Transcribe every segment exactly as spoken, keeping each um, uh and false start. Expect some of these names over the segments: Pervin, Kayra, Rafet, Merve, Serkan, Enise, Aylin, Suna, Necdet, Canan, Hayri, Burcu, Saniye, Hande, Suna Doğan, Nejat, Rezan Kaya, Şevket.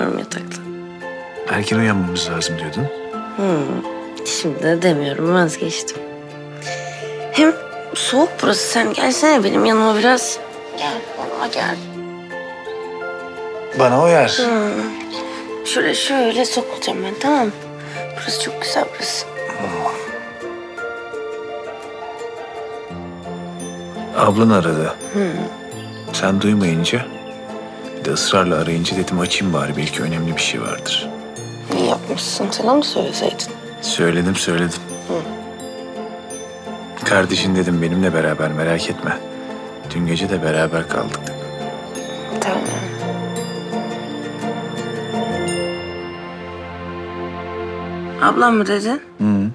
uyanamıyorum yatakta. Erken uyanmamız lazım diyordun. Hmm, şimdi de demiyorum, vazgeçtim. Hem soğuk burası, sen gelsene benim yanıma biraz. Gel bana gel. Bana uyar. Hmm. Şöyle şöyle sokacağım ben, tamam mı? Burası çok güzel burası. Oh. Ablan aradı. Hmm. Sen duymayınca, bir de ısrarla arayınca dedim açayım bari, belki önemli bir şey vardır. İyi yapmışsın, sana mı söyleseydin? Söyledim söyledim. Hı. Kardeşin dedim benimle beraber, merak etme. Dün gece de beraber kaldık. Tamam. Ablam mı dedin? Hı.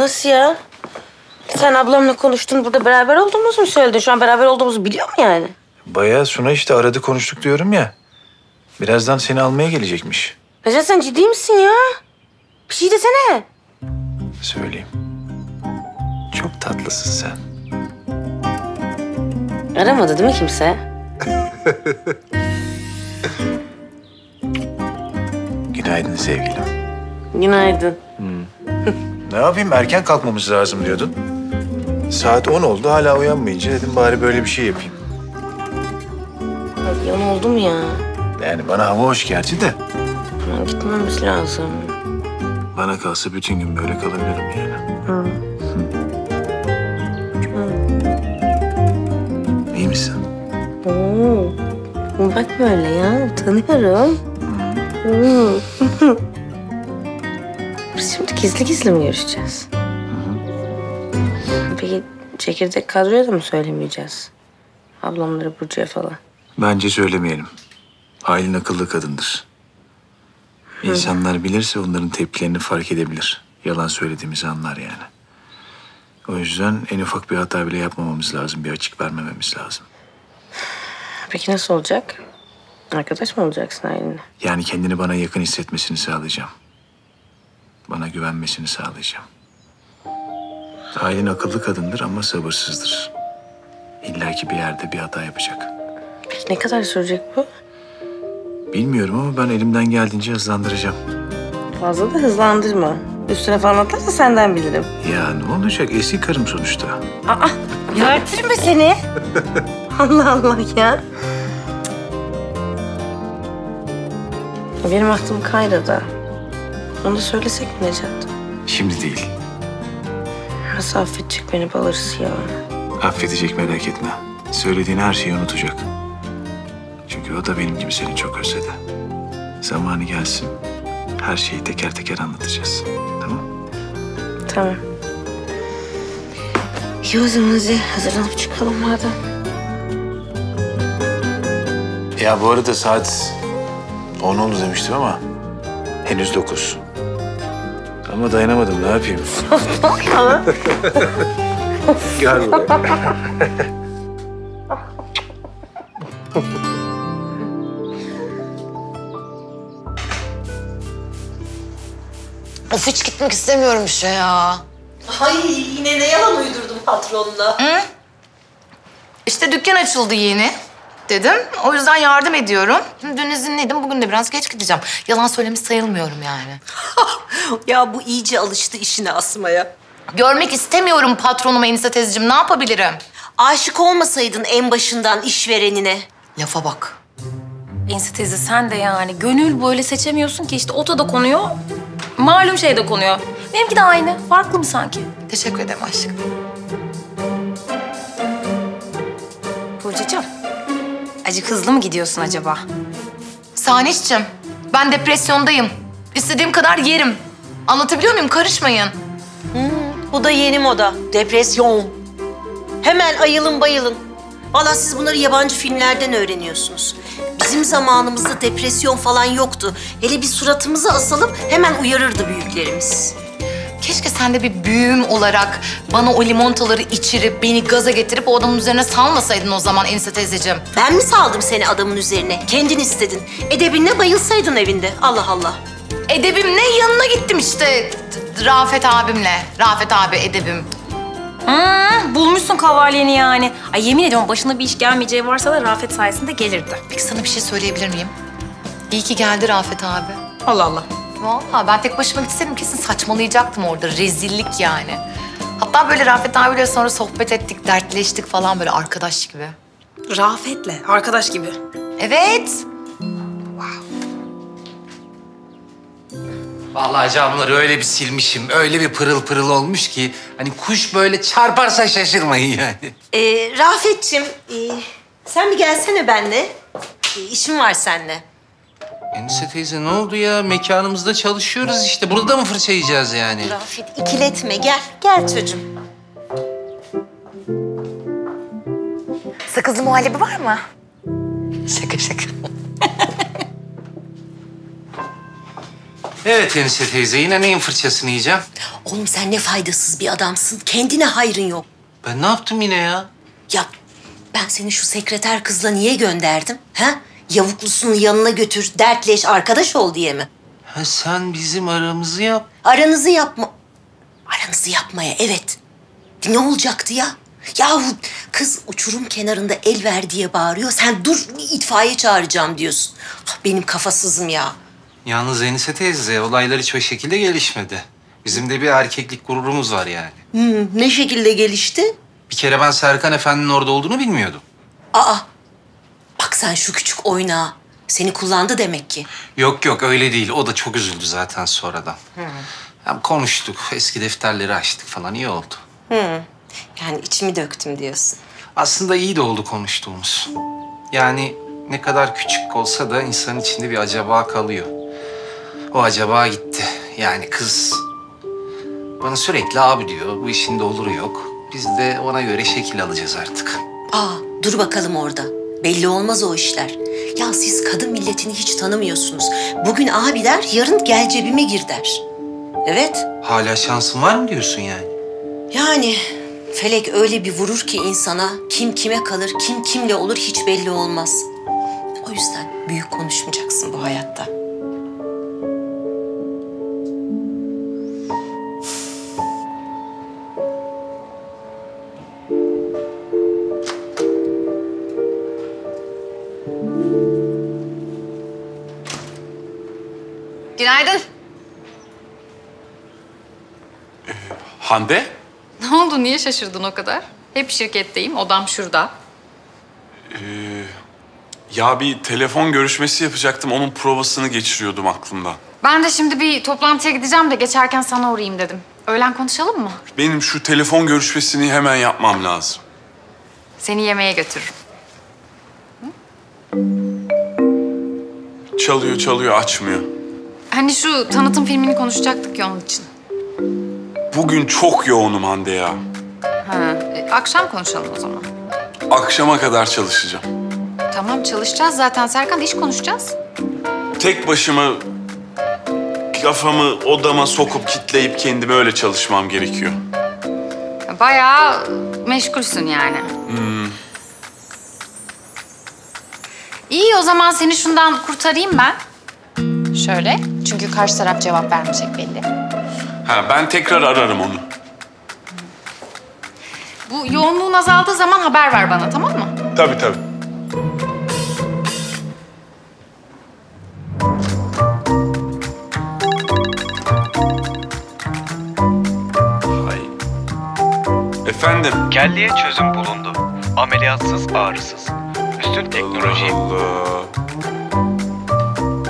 Nasıl ya? Sen ablamla konuştun, burada beraber olduğumuzu mu söyledin? Şu an beraber olduğumuzu biliyor mu yani? Bayağı Suna işte aradı, konuştuk diyorum ya. Birazdan seni almaya gelecekmiş. Necdet sen ciddi misin ya? Bir şey desene. Söyleyeyim. Çok tatlısın sen. Aramadı değil mi kimse? Günaydın sevgilim. Günaydın. Hmm. Ne yapayım, erken kalkmamız lazım diyordun. Saat on oldu, hala uyanmayınca dedim bari böyle bir şey yapayım. Ay, on oldu mu ya? Yani bana hava hoş gerçi de. Ama gitmemiz lazım. Bana kalsa bütün gün böyle kalabilirim yani. Hı. Hı. Hı. İyi misin? Oo. Bak böyle ya, utanıyorum. Hı. Hı. Biz şimdi gizli gizli mi görüşeceğiz? Hı. Peki çekirdek kadroya da mı söylemeyeceğiz? Ablamları Burcu'ya falan. Bence söylemeyelim. Aylin akıllı kadındır. İnsanlar bilirse onların tepkilerini fark edebilir. Yalan söylediğimizi anlar yani. O yüzden en ufak bir hata bile yapmamamız lazım. Bir açık vermememiz lazım. Peki nasıl olacak? Arkadaş mı olacaksın Aylin'le? Yani kendini bana yakın hissetmesini sağlayacağım. Bana güvenmesini sağlayacağım. Aylin akıllı kadındır ama sabırsızdır. İlla ki bir yerde bir hata yapacak. Peki ne kadar sürecek bu? Bilmiyorum ama ben elimden geldiğince hızlandıracağım. Fazla da hızlandırma. Üstüne falan atlarsa senden bilirim. Ya ne olacak? Eski karım sonuçta. Aa! Görtürüm mü seni? Allah Allah ya. Benim aklım Kayra'da. Onu da söylesek mi Nejat? Şimdi değil. Nasıl affedecek beni balırsı ya? Affedecek, merak etme. Söylediğin her şeyi unutacak. Çünkü o da benim gibi seni çok özledi. Zamanı gelsin, her şeyi teker teker anlatacağız. Tamam? Tamam. İyi o zaman Zey, hazırlanıp çıkalım madem. Ya bu arada saat on oldu demiştim ama henüz dokuz. Ama dayanamadım, ne yapayım? Gel buraya. Of, hiç gitmek istemiyorum işe ya. Ay yine ne yalan uydurdum patronla. Hı? İşte dükkan açıldı yeni dedim. O yüzden yardım ediyorum. Dün izinliydim, bugün de biraz geç gideceğim. Yalan söylemiş sayılmıyorum yani. Ya bu iyice alıştı işine asmaya. Görmek istemiyorum patronumu Enise teyzeciğim, ne yapabilirim? Aşık olmasaydın en başından işverenine. Lafa bak. Enise teyze sen de yani gönül böyle seçemiyorsun ki, işte ota da konuyor. Malum şey de konuyor. Benimki de aynı. Farklı mı sanki? Teşekkür ederim aşkım. Burcucuğum, acık hızlı mı gidiyorsun acaba? Sanişciğim, ben depresyondayım. İstediğim kadar yerim. Anlatabiliyor muyum? Karışmayın. Hmm, bu da yeni moda. Depresyon. Hemen ayılın bayılın. Vallahi siz bunları yabancı filmlerden öğreniyorsunuz. Bizim zamanımızda depresyon falan yoktu. Hele bir suratımızı asalım, hemen uyarırdı büyüklerimiz. Keşke sen de bir büyüğüm olarak bana o limonataları içirip, beni gaza getirip o adamın üzerine salmasaydın o zaman Enise teyzeciğim. Ben mi saldım seni adamın üzerine? Kendin istedin. Edebinle bayılsaydın evinde. Allah Allah. Edebimle yanına gittim işte Rafet abimle. Rafet abi edebim. Hmm, bulmuşsun kavalyeni yani. Ay yemin ediyorum başına bir iş gelmeyeceği varsa da Rafet sayesinde gelirdi. Peki sana bir şey söyleyebilir miyim? İyi ki geldi Rafet abi. Allah Allah. Vallahi ben tek başıma gitseydim kesin saçmalayacaktım orada. Rezillik yani. Hatta böyle Rafet abiyle sonra sohbet ettik, dertleştik falan böyle arkadaş gibi. Rafet'le arkadaş gibi. Evet. Vallahi camları öyle bir silmişim, öyle bir pırıl pırıl olmuş ki... ...hani kuş böyle çarparsa şaşırmayın yani. Ee, Rafet'ciğim, e, sen bir gelsene benimle. E, işim var seninle. Enise teyze ne oldu ya? Mekanımızda çalışıyoruz işte. Burada mı fırça yiyeceğiz yani? Rafet, ikiletme. Gel, gel çocuğum. Sakızlı muhallebi var mı? Şaka şaka. Evet Enise teyze, yine neyin fırçasını yiyeceğim? Oğlum sen ne faydasız bir adamsın. Kendine hayrın yok. Ben ne yaptım yine ya? Ya ben seni şu sekreter kızla niye gönderdim? Ha? Yavuklusunun yanına götür, dertleş, arkadaş ol diye mi? Ha sen bizim aramızı yap. Aranızı yapma. Aranızı yapmaya evet. Ne olacaktı ya? Yahu kız uçurum kenarında el ver diye bağırıyor. Sen dur itfaiye çağıracağım diyorsun. Benim kafasızım ya. Yalnız Enise teyze, olaylar hiçbir şekilde gelişmedi. Bizim de bir erkeklik gururumuz var yani. Hmm, ne şekilde gelişti? Bir kere ben Serkan Efendi'nin orada olduğunu bilmiyordum. Aa, bak sen şu küçük oynağa. Seni kullandı demek ki. Yok yok, öyle değil. O da çok üzüldü zaten sonradan. Hmm. Hem konuştuk, eski defterleri açtık falan, iyi oldu. Hmm. Yani içimi döktüm diyorsun. Aslında iyi de oldu konuştuğumuz. Yani ne kadar küçük olsa da insanın içinde bir acaba kalıyor. O acaba gitti. Yani kız bana sürekli abi diyor. Bu işin de oluru yok. Biz de ona göre şekil alacağız artık. Aa, dur bakalım orada. Belli olmaz o işler. Ya siz kadın milletini hiç tanımıyorsunuz. Bugün abi der, yarın gel cebime gir der. Evet. Hala şansın var mı diyorsun yani? Yani felek öyle bir vurur ki insana. Kim kime kalır, kim kimle olur hiç belli olmaz. O yüzden büyük konuşmayacaksın bu hayatta. Günaydın. Ee, Hande? Ne oldu? Niye şaşırdın o kadar? Hep şirketteyim. Odam şurada. Ee, ya bir telefon görüşmesi yapacaktım. Onun provasını geçiriyordum aklımda. Ben de şimdi bir toplantıya gideceğim de geçerken sana uğrayayım dedim. Öğlen konuşalım mı? Benim şu telefon görüşmesini hemen yapmam lazım. Seni yemeğe götürürüm. Hı? Çalıyor çalıyor açmıyor. Hani şu tanıtım filmini konuşacaktık ya onun için. Bugün çok yoğunum Hande ya. Ha, e, akşam konuşalım o zaman. Akşama kadar çalışacağım. Tamam çalışacağız zaten Serkan, iş konuşacağız. Tek başıma kafamı odama sokup kitleyip kendime öyle çalışmam gerekiyor. Bayağı meşgulsün yani. Hmm. İyi o zaman seni şundan kurtarayım ben. Şöyle, çünkü karşı taraf cevap vermeyecek belli. Ha, ben tekrar ararım onu. Bu yoğunluğun azaldığı zaman haber ver bana, tamam mı? Tabii, tabii. Hay. Efendim? Kelleye çözüm bulundu. Ameliyatsız, ağrısız. Üstün teknoloji. Allah Allah.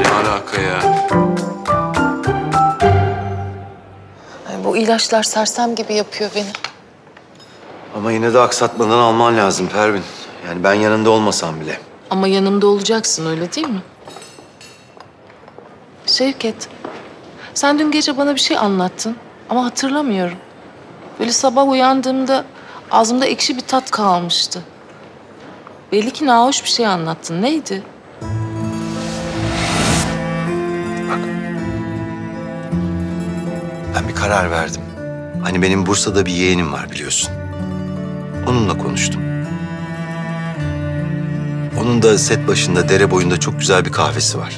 Ne alaka ya? Ay, bu ilaçlar sersem gibi yapıyor beni. Ama yine de aksatmadan alman lazım Pervin. Yani ben yanında olmasam bile. Ama yanımda olacaksın öyle değil mi? Şevket, sen dün gece bana bir şey anlattın ama hatırlamıyorum. Böyle sabah uyandığımda ağzımda ekşi bir tat kalmıştı. Belli ki nahoş bir şey anlattın. Neydi? Ben bir karar verdim. Hani benim Bursa'da bir yeğenim var biliyorsun. Onunla konuştum. Onun da set başında, dere boyunda çok güzel bir kahvesi var.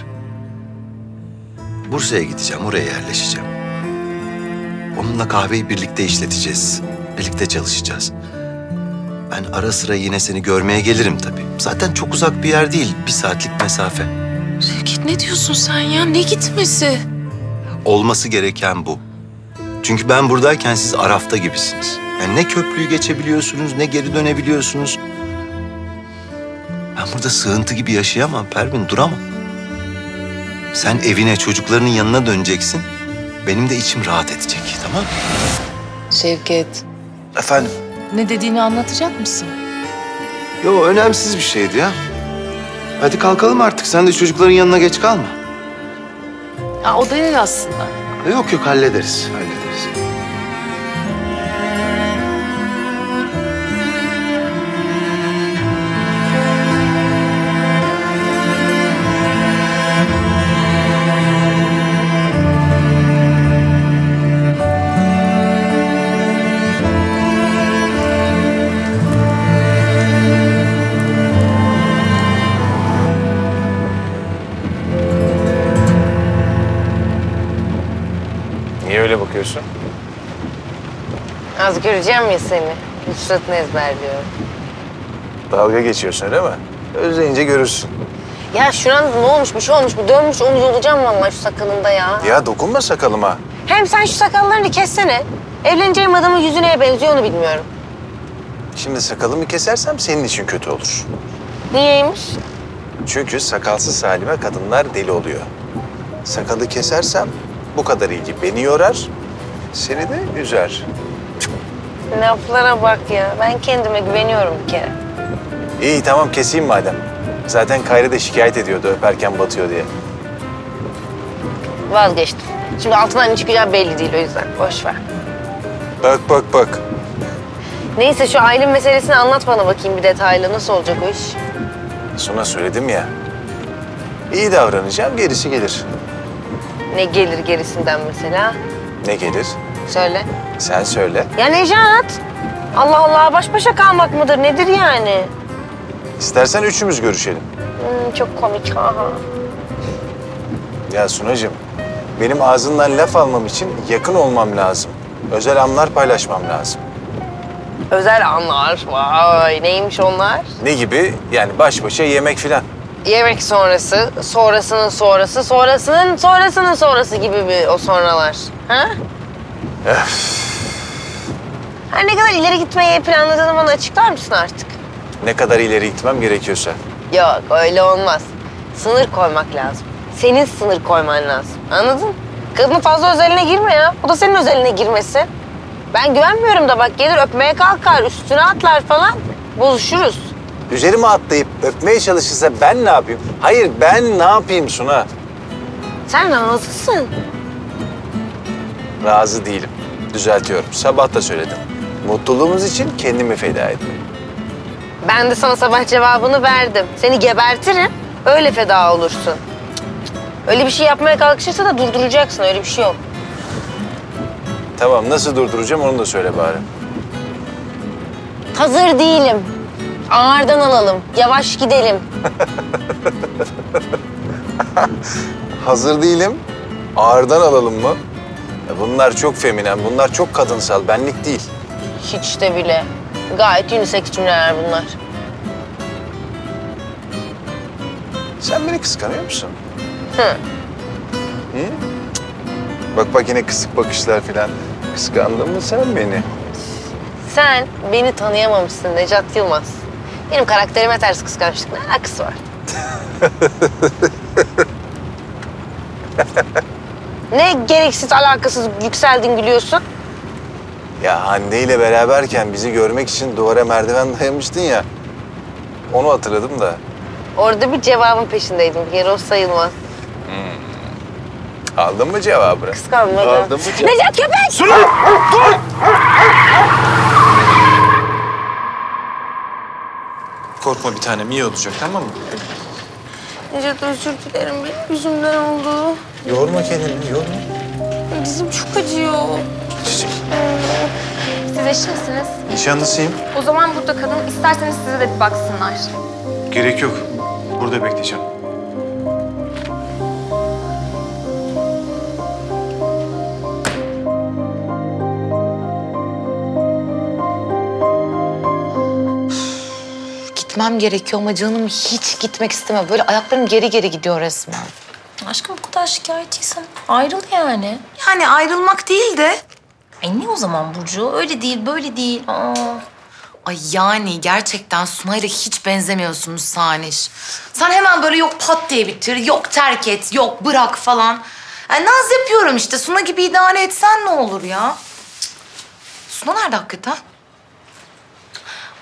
Bursa'ya gideceğim, oraya yerleşeceğim. Onunla kahveyi birlikte işleteceğiz. birlikte çalışacağız. Ben ara sıra yine seni görmeye gelirim tabii. Zaten çok uzak bir yer değil, bir saatlik mesafe. Şevket, ne diyorsun sen ya? Ne gitmesi? Olması gereken bu. Çünkü ben buradayken siz Araf'ta gibisiniz. Yani ne köprüyü geçebiliyorsunuz, ne geri dönebiliyorsunuz. Ben burada sığıntı gibi yaşayamam Pervin, duramam. Sen evine, çocuklarının yanına döneceksin. Benim de içim rahat edecek, tamam mı? Şevket. Efendim? Ne dediğini anlatacak mısın? Yo, önemsiz bir şeydi ya. Hadi kalkalım artık, sen de çocukların yanına geç kalma. Ya, o da yer aslında. Yok yok, hallederiz, hallederiz. Bakıyorsun. Az göreceğim ya seni. Hiç suratını ezberliyorum. Dalga geçiyorsun öyle mi? Özleyince görürsün. Ya şuran ne olmuş, bir şey olmuş, bu dönmüş, onu yolacağım vallahi şu sakalında ya. Ya dokunma sakalıma. Hem sen şu sakallarını kessene. Evleneceğim adamın yüzü neye benziyor onu bilmiyorum. Şimdi sakalımı kesersem senin için kötü olur. Niyeymiş? Çünkü sakalsız halime kadınlar deli oluyor. Sakalı kesersem bu kadar ilgi beni yorar, seni de üzer. Laflara bak ya. Ben kendime güveniyorum bir kere. İyi, tamam keseyim madem. Zaten Kayra da şikayet ediyordu öperken batıyor diye. Vazgeçtim. Şimdi altından ne çıkacağı belli değil, o yüzden boş ver. Bak bak bak. Neyse, şu Aylin meselesini anlat bana bakayım bir detaylı. Nasıl olacak o iş? Suna söyledim ya. İyi davranacağım, gerisi gelir. Ne gelir gerisinden mesela? Ne gelir? Söyle. Sen söyle. Ya Nejat! Allah Allah, baş başa kalmak mıdır, nedir yani? İstersen üçümüz görüşelim. Hmm, çok komik, ha. Ya Sunacığım, benim ağzından laf almam için yakın olmam lazım. Özel anlar paylaşmam lazım. Özel anlar? Vay, neymiş onlar? Ne gibi? Yani baş başa yemek filan. Yemek sonrası, sonrasının sonrası, sonrasının sonrasının sonrası gibi bir o sonralar, ha? Öf. Her ne kadar ileri gitmeyi planladığını bana açıklar mısın artık? Ne kadar ileri gitmem gerekiyorsa. Yok, öyle olmaz. Sınır koymak lazım. Senin sınır koyman lazım, anladın? Kadının fazla özeline girme ya, o da senin özeline girmesi. Ben güvenmiyorum da bak, gelir öpmeye kalkar, üstüne atlar falan, bozuşuruz. Üzerime atlayıp öpmeye çalışırsa ben ne yapayım? Hayır, ben ne yapayım Suna? Sen razısın. Razı değilim. Düzeltiyorum. Sabah da söyledim. Mutluluğumuz için kendimi feda etmeyeyim. Ben de sana sabah cevabını verdim. Seni gebertirim, öyle feda olursun. Öyle bir şey yapmaya kalkışırsa da durduracaksın, öyle bir şey yok. Tamam, nasıl durduracağım onu da söyle bari. Hazır değilim. Ağırdan alalım, yavaş gidelim. Hazır değilim, ağırdan alalım mı? Bunlar çok feminen, bunlar çok kadınsal, benlik değil. Hiç de bile. Gayet unisex cümleler bunlar. Sen beni kıskanıyor musun? Hı. Hı? Bak bak, yine kısık bakışlar filan. Kıskandın mı sen beni? Sen beni tanıyamamışsın Nejat Yılmaz. Benim karakterime ters kıskançlık ne alakası var? Ne gereksiz, alakasız yükseldin, gülüyorsun? Ya Hande ile beraberken bizi görmek için duvara merdiven dayamıştın ya. Onu hatırladım da. Orada bir cevabın peşindeydim. Yer o sayılmaz. Hmm. Aldın mı cevabını? Kıskanmadım. Aldın mı cevabını? Nejat köpek! Suna! Dur! Korkma bir tanem, iyi olacak, tamam mı? Nejat, özür dilerim, benim yüzümden oldu. Yorma kendini, yorma. Dizim çok acıyor. Acıcık. Siz eş misiniz? Nişanlısıyım. O zaman burada kalın, isterseniz size de bir baksınlar. Gerek yok, burada bekleyeceğim. gitmem gerekiyor ama canım hiç gitmek istemiyor. Böyle ayaklarım geri geri gidiyor resmen. Aşkım bu kadar şikayetçiysen ayrıl yani. Yani ayrılmak değil de. Ay ne o zaman Burcu? Öyle değil, böyle değil. Aa. Ay yani gerçekten Suna'yla hiç benzemiyorsunuz Saniş. Sen hemen böyle yok pat diye bitir, yok terk et, yok bırak falan. Yani naz yapıyorum işte. Suna gibi idare etsen ne olur ya? Suna nerede hakikaten?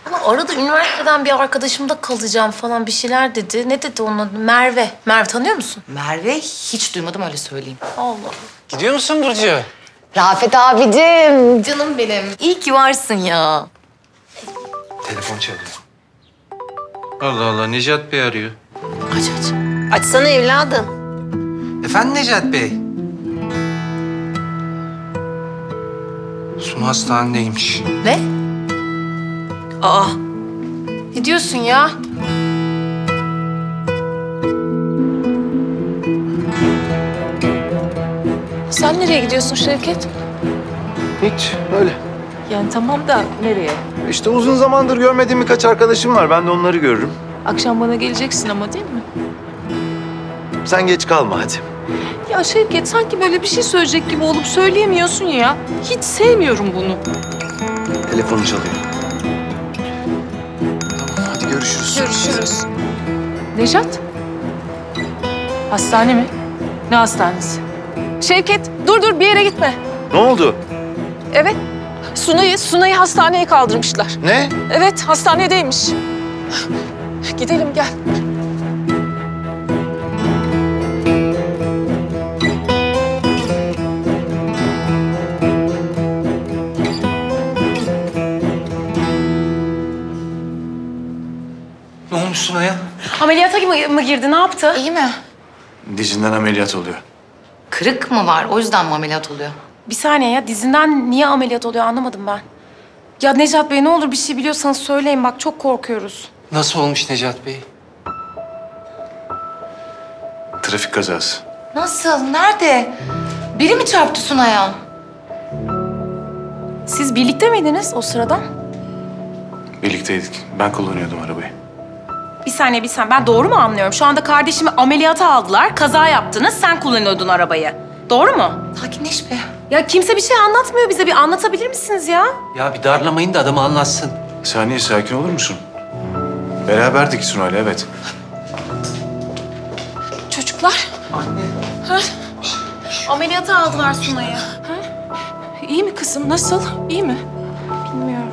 Ama arada üniversiteden bir arkadaşımda kalacağım falan bir şeyler dedi. Ne dedi onun adı? Merve. Merve tanıyor musun? Merve hiç duymadım öyle söyleyeyim. Allah. Gidiyor musun Burcu? Rafet abicim. Canım benim. İyi ki varsın ya. Telefon çalıyor. Allah Allah Nejat Bey arıyor. Aç aç. Açsana evladım. Efendim Nejat Bey? Suna hastanedeymiş. Ne? Aa! Ne diyorsun ya? Sen nereye gidiyorsun Şevket? Hiç, öyle. Yani tamam da nereye? İşte uzun zamandır görmediğim birkaç arkadaşım var. Ben de onları görürüm. Akşam bana geleceksin ama değil mi? Sen geç kalma hadi. Ya Şevket sanki böyle bir şey söyleyecek gibi olup söyleyemiyorsun ya. Hiç sevmiyorum bunu. Telefonu çalıyor. Tamam hadi görüşürüz. Görüşürüz. Nejat? Hastane mi? Ne hastanesi? Şevket dur dur bir yere gitme. Ne oldu? Evet. Suna'yı, Suna'yı hastaneye kaldırmışlar. Ne? Evet hastanedeymiş. Gidelim gel. Suna'ya. Ameliyata mı girdi? Ne yaptı? İyi mi? Dizinden ameliyat oluyor. Kırık mı var? O yüzden mi ameliyat oluyor? Bir saniye ya. Dizinden niye ameliyat oluyor anlamadım ben. Ya Nejat Bey ne olur bir şey biliyorsanız söyleyin. Bak çok korkuyoruz. Nasıl olmuş Nejat Bey? Trafik kazası. Nasıl? Nerede? Biri mi çarptı Suna'ya? Siz birlikte miydiniz o sırada? Birlikteydik. Ben kullanıyordum arabayı. Bir saniye, bir saniye. Ben doğru mu anlıyorum? Şu anda kardeşimi ameliyata aldılar, kaza yaptınız, sen kullanıyordun arabayı. Doğru mu? Sakinleş be. Ya kimse bir şey anlatmıyor bize. Bir anlatabilir misiniz ya? Ya bir darlamayın da adamı anlatsın. Saniye, sakin olur musun? Beraberdik Sunay'la, evet. Çocuklar. Anne. Ha? Ameliyata aldılar Sunay'ı. Ha? İyi mi kızım? Nasıl? İyi mi? Bilmiyorum.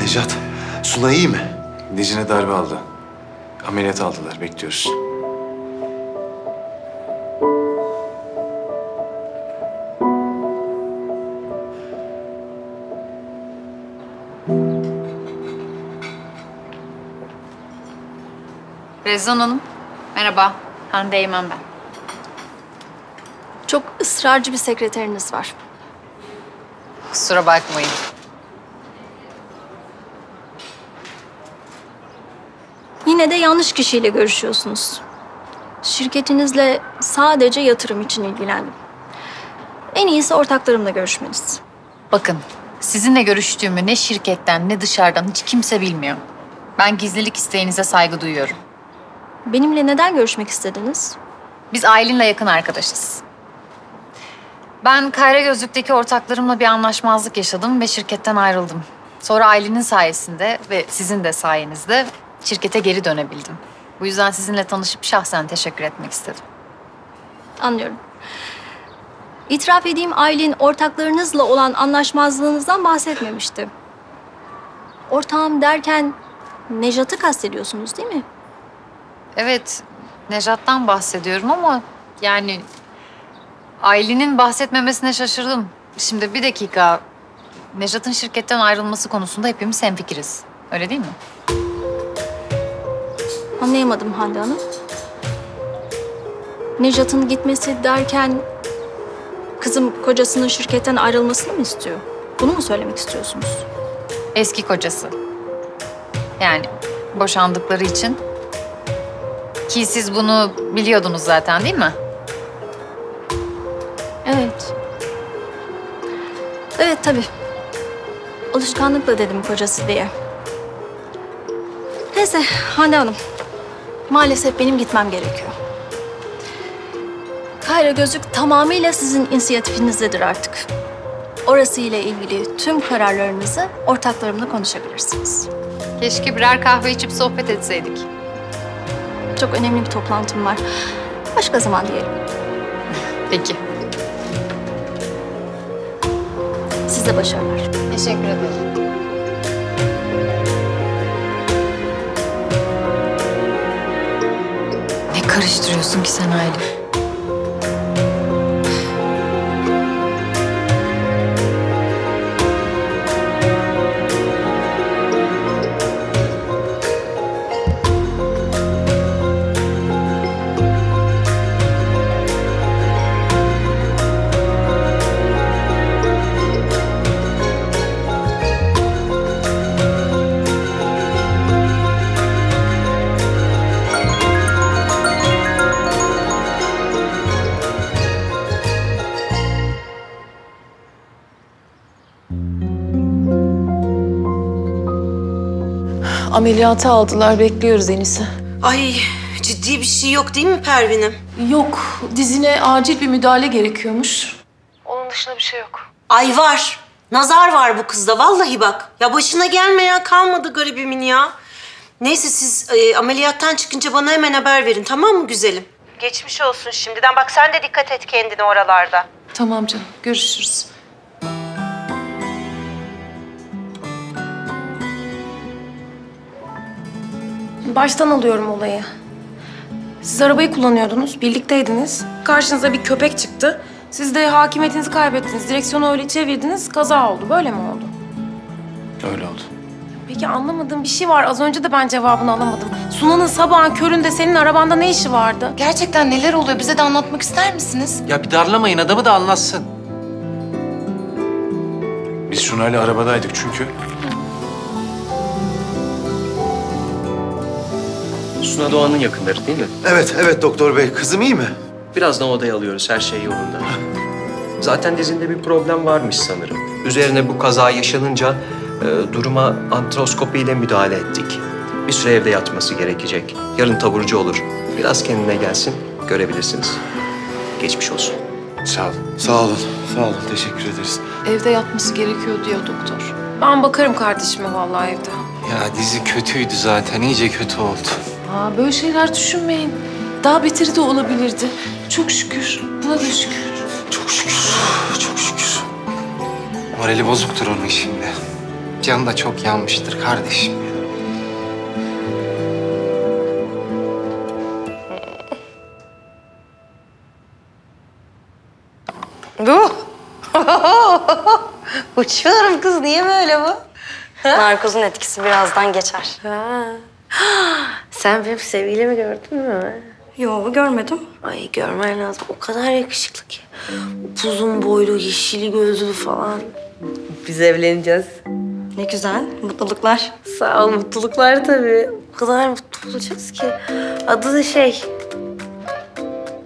Nejat, Sunay iyi mi? Dizine darbe aldı. Ameliyat aldılar, bekliyoruz. Rezan Hanım, merhaba. Hande Eymen ben. Çok ısrarcı bir sekreteriniz var. Kusura bakmayın. Yine de yanlış kişiyle görüşüyorsunuz. Şirketinizle sadece yatırım için ilgilendim. En iyisi ortaklarımla görüşmeniz. Bakın, sizinle görüştüğümü ne şirketten ne dışarıdan hiç kimse bilmiyor. Ben gizlilik isteğinize saygı duyuyorum. Benimle neden görüşmek istediniz? Biz Aylin'le yakın arkadaşız. Ben Kayra Gözlük'teki ortaklarımla bir anlaşmazlık yaşadım ve şirketten ayrıldım. Sonra Aylin'in sayesinde ve sizin de sayenizde şirkete geri dönebildim. Bu yüzden sizinle tanışıp şahsen teşekkür etmek istedim. Anlıyorum. İtiraf edeyim Aylin, ortaklarınızla olan anlaşmazlığınızdan bahsetmemişti. Ortağım derken Nejat'ı kastediyorsunuz değil mi? Evet, Nejat'tan bahsediyorum ama yani Aylin'in bahsetmemesine şaşırdım. Şimdi bir dakika, Nejat'ın şirketten ayrılması konusunda hepimiz hemfikiriz. Öyle değil mi? Anlayamadım Hande Hanım. Nejat'ın gitmesi derken kızım kocasının şirketten ayrılmasını mı istiyor? Bunu mu söylemek istiyorsunuz? Eski kocası. Yani boşandıkları için. Ki siz bunu biliyordunuz zaten değil mi? Evet. Evet tabii. Alışkanlıkla dedim kocası diye. Neyse Hande Hanım, maalesef benim gitmem gerekiyor. Kayra Gözlük tamamıyla sizin inisiyatifinizdedir artık. Orası ile ilgili tüm kararlarınızı ortaklarımla konuşabilirsiniz. Keşke birer kahve içip sohbet etseydik. Çok önemli bir toplantım var. Başka zaman diyelim. Peki. Size başarılar. Teşekkür ederim. Ne karıştırıyorsun ki sen Aylin? Ameliyata aldılar, bekliyoruz Enise. Ay, ciddi bir şey yok değil mi Pervin'im? Yok, dizine acil bir müdahale gerekiyormuş. Onun dışında bir şey yok. Ay var, nazar var bu kızda vallahi bak. Ya başına gelmeyen kalmadı garibimin ya. Neyse siz e, ameliyattan çıkınca bana hemen haber verin, tamam mı güzelim? Geçmiş olsun şimdiden, bak sen de dikkat et kendine oralarda. Tamam canım, görüşürüz. Baştan alıyorum olayı. Siz arabayı kullanıyordunuz, birlikteydiniz. Karşınıza bir köpek çıktı. Siz de hakimiyetinizi kaybettiniz. Direksiyonu öyle çevirdiniz, kaza oldu. Böyle mi oldu? Öyle oldu. Peki anlamadığım bir şey var. Az önce de ben cevabını alamadım. Suna'nın sabahın köründe senin arabanda ne işi vardı? Gerçekten neler oluyor? Bize de anlatmak ister misiniz? Ya bir darlamayın, adamı da anlatsın. Biz Suna'yla arabadaydık çünkü. Suna Doğan'ın yakınları değil mi? Evet, evet doktor bey. Kızım iyi mi? Birazdan odaya alıyoruz, her şey yolunda. Zaten dizinde bir problem varmış sanırım. Üzerine bu kaza yaşanınca e, duruma antroskopiyle müdahale ettik. Bir süre evde yatması gerekecek. Yarın taburcu olur. Biraz kendine gelsin, görebilirsiniz. Geçmiş olsun. Sağ olun. Sağ olun, sağ olun. Teşekkür ederiz. Evde yatması gerekiyor diyor doktor. Ben bakarım kardeşime vallahi evde. Ya dizi kötüydü zaten, iyice kötü oldu. Aa, böyle şeyler düşünmeyin. Daha beteri de olabilirdi. Çok şükür. Buna da şükür. Çok şükür. Çok şükür. Morali bozuktur onun şimdi. Canı da çok yanmıştır kardeşim. Dur. Uçuyorum kız. Niye böyle bu? Narkozun etkisi birazdan geçer. Ha. Sen benim sevgilimi gördün mü? Yok, görmedim. Ay görmen lazım. O kadar yakışıklı ki. Uzun boylu, yeşili gözlü falan. Biz evleneceğiz. Ne güzel. Mutluluklar. Sağ ol, mutluluklar tabii. O kadar mutlu olacağız ki. Adı da şey...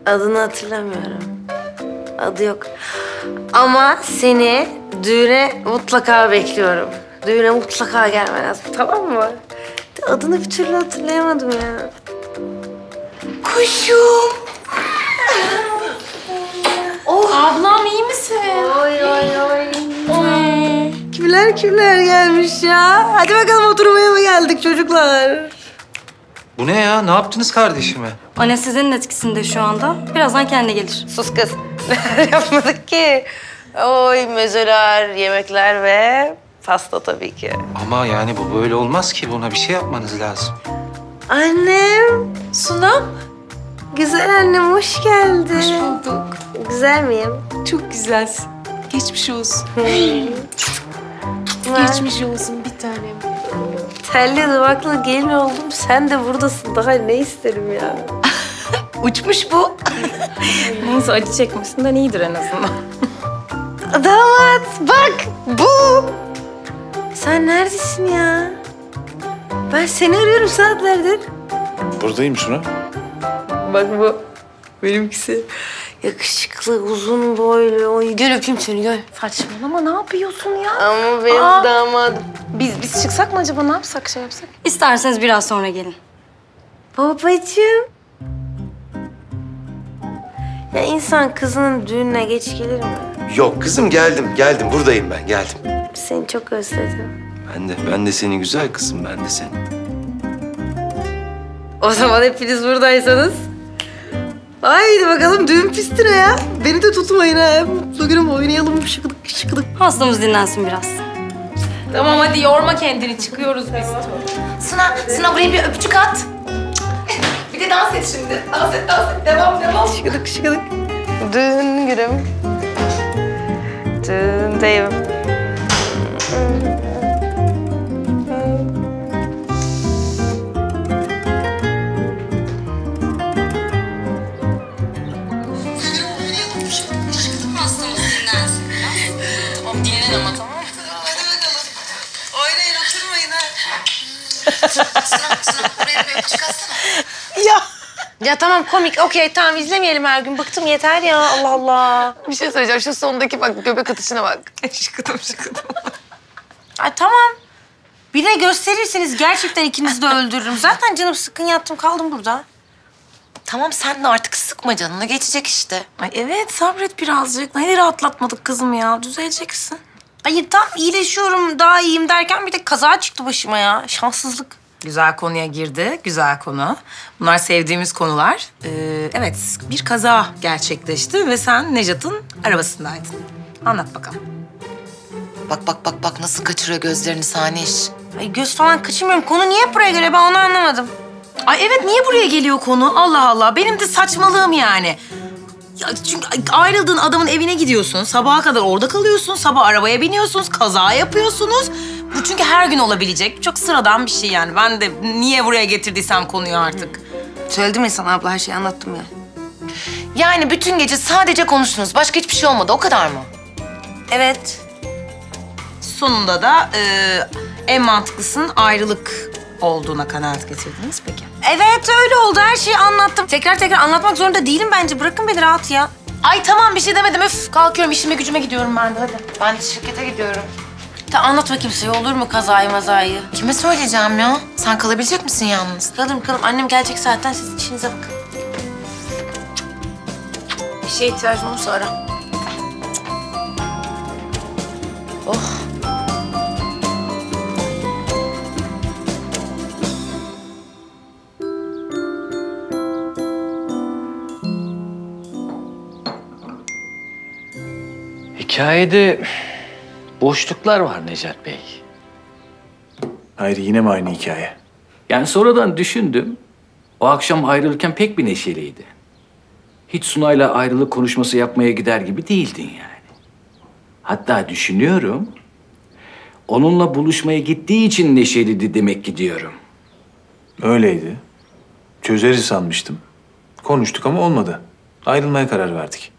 Adını hatırlamıyorum. Adı yok. Ama seni düğüne mutlaka bekliyorum. Düğüne mutlaka gelmen lazım, tamam mı? Adını bir türlü hatırlayamadım ya. Kuşum. Oh. Ablam iyi misin? Oy oy oy. Oy. Kimler kimler gelmiş ya? Hadi bakalım oturmaya mı geldik çocuklar? Bu ne ya? Ne yaptınız kardeşime? O ne sizin etkisinde şu anda. Birazdan kendi gelir. Sus kız. Yapmadık ki. Oy mezeler, yemekler ve... Pasta tabii ki. Ama yani bu böyle olmaz ki. Buna bir şey yapmanız lazım. Annem. Sunam. Güzel annem, hoş geldin. Hoş bulduk. Güzel miyim? Çok güzelsin. Geçmiş olsun. Geçmiş olsun bir tanem. Telli duvakla gelin oldum. Sen de buradasın. Daha ne isterim ya? Uçmuş bu. Neyse acı çekmesinden iyidir en azından. Damat bak bu. Sen neredesin ya? Ben seni arıyorum saatlerdir. Buradayım Suna. Bak bu. benimkisi. Yakışıklı, uzun boylu. Oy, gel öpeyim seni, gel. Saçmalama, ne yapıyorsun ya? Ama benim Aa, damadım. Biz, biz çıksak mı acaba, ne yapsak, şey yapsak? İsterseniz biraz sonra gelin. Babacığım. Ya insan kızının düğününe geç gelir mi? Yok kızım, geldim, geldim. Buradayım ben, geldim. Seni çok özledim. Ben de, ben de seni güzel kızım, ben de seni. O zaman hepiniz buradaysanız... Haydi bakalım düğün pistine ya. Beni de tutmayın ha. Mutlu günüm, oynayalım şıkıdık şıkıdık. Hastamız dinlensin biraz. Tamam hadi yorma kendini, çıkıyoruz biz. Suna, Suna buraya bir öpücük at. Bir de dans et şimdi. Dans et, dans et. Devam, devam. Şıkıdık şıkıdık. Düğün günüm. Düğündeyim. Sınav, sınav. Buraya bir öpücük atsana. Ya. Ya tamam komik, okey tamam izlemeyelim her gün. Bıktım yeter ya, Allah Allah. Bir şey söyleyeceğim, şu sondaki bak, göbek atışına bak. Şıkıdım, şıkıdım. Ay tamam. Bir de gösterirseniz gerçekten ikinizi de öldürürüm. Zaten canım sıkın yattım, kaldım burada. Tamam sen de artık sıkma canını, geçecek işte. Ay evet, sabret birazcık. Hani rahatlatmadık kızım ya, düzeleceksin. Ay tam iyileşiyorum, daha iyiyim derken bir de kaza çıktı başıma ya. Şanssızlık. Güzel konuya girdi, güzel konu. Bunlar sevdiğimiz konular. Ee, evet, bir kaza gerçekleşti ve sen Nejat'ın arabasındaydın. Anlat bakalım. Bak, bak, bak, bak nasıl kaçırıyor gözlerini Saniye. Ay göz falan kaçırmıyorum. Konu niye buraya geliyor? Ben onu anlamadım. Ay evet, niye buraya geliyor konu? Allah Allah, benim de saçmalığım yani. Ya çünkü ayrıldığın adamın evine gidiyorsun, sabaha kadar orada kalıyorsun, sabah arabaya biniyorsunuz, kaza yapıyorsunuz. Bu çünkü her gün olabilecek. Çok sıradan bir şey yani. Ben de niye buraya getirdiysem konuyu artık. Söyledim ya sana abla, her şeyi anlattım ya. Yani bütün gece sadece konuştunuz. Başka hiçbir şey olmadı. O kadar mı? Evet. Sonunda da e, en mantıklısının ayrılık olduğuna kanaat getirdiniz peki. Evet öyle oldu. Her şeyi anlattım. Tekrar tekrar anlatmak zorunda değilim bence. Bırakın beni rahat ya. Ay tamam bir şey demedim. Öf kalkıyorum, işime gücüme gidiyorum ben de hadi. Ben de şirkete gidiyorum. De anlatma kimseye olur mu kazayı mazayı? Kime söyleyeceğim ya? Sen kalabilecek misin yalnız? Kalırım kalırım. Annem gelecek zaten. Siz işinize bakın. Bir şeye ihtiyacın olursa ara. Oh. Hikayede... boşluklar var Nejat Bey. Hayri yine mi aynı hikaye? Yani sonradan düşündüm. O akşam ayrılırken pek bir neşeliydi. Hiç Suna'yla ayrılık konuşması yapmaya gider gibi değildin yani. Hatta düşünüyorum... onunla buluşmaya gittiği için neşeliydi demek ki diyorum. Öyleydi. Çözeriz sanmıştım. Konuştuk ama olmadı. Ayrılmaya karar verdik.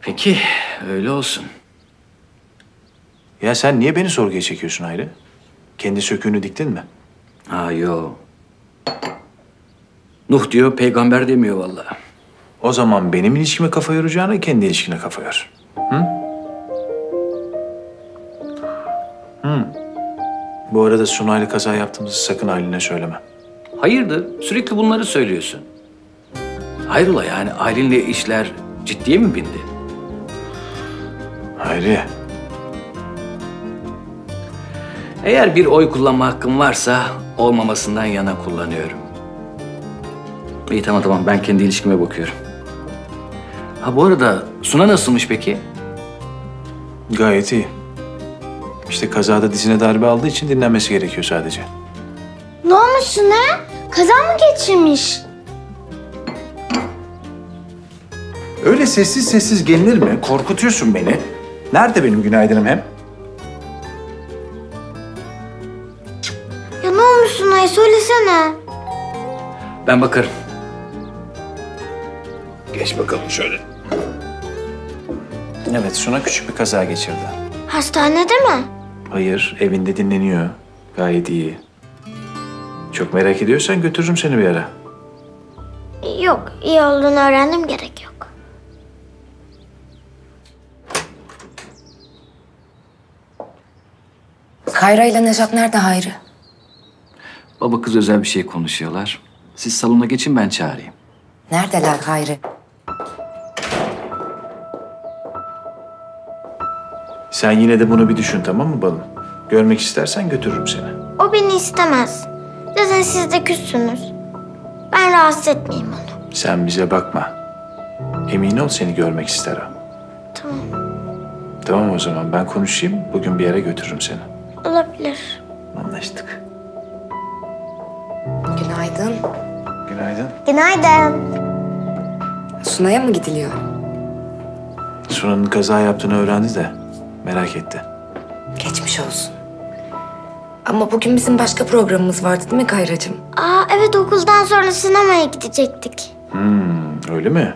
Peki, öyle olsun. Ya sen niye beni sorguya çekiyorsun Hayri? Kendi söküğünü diktin mi? Ha yo. Nuh diyor, peygamber demiyor vallahi. O zaman benim ilişkime kafa yoracağına kendi ilişkine kafa yor. Hı? Hı. Bu arada Sunay'la kaza yaptığımızı sakın Aylin'e söyleme. Hayırdır? Sürekli bunları söylüyorsun. Hayrola yani Aylin'le işler ciddiye mi bindi? Hayri. Eğer bir oy kullanma hakkım varsa olmamasından yana kullanıyorum. İyi tamam tamam ben kendi ilişkime bakıyorum. Ha bu arada Suna nasılmış peki? Gayet iyi. İşte kazada dizine darbe aldığı için dinlenmesi gerekiyor sadece. Ne olmuş Suna? Kaza mı geçirmiş? Öyle sessiz sessiz gelinir mi? Korkutuyorsun beni. Nerede benim günaydınım hem? Ya ne olmuş Sunay? Söylesene. Ben bakarım. Geç bakalım şöyle. Evet, Suna küçük bir kaza geçirdi. Hastanede mi? Hayır, evinde dinleniyor. Gayet iyi. Çok merak ediyorsan götürürüm seni bir ara. Yok, iyi olduğunu öğrendim, gerek yok. Kayra ile Nejat nerede Hayri? Baba kız özel bir şey konuşuyorlar. Siz salona geçin, ben çağırayım. Neredeler Hayri? Sen yine de bunu bir düşün, tamam mı balım? Görmek istersen götürürüm seni. O beni istemez. Zaten siz de küssünüz. Ben rahatsız etmeyeyim onu. Sen bize bakma. Emin ol, seni görmek ister o. Tamam. Tamam o zaman, ben konuşayım. Bugün bir yere götürürüm seni. Olabilir. Anlaştık. Günaydın. Günaydın. Günaydın. Suna'ya mı gidiliyor? Suna'nın kaza yaptığını öğrendi de merak etti. Geçmiş olsun. Ama bugün bizim başka programımız vardı değil mi Kayracığım? Aa evet, okuldan sonra sinemaya gidecektik. Hmm, öyle mi?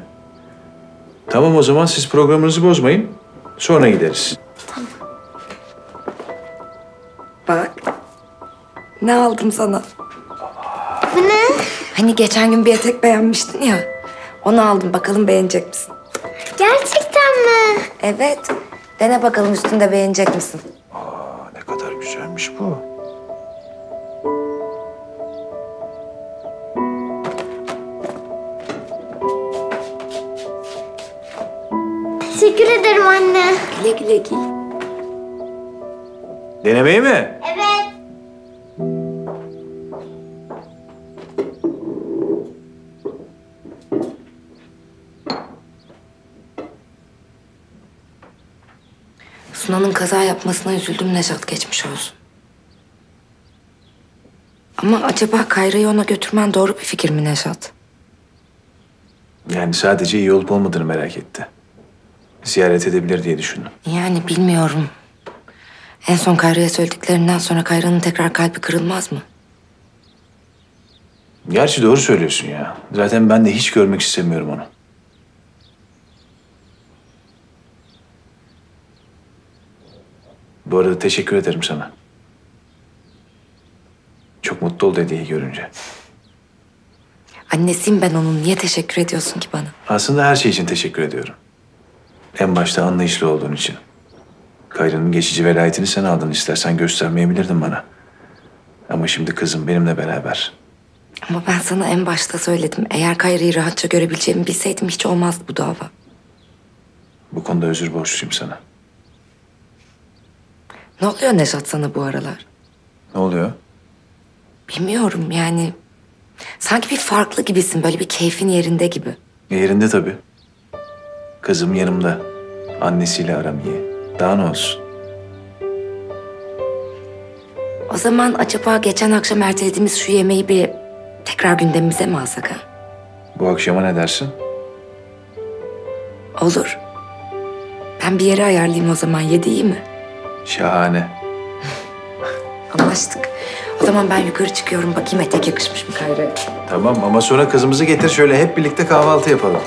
Tamam o zaman siz programınızı bozmayın. Sonra gideriz. Tamam. Bak. Ne aldım sana? Bu ne? Hani geçen gün bir etek beğenmiştin ya. Onu aldım, bakalım beğenecek misin? Gerçekten mi? Evet. Dene bakalım üstünde beğenecek misin? Aa ne kadar güzelmiş bu. Teşekkür ederim anne. Güle güle giy. Denemeyi mi? Evet. Suna'nın kaza yapmasına üzüldüm Nejat, geçmiş olsun. Ama acaba Kayra'yı ona götürmen doğru bir fikir mi Nejat? Yani sadece iyi olup olmadığını merak etti. Ziyaret edebilir diye düşündüm. Yani bilmiyorum. En son Kayra'ya söylediklerinden sonra Kayra'nın tekrar kalbi kırılmaz mı? Gerçi doğru söylüyorsun ya. Zaten ben de hiç görmek istemiyorum onu. Bu arada teşekkür ederim sana. Çok mutlu oldu hediyeyi görünce. Annesiyim ben onun. Niye teşekkür ediyorsun ki bana? Aslında her şey için teşekkür ediyorum. En başta anlayışlı olduğun için. Kayra'nın geçici velayetini sen aldın. İstersen göstermeyebilirdin bana. Ama şimdi kızım benimle beraber. Ama ben sana en başta söyledim. Eğer Kayra'yı rahatça görebileceğimi bilseydim hiç olmazdı bu dava. Bu konuda özür borçluyum sana. Ne oluyor Nejat sana bu aralar? Ne oluyor? Bilmiyorum yani. Sanki bir farklı gibisin. Böyle bir keyfin yerinde gibi. E, yerinde tabii. Kızım yanımda. Annesiyle aram iyi. Daha ne olsun? O zaman acaba geçen akşam ertelediğimiz şu yemeği bir tekrar gündemimize mi alsak ha? Bu akşama ne dersin? Olur. Ben bir yere ayarlayayım o zaman. Yedi iyi mi? Şahane. Anlaştık. O zaman ben yukarı çıkıyorum. Bakayım etek yakışmış mı Kayra'ya? Tamam ama sonra kızımızı getir. Şöyle hep birlikte kahvaltı yapalım.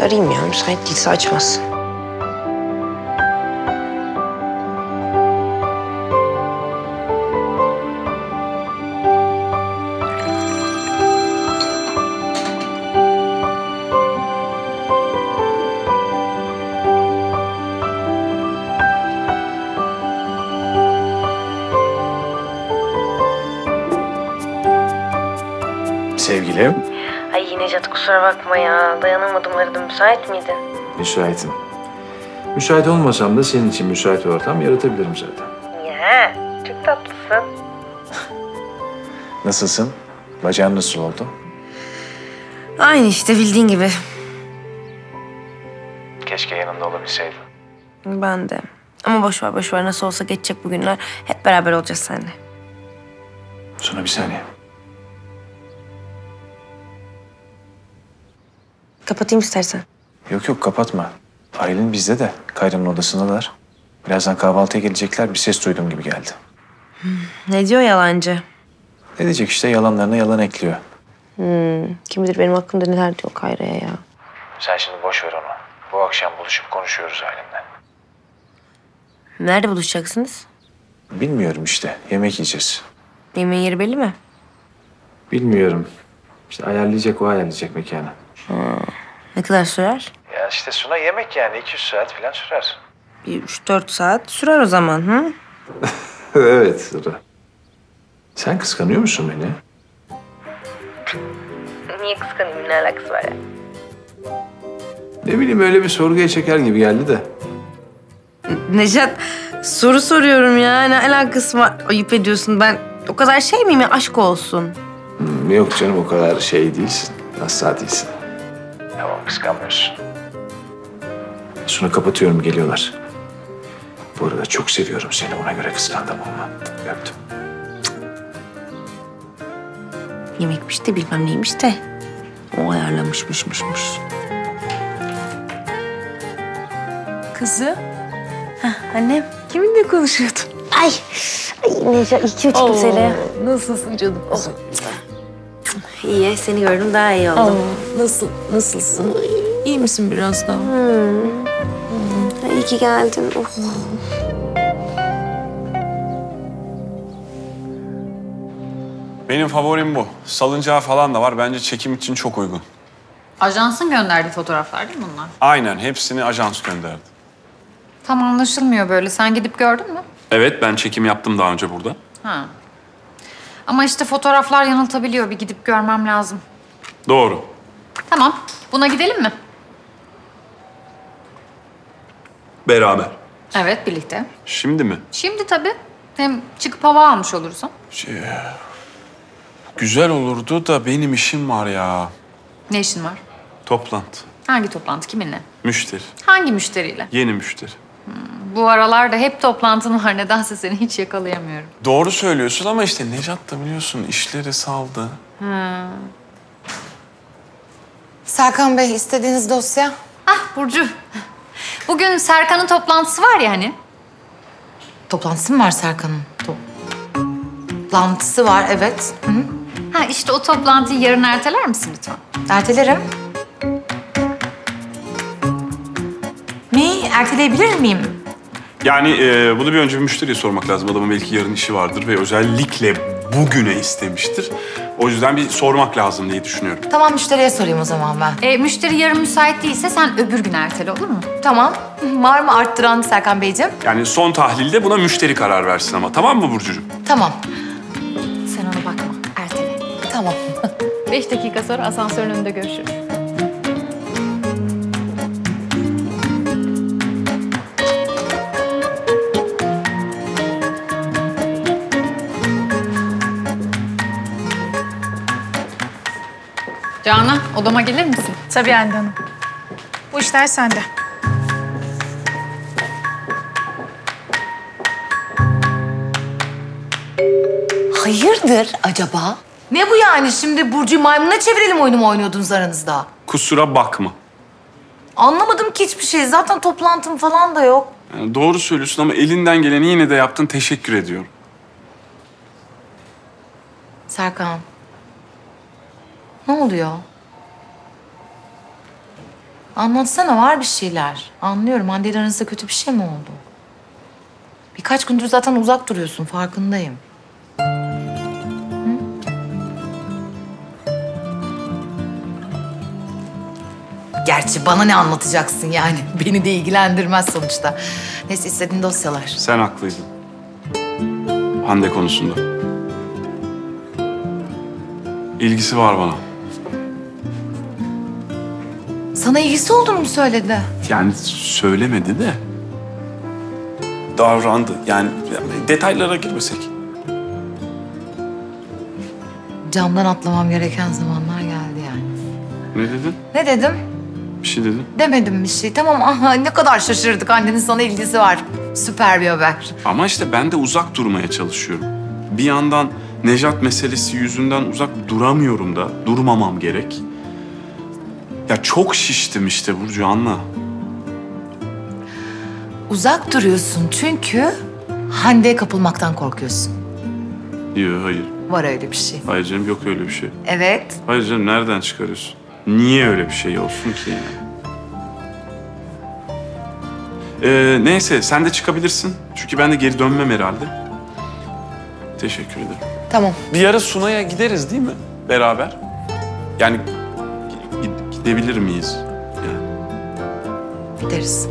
Arayayım ya. Müsait değilse açmaz. Sevgilim. Ay Nejat kusura bakma ya. Dayanamadım, aradım. Müsait miydin? Müsaitim. Müsait olmasam da senin için müsait ortam yaratabilirim zaten. Ya, çok tatlısın. Nasılsın? Bacağın nasıl oldu? Aynı işte bildiğin gibi. Keşke yanımda olabilseydin. Ben de. Ama boş ver boş ver. Nasıl olsa geçecek bugünler. Hep beraber olacağız seninle. Suna bir saniye. Kapatayım istersen. Yok yok kapatma. Aylin bizde de. Kayra'nın odasındalar. Birazdan kahvaltıya gelecekler. Bir ses duydum gibi geldi. Hmm, ne diyor yalancı? Ne diyecek işte, yalanlarına yalan ekliyor. Hmm, kim bilir benim hakkımda neler diyor Kayra'ya ya. Sen şimdi boş ver onu. Bu akşam buluşup konuşuyoruz Aylin'le. Nerede buluşacaksınız? Bilmiyorum işte. Yemek yiyeceğiz. Yemeğin yeri belli mi? Bilmiyorum. İşte ayarlayacak o ayarlayacak mekanı. Ha. Ne kadar sürer? Ya işte Suna yemek yani. iki üç saat falan sürer. Bir üç dört saat sürer o zaman. Hı? Evet sürer. Sen kıskanıyor musun beni? Niye kıskanayım? Ne alakası var ya? Ne bileyim öyle bir sorguya çeker gibi geldi de. Nejat soru soruyorum ya. Ne alakası var? Ayıp ediyorsun. Ben o kadar şey miyim ya? Aşk olsun. Hmm, yok canım o kadar şey değilsin. Asla değilsin. Tamam kıskanmıyorsun. Suna kapatıyorum geliyorlar. Bu arada çok seviyorum seni. Ona göre kıskandım ama. Öptüm. Yemekmiş de bilmem neymiş de. O ayarlamışmışmışmış. Kızı. Hah, annem, kiminle konuşuyordun? Ay, ay Nejat, iyi ki o çıktı seni. Nasılsın canım? Oh. İyi, seni gördüm daha iyi oldum. Oh. Nasıl, nasılsın? İyi misin biraz daha? Hmm. Hmm. İyi ki geldin. Oh. Benim favorim bu. Salıncağı falan da var. Bence çekim için çok uygun. Ajansın gönderdiği fotoğraflar değil mi bunlar? Aynen, hepsini ajans gönderdi. Tam anlaşılmıyor böyle. Sen gidip gördün mü? Evet, ben çekim yaptım daha önce burada. Ha. Ama işte fotoğraflar yanıltabiliyor. Bir gidip görmem lazım. Doğru. Tamam. Buna gidelim mi? Beraber. Evet, birlikte. Şimdi mi? Şimdi tabii. Hem çıkıp hava almış olursun. Şey, güzel olurdu da benim işim var ya. Ne işin var? Toplantı. Hangi toplantı? Kiminle? Müşteri. Hangi müşteriyle? Yeni müşteri. Bu aralarda hep toplantın var. Nedense seni hiç yakalayamıyorum. Doğru söylüyorsun ama işte Nejat da biliyorsun işleri saldı. Ha. Serkan Bey, istediğiniz dosya? Ah Burcu. Bugün Serkan'ın toplantısı var ya hani. Toplantısı mı var Serkan'ın? Toplantısı var, evet. Hı -hı. Ha işte o toplantıyı yarın erteler misin lütfen? Ertelerim. Neyi erteleyebilir miyim? Yani e, bunu bir önce bir müşteriye sormak lazım. Adamın belki yarın işi vardır ve özellikle bugüne istemiştir. O yüzden bir sormak lazım diye düşünüyorum. Tamam, müşteriye sorayım o zaman ben. E, müşteri yarın müsait değilse sen öbür gün ertele, olur mu? Tamam. Var mı arttıran Serkan Beyciğim? Yani son tahlilde buna müşteri karar versin ama. Tamam mı Burcucuğum? Tamam. Sen ona bakma, ertele. Tamam. Beş dakika sonra asansörün önünde görüşürüz. Canan, odama gelir misin? Tabii Hande Hanım. Bu işler sende. Hayırdır acaba? Ne bu yani şimdi? Burcu maymuna çevirelim oyunu mu oynuyordunuz aranızda? Kusura bakma. Anlamadım ki hiçbir şey. Zaten toplantım falan da yok. Yani doğru söylüyorsun ama elinden geleni yine de yaptın. Teşekkür ediyorum. Serkan. Ne oluyor? Anlatsana, var bir şeyler. Anlıyorum. Hande ile aranızda kötü bir şey mi oldu? Birkaç gündür zaten uzak duruyorsun, farkındayım. Hı? Gerçi bana ne anlatacaksın yani? Beni de ilgilendirmez sonuçta. Neyse, istediğin dosyalar. Sen haklıydın. Hande konusunda. İlgisi var bana. Sana ilgisi olduğunu mu söyledi? Yani söylemedi de davrandı. Yani detaylara girmesek. Camdan atlamam gereken zamanlar geldi yani. Ne dedin? Ne dedim? Bir şey dedin. Demedim bir şey. Tamam, aha, ne kadar şaşırdık. Annenin sana ilgisi var. Süper bir haber. Ama işte ben de uzak durmaya çalışıyorum. Bir yandan Nejat meselesi yüzünden uzak duramıyorum da. Durmamam gerek. Ya çok şiştim işte Burcu, anla. Uzak duruyorsun çünkü Hande'ye kapılmaktan korkuyorsun. Yok, hayır. Var öyle bir şey. Hayır canım, yok öyle bir şey. Evet. Hayır canım, nereden çıkarıyorsun? Niye öyle bir şey olsun ki yani? Ee, neyse sen de çıkabilirsin. Çünkü ben de geri dönmem herhalde. Teşekkür ederim. Tamam. Bir ara Suna'ya gideriz değil mi? Beraber. Yani gidebilir miyiz? Yani. Gideriz.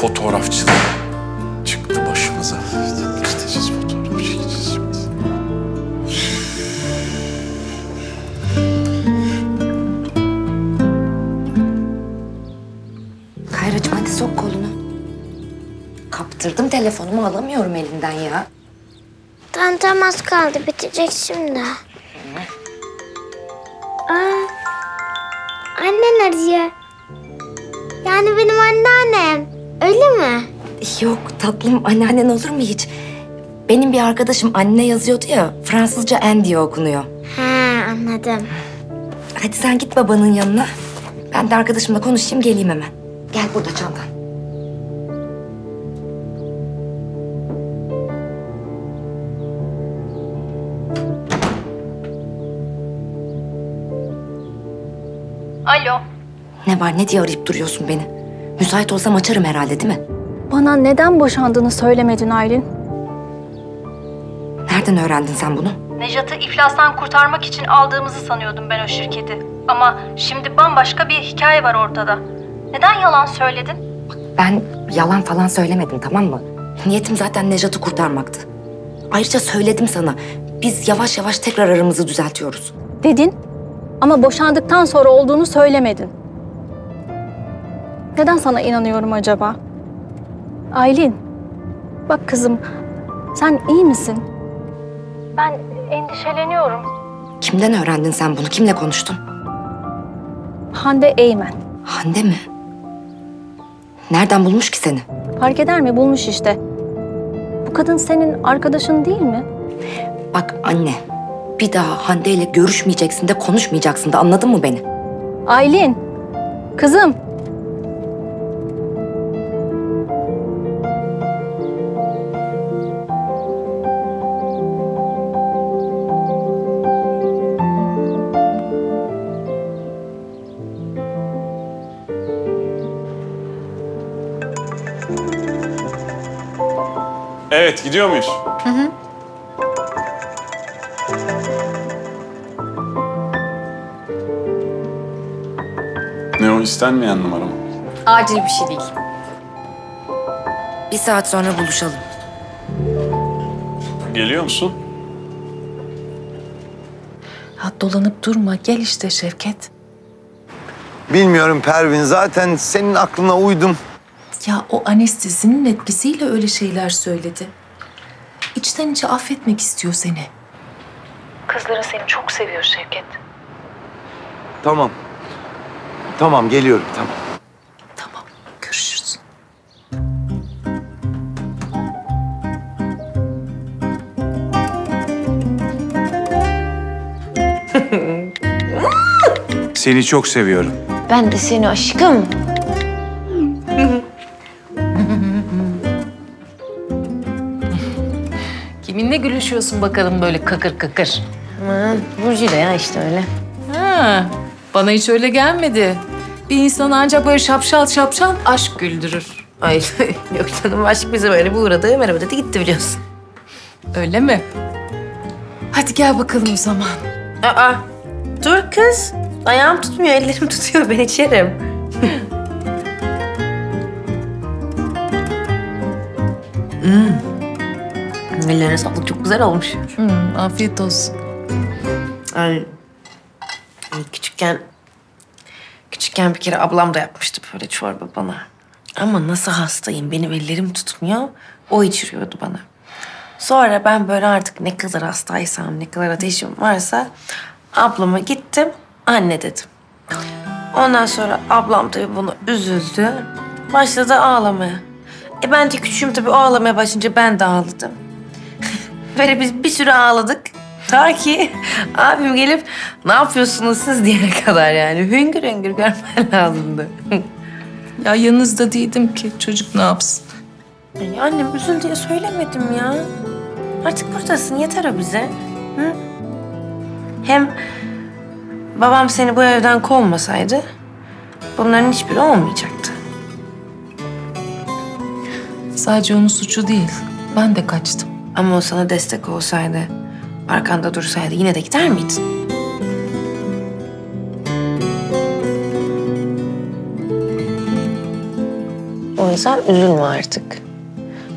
Fotoğrafçılık çıktı başımıza. İsteyeceğiz fotoğrafçı, gideceğiz şimdi. Kayracığım hadi sok kolunu. Kaptırdım telefonumu, alamıyorum elinden ya. Tantam az kaldı, bitecek şimdi. Aa, annen arıyor. Yani benim anneannem. Öyle mi? Yok tatlım, anneannen olur mu hiç? Benim bir arkadaşım anne yazıyordu ya, Fransızca en diye okunuyor. Ha, anladım. Hadi sen git babanın yanına. Ben de arkadaşımla konuşayım, geleyim hemen. Gel burada çantan. Alo. Ne var, ne diye arayıp duruyorsun beni? Müsait olsam açarım herhalde değil mi? Bana neden boşandığını söylemedin Aylin? Nereden öğrendin sen bunu? Nejat'ı iflastan kurtarmak için aldığımızı sanıyordum ben o şirketi. Ama şimdi bambaşka bir hikaye var ortada. Neden yalan söyledin? Bak, ben yalan falan söylemedim, tamam mı? Niyetim zaten Nejat'ı kurtarmaktı. Ayrıca söyledim sana. Biz yavaş yavaş tekrar aramızı düzeltiyoruz. Dedin ama boşandıktan sonra olduğunu söylemedin. Neden sana inanıyorum acaba? Aylin, bak kızım, sen iyi misin? Ben endişeleniyorum. Kimden öğrendin sen bunu? Kimle konuştun? Hande Eymen. Hande mi? Nereden bulmuş ki seni? Fark eder mi? Bulmuş işte. Bu kadın senin arkadaşın değil mi? Bak anne, bir daha Hande ile görüşmeyeceksin de konuşmayacaksın da, anladın mı beni? Aylin, kızım. Evet, gidiyor muyuz? Hı hı. Ne o, istenmeyen numara mı? Acil bir şey değil. Bir saat sonra buluşalım. Geliyor musun? Ha, dolanıp durma, gel işte Şevket. Bilmiyorum Pervin, zaten senin aklına uydum. Ya o anestezinin etkisiyle öyle şeyler söyledi. İçten içe affetmek istiyor seni. Kızların seni çok seviyor Şevket. Tamam. Tamam, geliyorum, tamam. Tamam, görüşürüz. Seni çok seviyorum. Ben de seni aşkım. Kiminle gülüşüyorsun bakalım böyle kakır kakır? Aman Burcu'yla ya, işte öyle. Ha, bana hiç öyle gelmedi. Bir insan ancak böyle şapşal şapşal aşk güldürür. Ay yok canım, aşk bize böyle bir uğradı, merhaba dedi gitti biliyorsun. Öyle mi? Hadi gel bakalım o zaman. Aa, dur kız. Ayağım tutmuyor, ellerim tutuyor, ben içerim. Hmm. Ellerine sağlık, çok güzel olmuş. Hmm, afiyet olsun. Ay, küçükken... Küçükken bir kere ablam da yapmıştı böyle çorba bana. Ama nasıl hastayım, benim ellerim tutmuyor. O içiriyordu bana. Sonra ben böyle artık ne kadar hastaysam, ne kadar ateşim varsa... Ablama gittim, anne dedim. Ondan sonra ablam tabii bunu üzüldü. Başladı ağlamaya. E ben de küçüğüm tabii, o ağlamaya başlayınca ben de ağladım. Böyle biz bir sürü ağladık. Ta ki abim gelip ne yapıyorsunuz siz diyene kadar yani. Hüngür hüngür görmen lazımdı. Ya yanınızda değildim ki, çocuk ne yapsın? Ay annem üzül diye söylemedim ya. Artık buradasın, yeter o bize. Hı? Hem babam seni bu evden kovmasaydı bunların hiçbiri olmayacaktı. Sadece onun suçu değil, ben de kaçtım. Ama o sana destek olsaydı, arkanda dursaydı yine de gider miydin? O yüzden üzülme artık.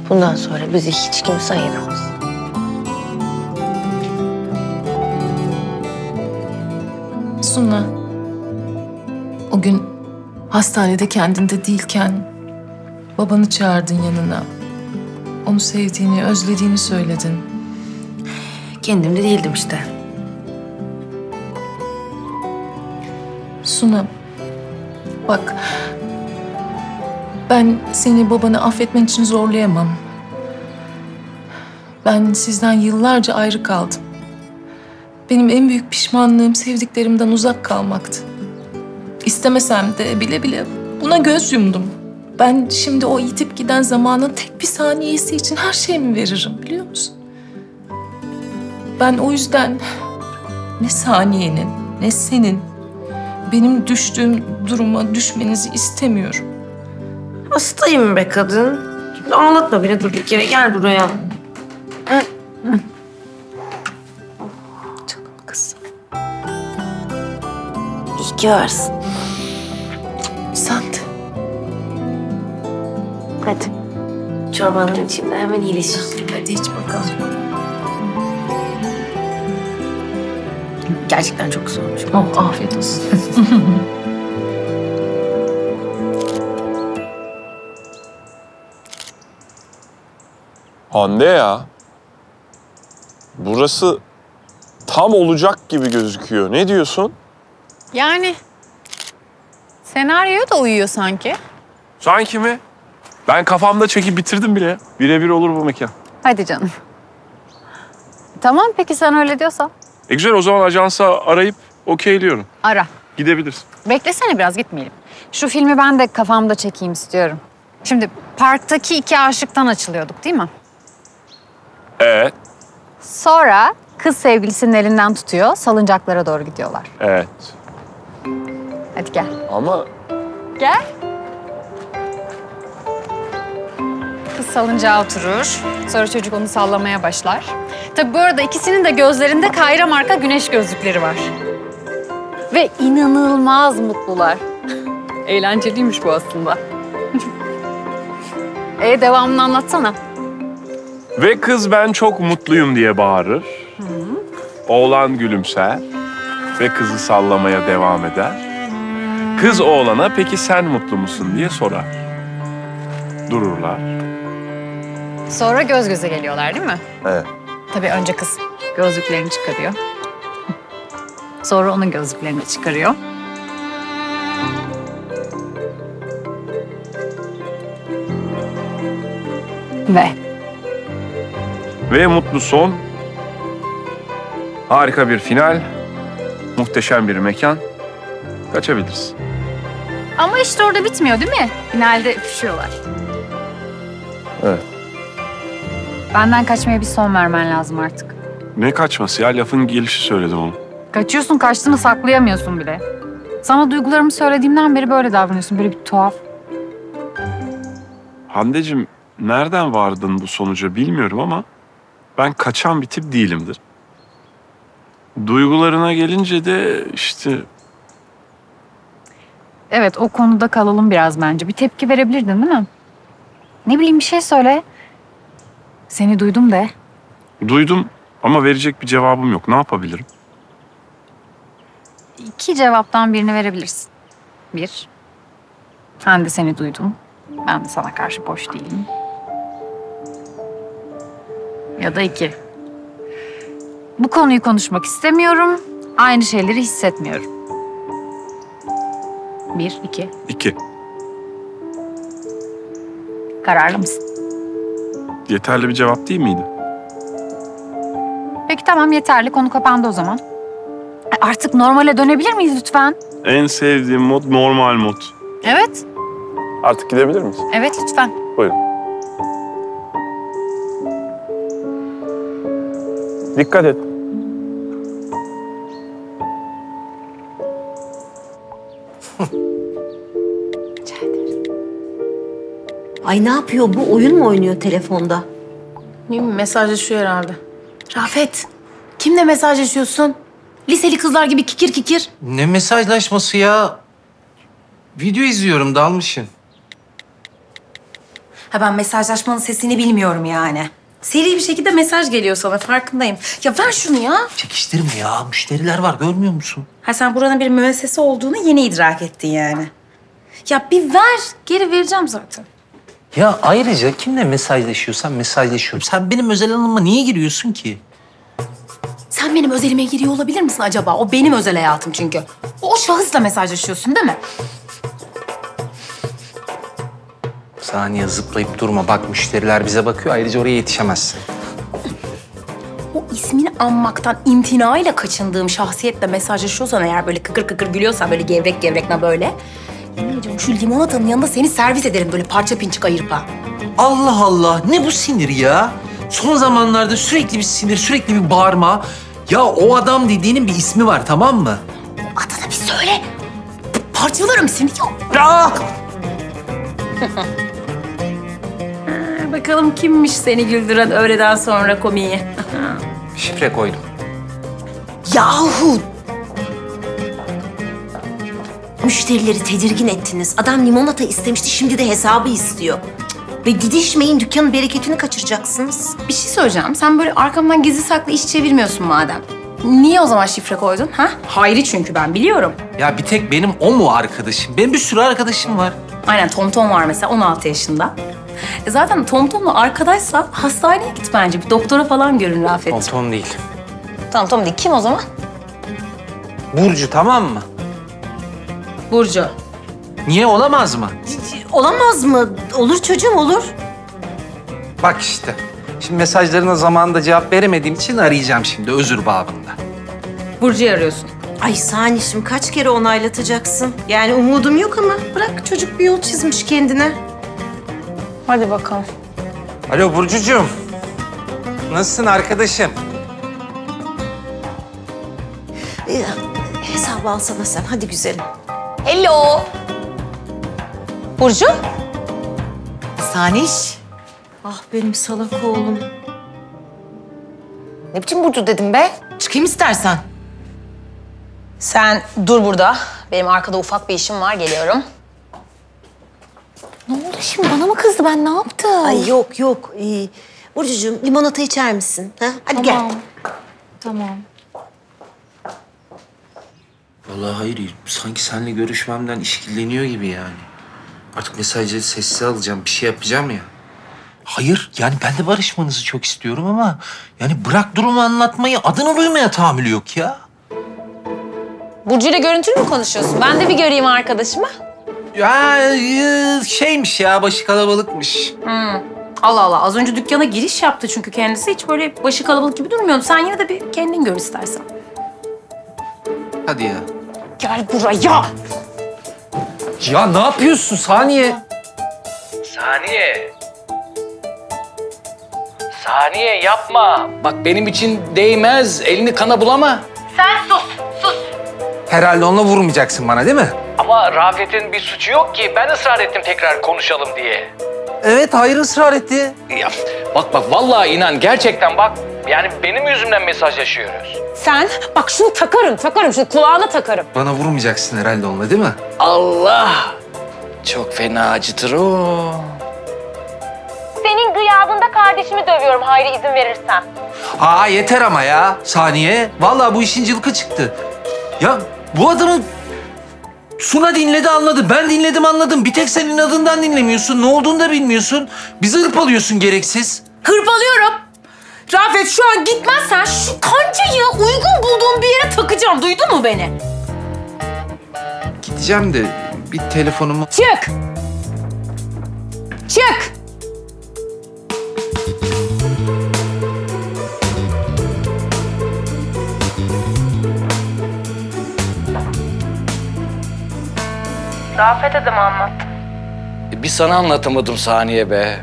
Bundan sonra bizi hiç kimse ayıramaz. Suna, o gün hastanede kendinde değilken babanı çağırdın yanına. Onu sevdiğini, özlediğini söyledin. Kendimde değildim işte. Suna, bak... Ben seni babanı affetmen için zorlayamam. Ben sizden yıllarca ayrı kaldım. Benim en büyük pişmanlığım sevdiklerimden uzak kalmaktı. İstemesem de bile bile buna göz yumdum. Ben şimdi o yitip giden zamanın tek bir saniyesi için her şeyimi veririm, biliyor musun? Ben o yüzden ne Saniye'nin ne senin benim düştüğüm duruma düşmenizi istemiyorum. Hastayım be kadın. Şimdi ağlatma beni durduk yere. Gel buraya. Canım kızım. İyi ki varsın. Sen de. Hadi. Çorbanın içinde hemen iyileşir. Hadi iç bakalım. Gerçekten çok zormuş. Oh, afiyet olsun. Hande ya, burası tam olacak gibi gözüküyor. Ne diyorsun? Yani senaryo da uyuyor sanki. Sanki mi? Ben kafamda çekip bitirdim bile. Birebir olur bu mekan. Hadi canım. Tamam, peki sen öyle diyorsan. E güzel, o zaman ajansa arayıp okeyliyorum. Ara. Gidebilirsin. Beklesene biraz, gitmeyelim. Şu filmi ben de kafamda çekeyim istiyorum. Şimdi parktaki iki aşıktan açılıyorduk değil mi? Evet. Sonra kız sevgilisinin elinden tutuyor, salıncaklara doğru gidiyorlar. Evet. Hadi gel. Ama... Gel. Kız salıncağa oturur, sonra çocuk onu sallamaya başlar. Tabii bu arada ikisinin de gözlerinde Kayra marka güneş gözlükleri var. Ve inanılmaz mutlular. Eğlenceliymiş bu aslında. E devamını anlatsana. Ve kız ben çok mutluyum diye bağırır. Hı -hı. Oğlan gülümser ve kızı sallamaya devam eder. Kız oğlana peki sen mutlu musun diye sorar. Dururlar. Sonra göz göze geliyorlar değil mi? Evet. Tabii önce kız gözlüklerini çıkarıyor. Sonra onun gözlüklerini çıkarıyor. Ve? Ve mutlu son, harika bir final, muhteşem bir mekan, kaçabiliriz. Ama işte orada bitmiyor değil mi? Finalde öpüşüyorlar. Evet. Benden kaçmaya bir son vermen lazım artık. Ne kaçması ya? Lafın gelişi söyledim onu. Kaçıyorsun, kaçtığını saklayamıyorsun bile. Sana duygularımı söylediğimden beri böyle davranıyorsun, böyle bir tuhaf. Handeciğim... Nereden vardın bu sonuca bilmiyorum ama ben kaçan bir tip değilimdir. Duygularına gelince de işte... Evet, o konuda kalalım biraz bence. Bir tepki verebilirdin değil mi? Ne bileyim, bir şey söyle. Seni duydum de. Duydum ama verecek bir cevabım yok. Ne yapabilirim? İki cevaptan birini verebilirsin. Bir, ben de seni duydum. Ben de sana karşı boş değilim. Ya da iki. Bu konuyu konuşmak istemiyorum. Aynı şeyleri hissetmiyorum. Bir, iki. İki. Kararlı mısın? Yeterli bir cevap değil miydi? Peki tamam, yeterli. Konu kapandı o zaman. Artık normale dönebilir miyiz lütfen? En sevdiğim mod normal mod. Evet. Artık gidebilir miyiz? Evet, lütfen. Buyurun. Dikkat et. Ay ne yapıyor bu? Oyun mu oynuyor telefonda? Bilmiyorum, mesajlaşıyor herhalde. Rafet, kimle mesajlaşıyorsun? Liseli kızlar gibi kikir kikir. Ne mesajlaşması ya? Video izliyorum, dalmışım. Ha ben mesajlaşmanın sesini bilmiyorum yani. Seri bir şekilde mesaj geliyor sana, farkındayım. Ya ver şunu ya. Çekiştirme ya, müşteriler var, görmüyor musun? Ha sen buranın bir müessese olduğunu yeni idrak ettin yani. Ya bir ver, geri vereceğim zaten. Ya ayrıca kimle mesajlaşıyorsan mesajlaşıyorum. Sen benim özel alanıma niye giriyorsun ki? Sen benim özelime giriyor olabilir misin acaba? O benim özel hayatım çünkü. O, o şahısla mesajlaşıyorsun değil mi? Saniye zıplayıp durma. Bak müşteriler bize bakıyor. Ayrıca oraya yetişemezsin. O ismini anmaktan imtinayla kaçındığım şahsiyetle mesajlaşıyorsan eğer böyle kıkır kıkır gülüyorsan böyle gevrek gevrek ne böyle... Şu limonatanın yanında seni servis ederim böyle parça pinçik ayırıp ha. Allah Allah, ne bu sinir ya? Son zamanlarda sürekli bir sinir, sürekli bir bağırma. Ya o adam dediğinin bir ismi var, tamam mı? Adana bir söyle. Parçalarım seni ya. Ah! Bakalım kimmiş seni güldüren öğleden sonra komiği. Şifre koydum. Yahu! Müşterileri tedirgin ettiniz. Adam limonata istemişti, şimdi de hesabı istiyor. Ve didişmeyin, dükkanın bereketini kaçıracaksınız. Bir şey söyleyeceğim. Sen böyle arkamdan gizli saklı iş çevirmiyorsun madem. Niye o zaman şifre koydun, ha? Hayri çünkü ben biliyorum. Ya bir tek benim o mu arkadaşım? Benim bir sürü arkadaşım var. Aynen, Tomtom var mesela, on altı yaşında. E zaten Tomtom'la arkadaşsa hastaneye git bence. Bir doktora falan görün Rafet. Tomtom değil. Tomtom değil. Kim o zaman? Burcu, tamam mı? Burcu. Niye, olamaz mı? Olamaz mı? Olur çocuğum, olur. Bak işte. Şimdi mesajlarına zamanında cevap veremediğim için arayacağım şimdi, özür babında. Burcu'yu arıyorsun. Ay Sanişim, kaç kere onaylatacaksın? Yani umudum yok ama bırak, çocuk bir yol çizmiş kendine. Hadi bakalım. Alo Burcucuğum. Nasılsın arkadaşım? Ee, hesabı alsana sen, hadi güzelim. Hello. Burcu? Saniş. Ah benim salak oğlum. Ne biçim Burcu dedim be? Çıkayım istersen. Sen dur burada. Benim arkada ufak bir işim var, geliyorum. Ne oldu şimdi? Bana mı kızdı? Ben ne yaptım? Ay yok yok. Ee, Burcucuğum limonata içer misin? Ha? Hadi tamam. Gel. Tamam. Vallahi hayır, sanki seninle görüşmemden işkilleniyor gibi yani. Artık mesajları sessize alacağım, bir şey yapacağım ya. Hayır, yani ben de barışmanızı çok istiyorum ama... yani bırak durumu anlatmayı, adını duymaya tahammülü yok ya. Burcu'yla görüntülü mü konuşuyorsun? Ben de bir göreyim arkadaşımı. Ya şeymiş ya, başı kalabalıkmış. Hmm. Allah Allah, az önce dükkana giriş yaptı çünkü kendisi. Hiç böyle başı kalabalık gibi durmuyordu. Sen yine de bir kendin gör istersen. Hadi ya. Gel buraya. Ya ne yapıyorsun Saniye? Saniye. Saniye yapma. Bak benim için değmez. Elini kana bulama. Sen sus, sus. Herhalde onunla vurmayacaksın bana değil mi? Ama Rafet'in bir suçu yok ki. Ben ısrar ettim tekrar konuşalım diye. Evet, hayır ısrar etti. Ya, bak bak vallahi inan gerçekten bak. Yani benim yüzümden mesajlaşıyoruz. Sen bak şunu takarım, takarım. Şunu kulağına takarım. Bana vurmayacaksın herhalde onunla değil mi? Allah! Çok fena acıtır o. Senin gıyabında kardeşimi dövüyorum Hayri izin verirsen. Aa yeter ama ya Saniye. Vallahi bu işin cılkı çıktı. Ya bu adamı Suna dinledi anladı. Ben dinledim anladım. Bir tek senin adından dinlemiyorsun. Ne olduğunu da bilmiyorsun. Bizi hırpalıyorsun gereksiz. Hırpalıyorum. Rafet şu an gitmezsen şu kancayı uygun bulduğum bir yere takacağım. Duydun mu beni? Gideceğim de bir telefonumu... Çık! Çık! Rafet'e de mi anlattın? Bir sana anlatamadım Saniye be.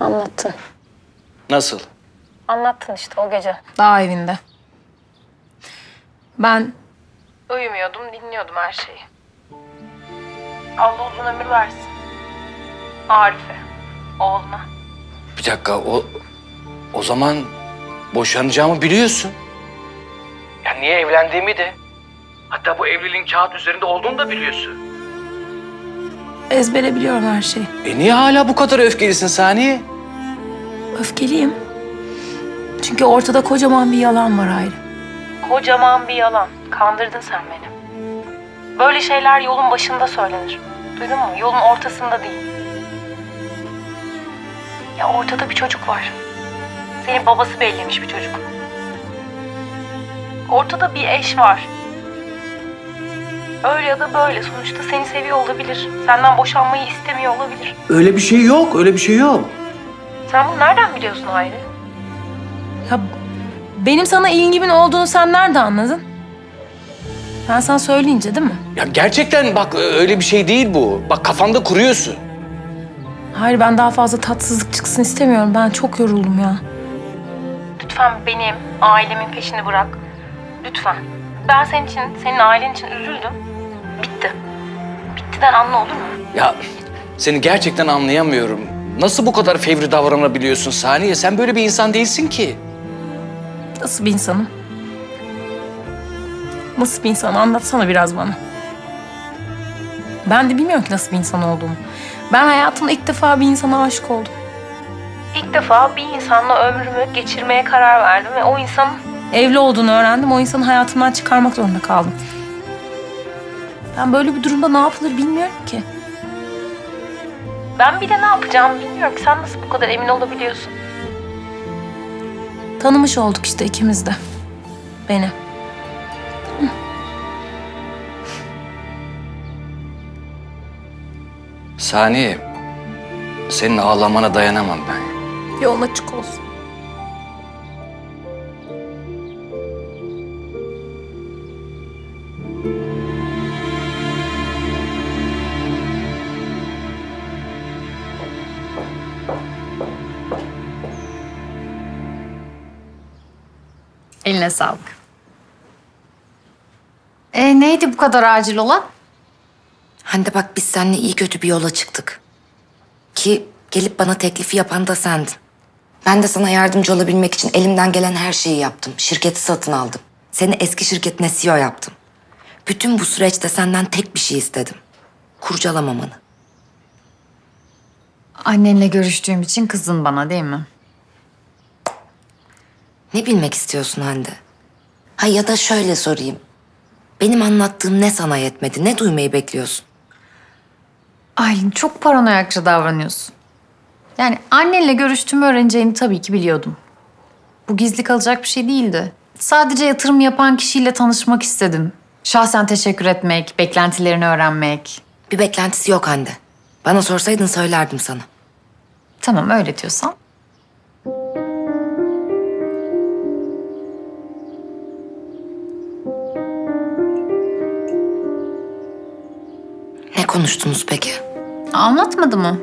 Anlattın. Nasıl? Anlattın işte o gece. Dağ evinde. Ben... Uyumuyordum, dinliyordum her şeyi. Allah uzun ömür versin. Arif'e, oğluna. Bir dakika, o... O zaman boşanacağımı biliyorsun. Ya niye evlendiğimi de... Hatta bu evliliğin kağıt üzerinde olduğunu da biliyorsun. Ezbere biliyorum her şeyi. E niye hala bu kadar öfkelisin Saniye? Öfkeliyim. Çünkü ortada kocaman bir yalan var Hayri. Kocaman bir yalan. Kandırdın sen beni. Böyle şeyler yolun başında söylenir. Duydun mu? Yolun ortasında değil. Ya ortada bir çocuk var. Senin babası bellemiş bir çocuk. Ortada bir eş var. Öyle ya da böyle. Sonuçta seni seviyor olabilir. Senden boşanmayı istemiyor olabilir. Öyle bir şey yok, öyle bir şey yok. Sen bunu nereden biliyorsun Hayri? Ya benim sana ilgimin olduğunu sen nerede anladın? Ben sana söyleyince değil mi? Ya gerçekten bak öyle bir şey değil bu. Bak kafanda kuruyorsun. Hayır, ben daha fazla tatsızlık çıksın istemiyorum. Ben çok yoruldum ya. Lütfen benim ailemin peşini bırak. Lütfen. Ben senin için, senin ailen için üzüldüm. Bitti. Bittiden anla, olur mu? Ya seni gerçekten anlayamıyorum. Nasıl bu kadar fevri davranabiliyorsun Saniye? Sen böyle bir insan değilsin ki. Nasıl bir insanım? Nasıl bir insan? Anlatsana biraz bana. Ben de bilmiyorum ki nasıl bir insan olduğumu. Ben hayatımda ilk defa bir insana aşık oldum. İlk defa bir insanla ömrümü geçirmeye karar verdim ve o insanın evli olduğunu öğrendim. O insanı hayatımdan çıkarmak zorunda kaldım. Ben böyle bir durumda ne yapılır bilmiyorum ki. Ben bile ne yapacağımı bilmiyorum ki. Sen nasıl bu kadar emin olabiliyorsun? Tanımış olduk işte ikimiz de. Beni. Saniye, senin ağlamana dayanamam ben. Yolun açık olsun. Eline sağlık. Ee, neydi bu kadar acil olan? Hande bak, biz seninle iyi kötü bir yola çıktık. Ki gelip bana teklifi yapan da sendin. Ben de sana yardımcı olabilmek için elimden gelen her şeyi yaptım. Şirketi satın aldım. Seni eski şirketine C E O yaptım. Bütün bu süreçte senden tek bir şey istedim. Kurcalamamanı. Annenle görüştüğüm için kızdın bana değil mi? Ne bilmek istiyorsun Hande? Ha ya da şöyle sorayım. Benim anlattığım ne sana yetmedi, ne duymayı bekliyorsun? Aylin, çok paranoyakça davranıyorsun. Yani annenle görüştüğümü öğreneceğini tabii ki biliyordum. Bu gizli kalacak bir şey değildi. Sadece yatırım yapan kişiyle tanışmak istedim. Şahsen teşekkür etmek, beklentilerini öğrenmek. Bir beklentisi yok Hande. Bana sorsaydın söylerdim sana. Tamam, öyle diyorsan. Ne konuştunuz peki? Anlatmadı mı?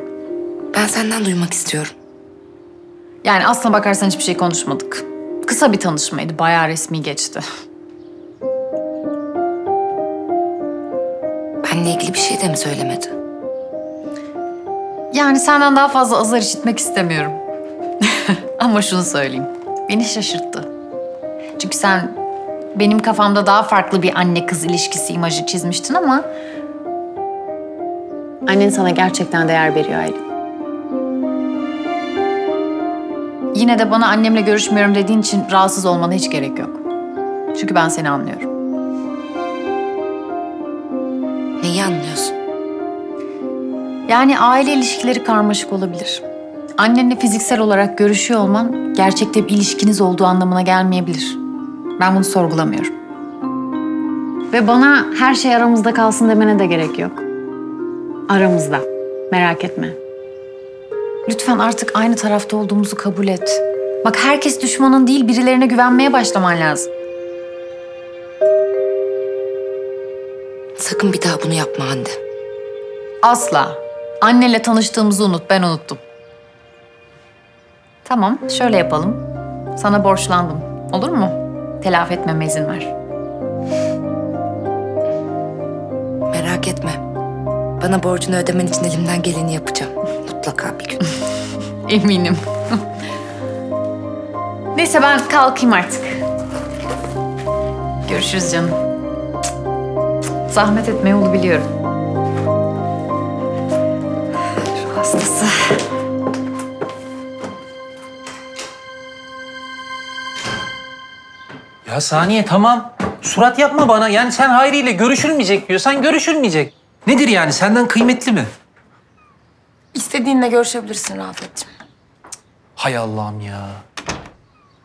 Ben senden duymak istiyorum. Yani aslına bakarsan hiçbir şey konuşmadık. Kısa bir tanışmaydı, bayağı resmi geçti. Benle ilgili bir şey de mi söylemedi? Yani senden daha fazla azar işitmek istemiyorum. Ama şunu söyleyeyim, beni şaşırttı. Çünkü sen benim kafamda daha farklı bir anne kız ilişkisi imajı çizmiştin ama... Annen sana gerçekten değer veriyor Aylin. Yine de bana annemle görüşmüyorum dediğin için rahatsız olmana hiç gerek yok. Çünkü ben seni anlıyorum. Neyi anlıyorsun? Yani aile ilişkileri karmaşık olabilir. Annenle fiziksel olarak görüşüyor olman gerçekte bir ilişkiniz olduğu anlamına gelmeyebilir. Ben bunu sorgulamıyorum. Ve bana her şey aramızda kalsın demene de gerek yok. Aramızda. Merak etme. Lütfen artık aynı tarafta olduğumuzu kabul et. Bak, herkes düşmanın değil, birilerine güvenmeye başlaman lazım. Sakın bir daha bunu yapma Hande. Asla. Annenle tanıştığımızı unut, ben unuttum. Tamam, şöyle yapalım. Sana borçlandım. Olur mu? Telafi etmeme izin ver. Merak etme. Bana borcunu ödemen için elimden geleni yapacağım. Mutlaka bir gün. Eminim. Neyse ben kalkayım artık. Görüşürüz canım. Zahmet etme yolu biliyorum. Ruh hastası. Ya Saniye tamam. Surat yapma bana. Yani sen Hayri ile görüşülmeyecek diyorsan görüşülmeyecek. Nedir yani? Senden kıymetli mi? İstediğinle görüşebilirsin Rafet'ciğim. Hay Allah'ım ya.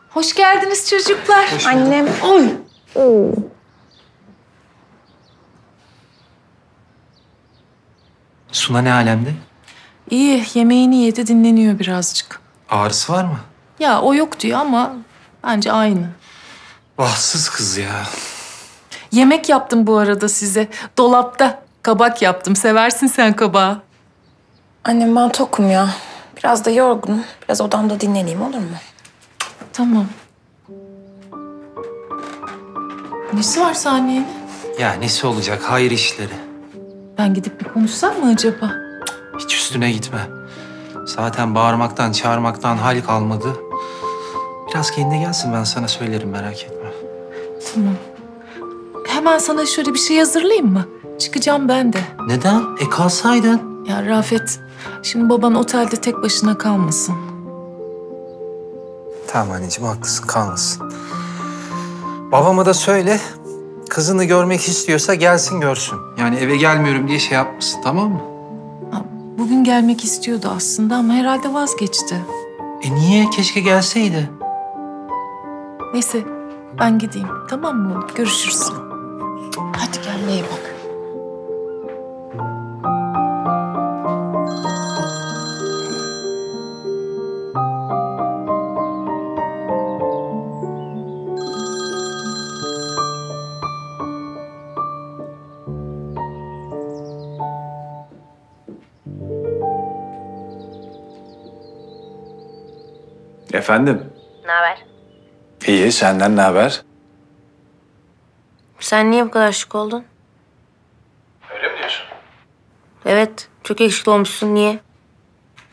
Hoş geldiniz çocuklar. Hoş annem. Oy. Oy. Suna ne alemde? İyi. Yemeğini yedi, dinleniyor birazcık. Ağrısı var mı? Ya o yok diyor ama bence aynı. Vahsız kız ya. Yemek yaptım bu arada size. Dolapta kabak yaptım. Seversin sen kabağı. Annem ben tokum ya. Biraz da yorgunum. Biraz odamda dinleneyim olur mu? Tamam. Nesi var Saniye'nin? Ya nesi olacak? Hayır işleri. Ben gidip bir konuşsam mı acaba? Hiç üstüne gitme. Zaten bağırmaktan, çağırmaktan hal kalmadı. Biraz kendine gelsin. Ben sana söylerim. Merak etme. Tamam. Hemen sana şöyle bir şey hazırlayayım mı? Çıkacağım ben de. Neden? E kalsaydın. Ya Rafet, şimdi baban otelde tek başına kalmasın. Tamam anneciğim, haklısın. Kalmasın. Babama da söyle, kızını görmek istiyorsa gelsin görsün. Yani eve gelmiyorum diye şey yapmasın, tamam mı? Bugün gelmek istiyordu aslında ama herhalde vazgeçti. E niye? Keşke gelseydi. Neyse, ben gideyim. Tamam mı oğlum? Görüşürüz. Hadi kendine iyi bak. Efendim? Ne haber? İyi, senden ne haber? Sen niye bu kadar şık oldun? Öyle mi diyorsun? Evet, çok yakışıklı olmuşsun. Niye?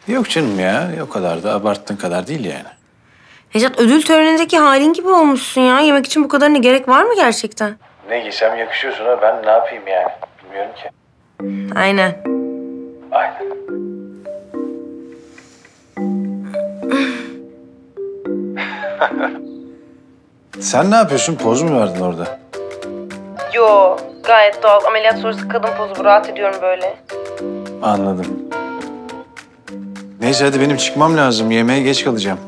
Yok canım ya, o kadar da abarttığın kadar değil yani. Nejat, ödül törenindeki halin gibi olmuşsun ya. Yemek için bu kadarına gerek var mı gerçekten? Ne giysem yakışıyorsun ha, ben ne yapayım yani? Bilmiyorum ki. Aynen. Aynen. Sen ne yapıyorsun? Poz mu verdin orada? Yo, gayet doğal. Ameliyat sonrası kadın pozu. Rahat ediyorum böyle. Anladım. Neyse hadi benim çıkmam lazım. Yemeğe geç kalacağım.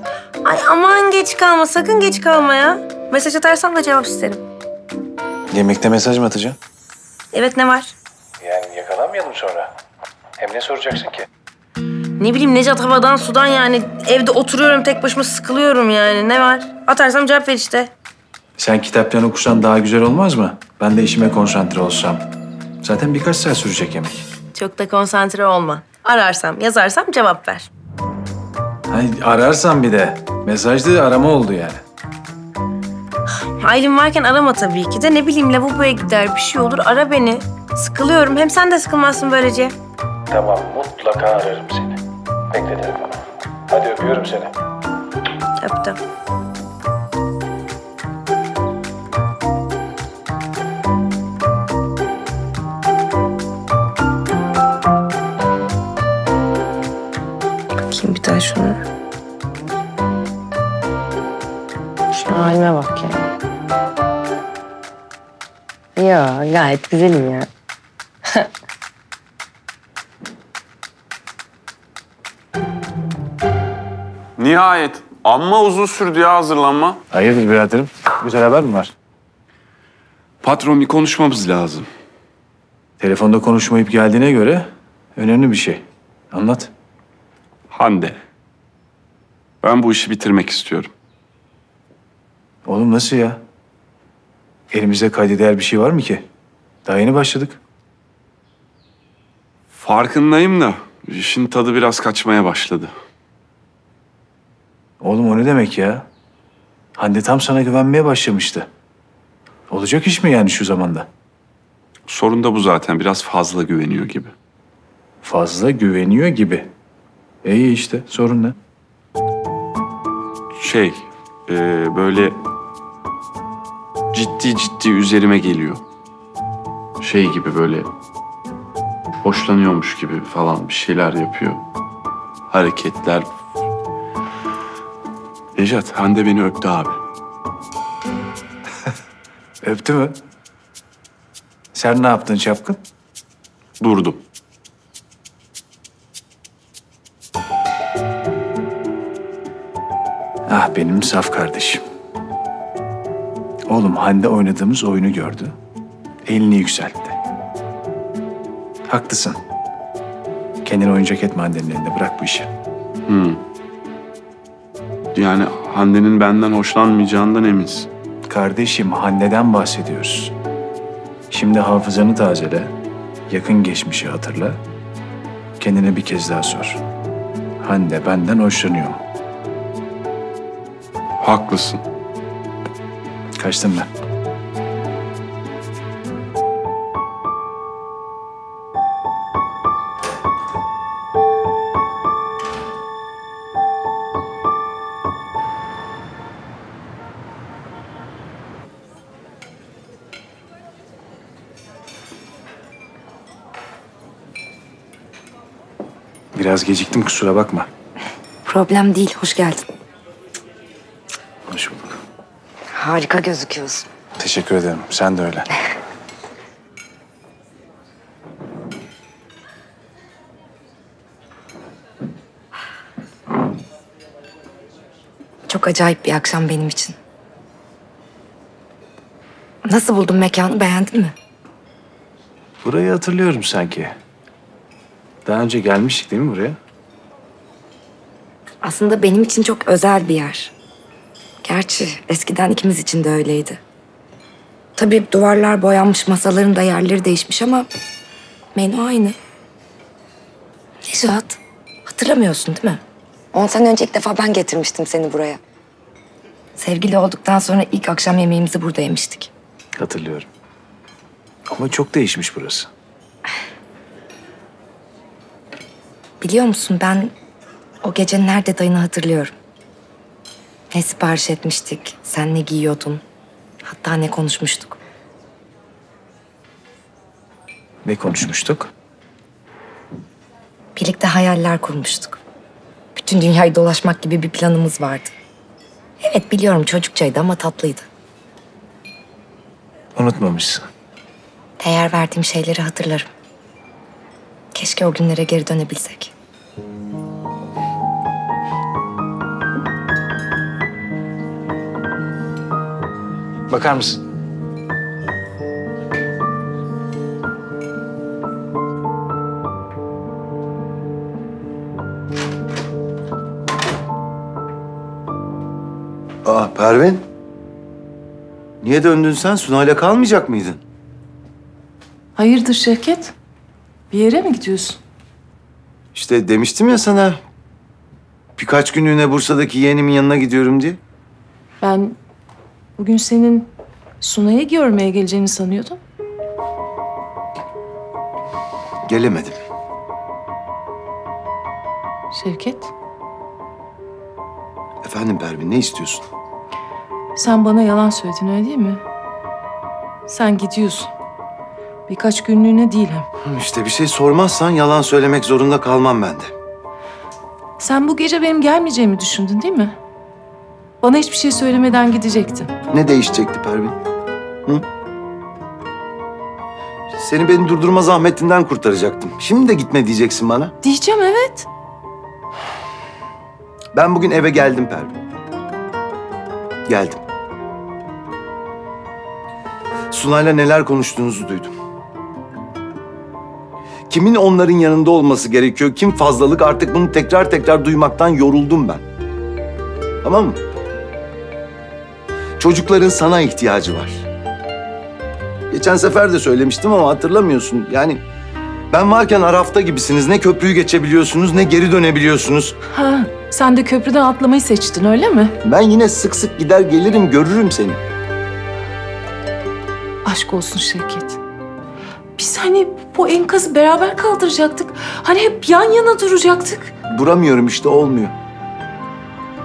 Ay aman geç kalma. Sakın geç kalma ya. Mesaj atarsam da cevap isterim. Yemekte mesaj mı atacaksın? Evet ne var? Yani yakalanmayalım sonra. Hem ne soracaksın ki? Ne bileyim Nejat havadan sudan yani. Evde oturuyorum tek başıma sıkılıyorum yani. Ne var? Atarsam cevap ver işte. Sen kitaplarını okursan daha güzel olmaz mı? Ben de işime konsantre olsam. Zaten birkaç saat sürecek yemek. Çok da konsantre olma. Ararsam, yazarsam cevap ver. Hayır, ararsam bir de. Mesajda arama oldu yani. Aylin varken arama tabii ki de. Ne bileyim lavaboya gider bir şey olur. Ara beni. Sıkılıyorum. Hem sen de sıkılmazsın böylece. Tamam, mutlaka ararım seni. Bekle telefonu. Hadi öpüyorum seni. Öptüm. Bakayım bir tane şunu. Şu halime bak ya. Ya gayet güzelim ya. Nihayet. Amma uzun sürdü ya hazırlanma. Hayırdır biraderim? Güzel haber mi var? Patron bir konuşmamız lazım. Telefonda konuşmayıp geldiğine göre önemli bir şey. Anlat. Hande. Ben bu işi bitirmek istiyorum. Oğlum nasıl ya? Elimizde kayda değer bir şey var mı ki? Daha yeni başladık. Farkındayım da işin tadı biraz kaçmaya başladı. Oğlum o ne demek ya? Hande tam sana güvenmeye başlamıştı. Olacak iş mi yani şu zamanda? Sorun da bu zaten. Biraz fazla güveniyor gibi. Fazla güveniyor gibi. İyi işte. Sorun ne? Şey, e, böyle ciddi ciddi üzerime geliyor. Şey gibi böyle hoşlanıyormuş gibi falan bir şeyler yapıyor. Hareketler. Nejat, Hande beni öptü abi. Öptü mü? Sen ne yaptın çapkın? Durdum. Ah benim saf kardeşim. Oğlum Hande oynadığımız oyunu gördü. Elini yükseltti. Haklısın. Kendini oyuncak etme Hande'nin elinde. Bırak bu işi. Hmm. Yani Hande'nin benden hoşlanmayacağından eminiz. Kardeşim Hande'den bahsediyoruz. Şimdi hafızanı tazele. Yakın geçmişi hatırla. Kendine bir kez daha sor. Hande benden hoşlanıyor mu? Haklısın. Kaçtım ben. Biraz geciktim, kusura bakma. Problem değil, hoş geldin. Hoş bulduk. Harika gözüküyorsun. Teşekkür ederim, sen de öyle. Çok acayip bir akşam benim için. Nasıl buldun mekanı, beğendin mi? Burayı hatırlıyorum sanki. Daha önce gelmiştik değil mi buraya? Aslında benim için çok özel bir yer. Gerçi eskiden ikimiz için de öyleydi. Tabii duvarlar boyanmış, masaların da yerleri değişmiş ama menü aynı. Nejat, hatırlamıyorsun değil mi? On sene önce ilk defa ben getirmiştim seni buraya. Sevgili olduktan sonra ilk akşam yemeğimizi burada yemiştik. Hatırlıyorum. Ama çok değişmiş burası. Biliyor musun ben o gece nerede dayını hatırlıyorum. Ne sipariş etmiştik, sen ne giyiyordun, hatta ne konuşmuştuk. Ne konuşmuştuk? Birlikte hayaller kurmuştuk. Bütün dünyayı dolaşmak gibi bir planımız vardı. Evet biliyorum çocukçaydı ama tatlıydı. Unutmamışsın. Değer verdiğim şeyleri hatırlarım. Keşke o günlere geri dönebilsek. Bakar mısın? Aa Pervin. Niye döndün sen? Suna'yla kalmayacak mıydın? Hayırdır Şevket? Bir yere mi gidiyorsun? İşte demiştim ya sana. Birkaç günlüğüne Bursa'daki yeğenimin yanına gidiyorum diye. Ben bugün senin Suna'yı görmeye geleceğini sanıyordum. Gelemedim. Şevket. Efendim Pervin, ne istiyorsun? Sen bana yalan söyledin öyle değil mi? Sen gidiyorsun. Birkaç günlüğüne değilim. İşte bir şey sormazsan yalan söylemek zorunda kalmam ben de. Sen bu gece benim gelmeyeceğimi düşündün değil mi? Bana hiçbir şey söylemeden gidecektin. Ne değişecekti Pervin? Hı? Seni beni durdurma zahmetinden kurtaracaktım. Şimdi de gitme diyeceksin bana. Diyeceğim evet. Ben bugün eve geldim Pervin. Geldim. Suna'yla neler konuştuğunuzu duydum. Kimin onların yanında olması gerekiyor, kim fazlalık, artık bunu tekrar tekrar duymaktan yoruldum ben. Tamam mı? Çocukların sana ihtiyacı var. Geçen sefer de söylemiştim ama hatırlamıyorsun. Yani ben varken Araf'ta gibisiniz. Ne köprüyü geçebiliyorsunuz, ne geri dönebiliyorsunuz. Ha, Sen de köprüden atlamayı seçtin, öyle mi? Ben yine sık sık gider gelirim, görürüm seni. Aşk olsun Şevket. Biz hani bu enkazı beraber kaldıracaktık. Hani hep yan yana duracaktık. Duramıyorum işte, olmuyor.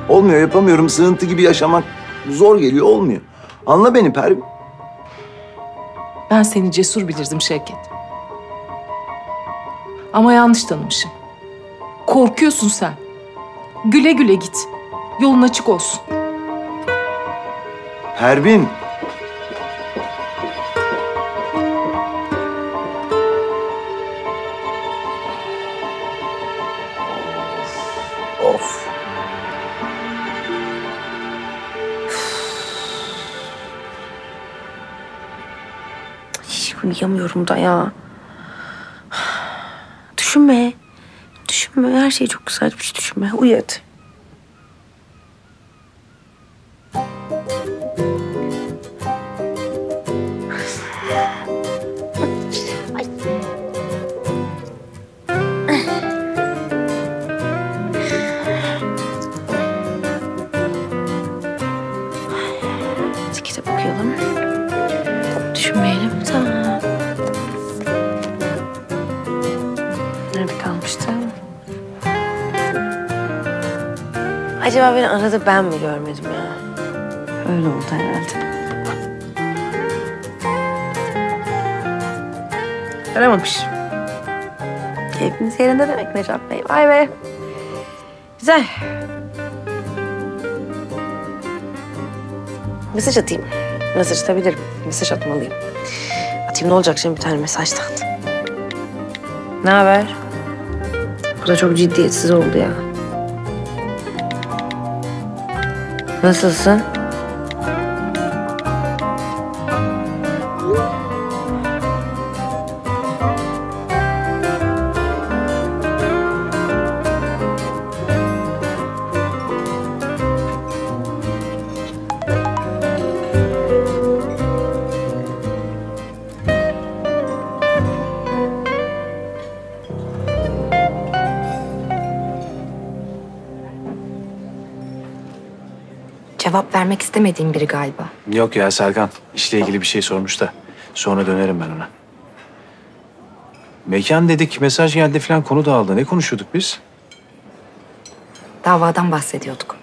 Olmuyor, yapamıyorum. Sığıntı gibi yaşamak zor geliyor, olmuyor. Anla beni Pervin. Ben seni cesur bilirdim Şevket. Ama yanlış tanımışım. Korkuyorsun sen. Güle güle git. Yolun açık olsun. Pervin. Uyuyamıyorum da ya. Düşünme. Düşünme. Her şey çok güzel. Hiç düşünme. Uyu hadi. Hadi kitap okuyalım. Düşünmeyelim. Tamam. Acaba beni arada ben mi görmedim ya? Öyle oldu herhalde. Aramamış. Keyfiniz yerinde demek Nejat Bey. Vay be. Güzel. Mesaj atayım. Mesaj atabilirim. Mesaj atmalıyım. Atayım, ne olacak şimdi, bir tane mesajdan. Ne haber? Bu da çok ciddiyetsiz oldu ya. Nasılsın? Cevap vermek istemediğin biri galiba. Yok ya Serkan, işle ilgili bir şey sormuş da sonra dönerim ben ona. Mekan dedik, mesaj geldi falan, konu dağıldı. Ne konuşuyorduk biz? Davadan bahsediyorduk.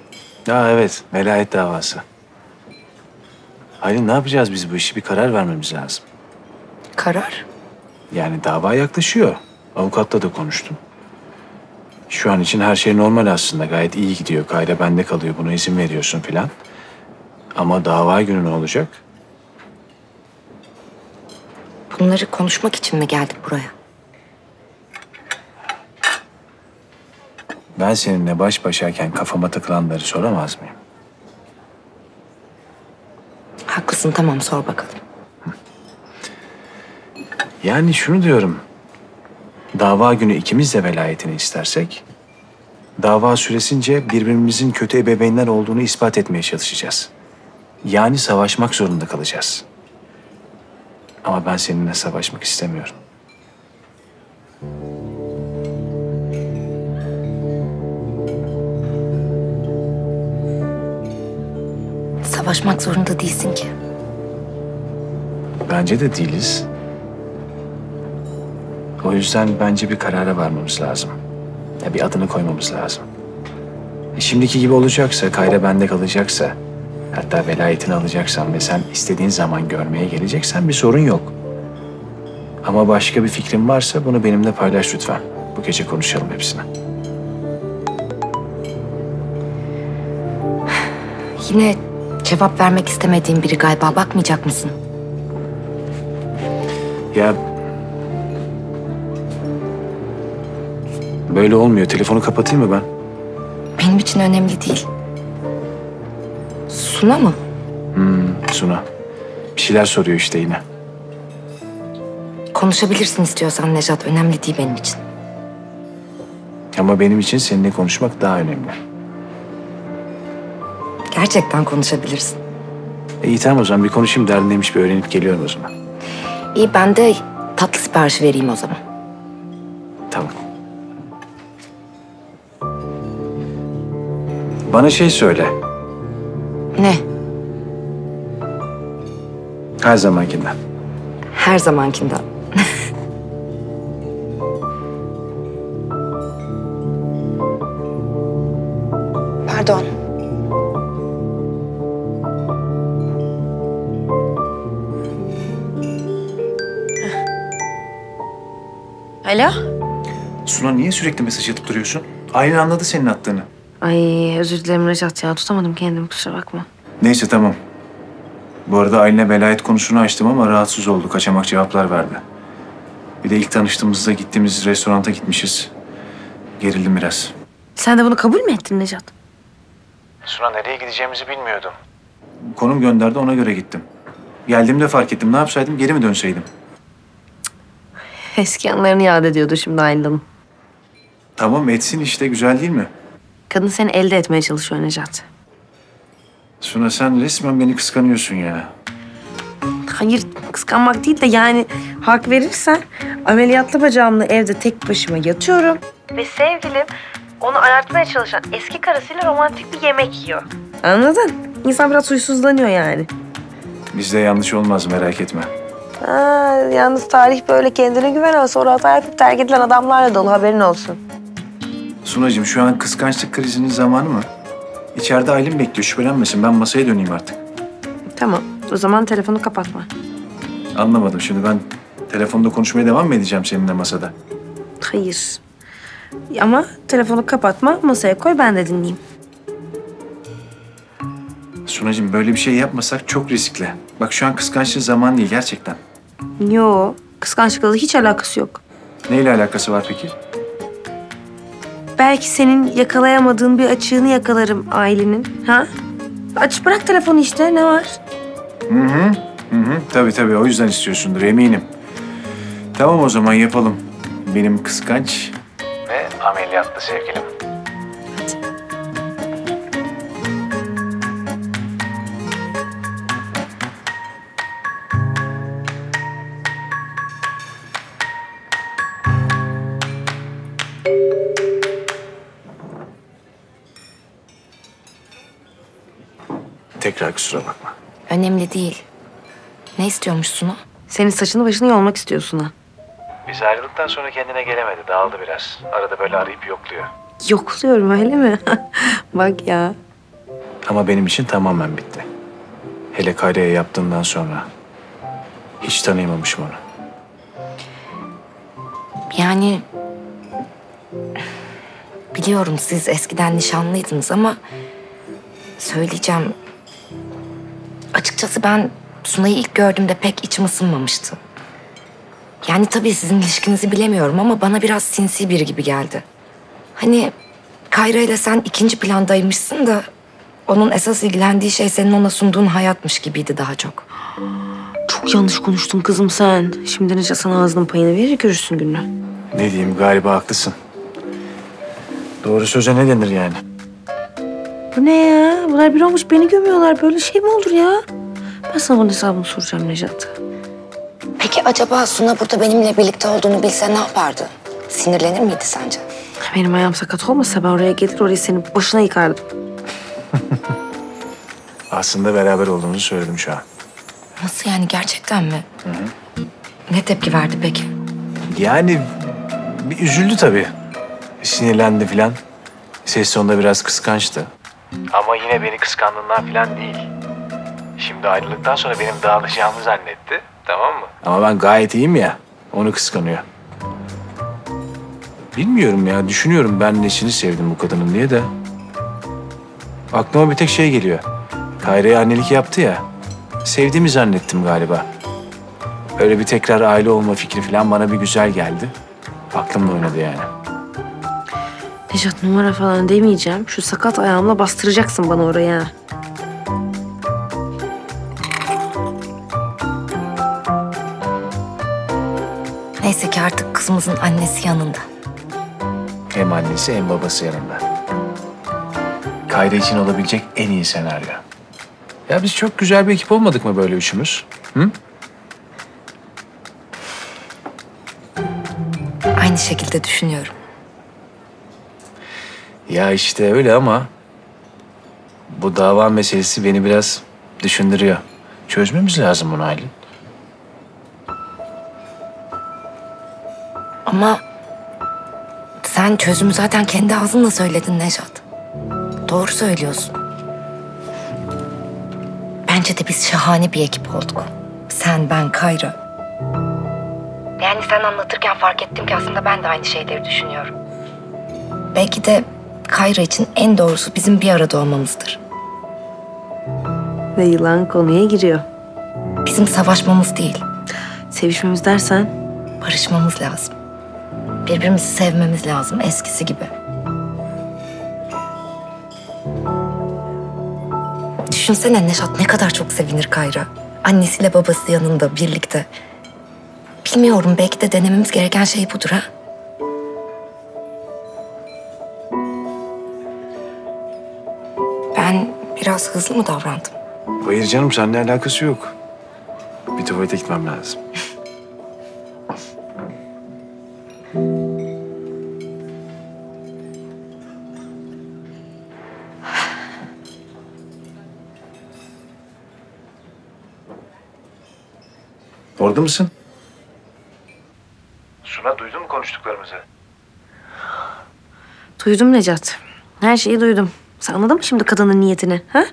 Ha evet, velayet davası. Aylin, ne yapacağız biz bu işi? Bir karar vermemiz lazım. Karar? Yani dava yaklaşıyor. Avukatla da konuştum. Şu an için her şey normal aslında. Gayet iyi gidiyor. Kayra bende kalıyor. Buna izin veriyorsun filan. Ama dava günü ne olacak? Bunları konuşmak için mi geldik buraya? Ben seninle baş başayken kafama takılanları soramaz mıyım? Haklısın, tamam, sor bakalım. Yani şunu diyorum. Dava günü ikimiz de velayetini istersek, dava süresince birbirimizin kötü ebeveynler olduğunu ispat etmeye çalışacağız. Yani savaşmak zorunda kalacağız. Ama ben seninle savaşmak istemiyorum. Savaşmak zorunda değilsin ki. Bence de değiliz. O yüzden bence bir karara varmamız lazım. Ya bir adını koymamız lazım. E şimdiki gibi olacaksa, Kayra bende kalacaksa, hatta velayetini alacaksan ve sen istediğin zaman görmeye geleceksen bir sorun yok. Ama başka bir fikrin varsa bunu benimle paylaş lütfen. Bu gece konuşalım hepsini. Yine cevap vermek istemediğin biri galiba, bakmayacak mısın? Ya... Böyle olmuyor. Telefonu kapatayım mı ben? Benim için önemli değil. Suna mı? Hmm, Suna. Bir şeyler soruyor işte yine. Konuşabilirsin istiyorsan Nejat. Önemli değil benim için. Ama benim için seninle konuşmak daha önemli. Gerçekten konuşabilirsin. E, iyi tamam, o zaman bir konuşayım. Derdindeymiş, bir öğrenip geliyorum o zaman. İyi, ben de tatlı siparişi vereyim o zaman. Tamam. bana şey söyle. Ne? Her zamankinden. Her zamankinden. Pardon. Alo? Suna, niye sürekli mesaj atıp duruyorsun? Aylin anladı senin attığını. Ay özür dilerim Nejat ya. Tutamadım kendimi, kusura bakma. Neyse tamam. Bu arada Aylin'e velayet konusunu açtım ama rahatsız oldu. Kaçamak cevaplar verdi. Bir de ilk tanıştığımızda gittiğimiz restoranta gitmişiz. Gerildim biraz. Sen de bunu kabul mü ettin Nejat? Suna, nereye gideceğimizi bilmiyordum. Konum gönderdi, ona göre gittim. Geldiğimde fark ettim. Ne yapsaydım, geri mi dönseydim? Eski anlarını yad ediyordu şimdi Aylin Hanım. Tamam etsin işte, güzel değil mi? Kadın seni elde etmeye çalışıyor Nejat. Suna, sen resmen beni kıskanıyorsun ya. Hayır, kıskanmak değil de yani hak verirsen ameliyatlı bacağımla evde tek başıma yatıyorum. Ve sevgilim onu aratmaya çalışan eski karısıyla romantik bir yemek yiyor. Anladın? İnsan biraz huysuzlanıyor yani. Bizde yanlış olmaz, merak etme. Ha, yalnız tarih böyle kendine güven ama sonra hata yapıp terk edilen adamlarla dolu, haberin olsun. Sunacığım, şu an kıskançlık krizinin zamanı mı? İçeride Aylin bekliyor, şüphelenmesin. Ben masaya döneyim artık. Tamam, o zaman telefonu kapatma. Anlamadım, şimdi ben telefonda konuşmaya devam mı edeceğim seninle masada? Hayır. Ama telefonu kapatma, masaya koy, ben de dinleyeyim. Sunacığım, böyle bir şey yapmasak çok riskli. Bak şu an kıskançlığın zamanı değil gerçekten. Yo, kıskançlıkla hiç alakası yok. Neyle alakası var peki? Belki senin yakalayamadığın bir açığını yakalarım Aylin'in, ha? Aç bırak telefonu işte, ne var? Hı hı, hı hı. Tabii tabii, o yüzden istiyorsundur eminim. Tamam o zaman yapalım. Benim kıskanç ve ameliyatlı sevgilim. Hadi. Tekrar kusura bakma. Önemli değil. Ne istiyormuş Suna? Senin saçını başını yolmak istiyor Suna. Biz ayrıldıktan sonra kendine gelemedi. Dağıldı biraz. Arada böyle arayıp yokluyor. Yokluyorum öyle mi? Bak ya. Ama benim için tamamen bitti. Hele Kayra'ya yaptığından sonra. Hiç tanıyamamışım onu. Yani... Biliyorum siz eskiden nişanlıydınız ama... Söyleyeceğim... Açıkçası ben Suna'yı ilk gördüğümde pek içim ısınmamıştı. Yani tabii sizin ilişkinizi bilemiyorum ama bana biraz sinsi biri gibi geldi. Hani Kayra ile sen ikinci plandaymışsın da... ...onun esas ilgilendiği şey senin ona sunduğun hayatmış gibiydi daha çok. Çok yanlış konuştun kızım sen. Şimdi Nejat sana ağzının payını verir, görürsün gününü. Ne diyeyim, galiba haklısın. Doğru söze ne denir yani? Bu ne ya? Bunlar bir olmuş, beni gömüyorlar. Böyle şey mi olur ya? Ben sana bunun hesabını soracağım Nejat. Peki acaba Suna burada benimle birlikte olduğunu bilse ne yapardı? Sinirlenir miydi sence? Benim ayağım sakat olmasa ben oraya gelir, orayı senin başına yıkardım. Aslında beraber olduğunuzu söyledim şu an. Nasıl yani, gerçekten mi? Hı hı. Ne tepki verdi peki? Yani bir üzüldü tabii. Sinirlendi falan. Ses sonunda biraz kıskançtı. Ama yine beni kıskandığından falan değil. Şimdi ayrılıktan sonra benim dağılacağımı zannetti, tamam mı? Ama ben gayet iyiyim ya, onu kıskanıyor. Bilmiyorum ya, düşünüyorum ben nesini sevdim bu kadının diye de. Aklıma bir tek şey geliyor. Kayra'ya annelik yaptı ya, sevdiğimi zannettim galiba. Öyle bir tekrar aile olma fikri falan bana bir güzel geldi. Aklımla oynadı yani. Nejat, numara falan demeyeceğim. Şu sakat ayağımla bastıracaksın bana oraya. Neyse ki artık kızımızın annesi yanında. Hem annesi hem babası yanında. Kayra için olabilecek en iyi senaryo. Ya biz çok güzel bir ekip olmadık mı böyle üçümüz? Hı? Aynı şekilde düşünüyorum. Ya işte öyle ama bu dava meselesi beni biraz düşündürüyor. Çözmemiz lazım bunu Aylin. Ama sen çözümü zaten kendi ağzınla söyledin Nejat. Doğru söylüyorsun. Bence de biz şahane bir ekip olduk. Sen, ben, Kayra. Yani sen anlatırken fark ettim ki aslında ben de aynı şeyleri düşünüyorum. Belki de Kayra için en doğrusu bizim bir arada olmamızdır. Ve yılan konuya giriyor. Bizim savaşmamız değil. Sevişmemiz dersen? Barışmamız lazım. Birbirimizi sevmemiz lazım eskisi gibi. Düşünsene Nejat ne kadar çok sevinir Kayra. Annesiyle babası yanında, birlikte. Bilmiyorum, belki de denememiz gereken şey budur ha. Ben biraz hızlı mı davrandım? Hayır canım, seninle alakası yok. Bir tuvalete gitmem lazım. Orada mısın? Suna, duydun mu konuştuklarımızı? Duydum Nejat. Her şeyi duydum. Sen anladın mı şimdi kadının niyetini? Ha?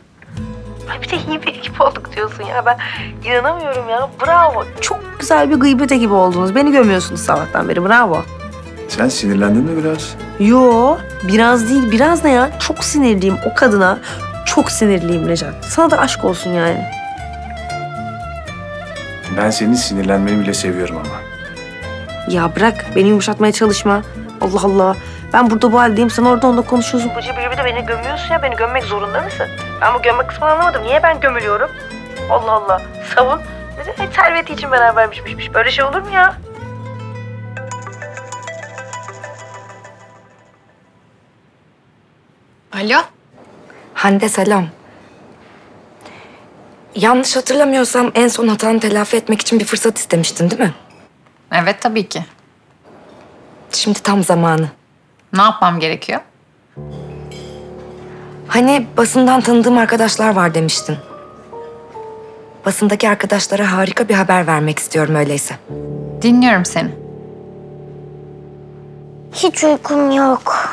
Ay bir de iyi bir ekip olduk diyorsun ya. Ben inanamıyorum ya. Bravo. Çok güzel bir gıybet ekibi oldunuz. Beni gömüyorsunuz sabahtan beri. Bravo. Sen sinirlendin mi biraz? Yo. Biraz değil. Biraz ne ya? Çok sinirliyim o kadına. Çok sinirliyim Nejat. Sana da aşk olsun yani. Ben senin sinirlenmeni bile seviyorum ama. Ya bırak, beni yumuşatmaya çalışma. Allah Allah. Ben burada bu haldeyim, sen orada onunla konuşuyorsun. Burcu bir de beni gömüyorsun ya, beni gömmek zorunda mısın? Ben bu gömme kısmını anlamadım. Niye ben gömülüyorum? Allah Allah. Savun. Ne serveti için berabermişmiş. Böyle şey olur mu ya? Alo. Hande selam. Yanlış hatırlamıyorsam en son hatanı telafi etmek için bir fırsat istemiştin değil mi? Evet tabii ki. Şimdi tam zamanı. Ne yapmam gerekiyor? Hani basından tanıdığım arkadaşlar var demiştin. Basındaki arkadaşlara harika bir haber vermek istiyorum öyleyse. Dinliyorum seni. Hiç uykum yok.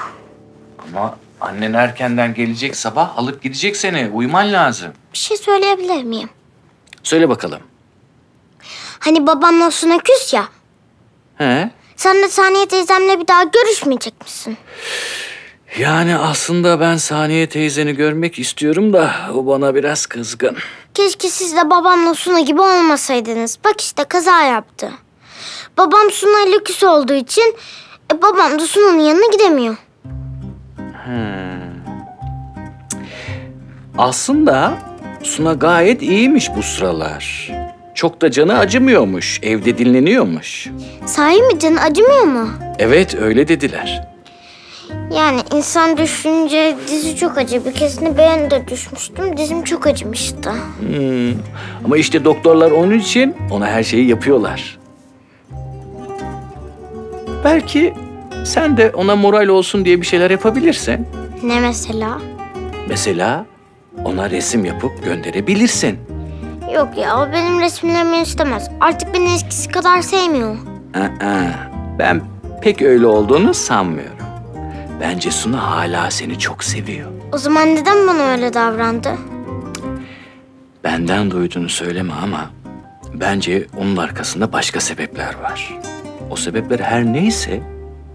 Ama annen erkenden gelecek, sabah alıp gidecek seni. Uyuman lazım. Bir şey söyleyebilir miyim? Söyle bakalım. Hani babamla Suna küs ya. He? Sen de Saniye teyzemle bir daha görüşmeyecek misin? Yani aslında ben Saniye teyzeni görmek istiyorum da o bana biraz kızgın. Keşke siz de babamla Suna gibi olmasaydınız. Bak işte kaza yaptı. Babam Suna ile küs olduğu için e, babam da Suna'nın yanına gidemiyor. Hmm. Aslında Suna gayet iyiymiş bu sıralar. Çok da canı acımıyormuş, evde dinleniyormuş. Sahi mi, canı acımıyor mu? Evet, öyle dediler. Yani insan düşünce dizi çok acı. Bir keresinde ben de düşmüştüm, dizim çok acımıştı. Hmm. Ama işte doktorlar onun için ona her şeyi yapıyorlar. Belki sen de ona moral olsun diye bir şeyler yapabilirsin. Ne mesela? Mesela ona resim yapıp gönderebilirsin. Yok ya, o benim resimlerimi istemez. Artık beni eskisi kadar sevmiyor. Aa, ben pek öyle olduğunu sanmıyorum. Bence Suna hala seni çok seviyor. O zaman neden bana öyle davrandı? Benden duyduğunu söyleme ama bence onun arkasında başka sebepler var. O sebepler her neyse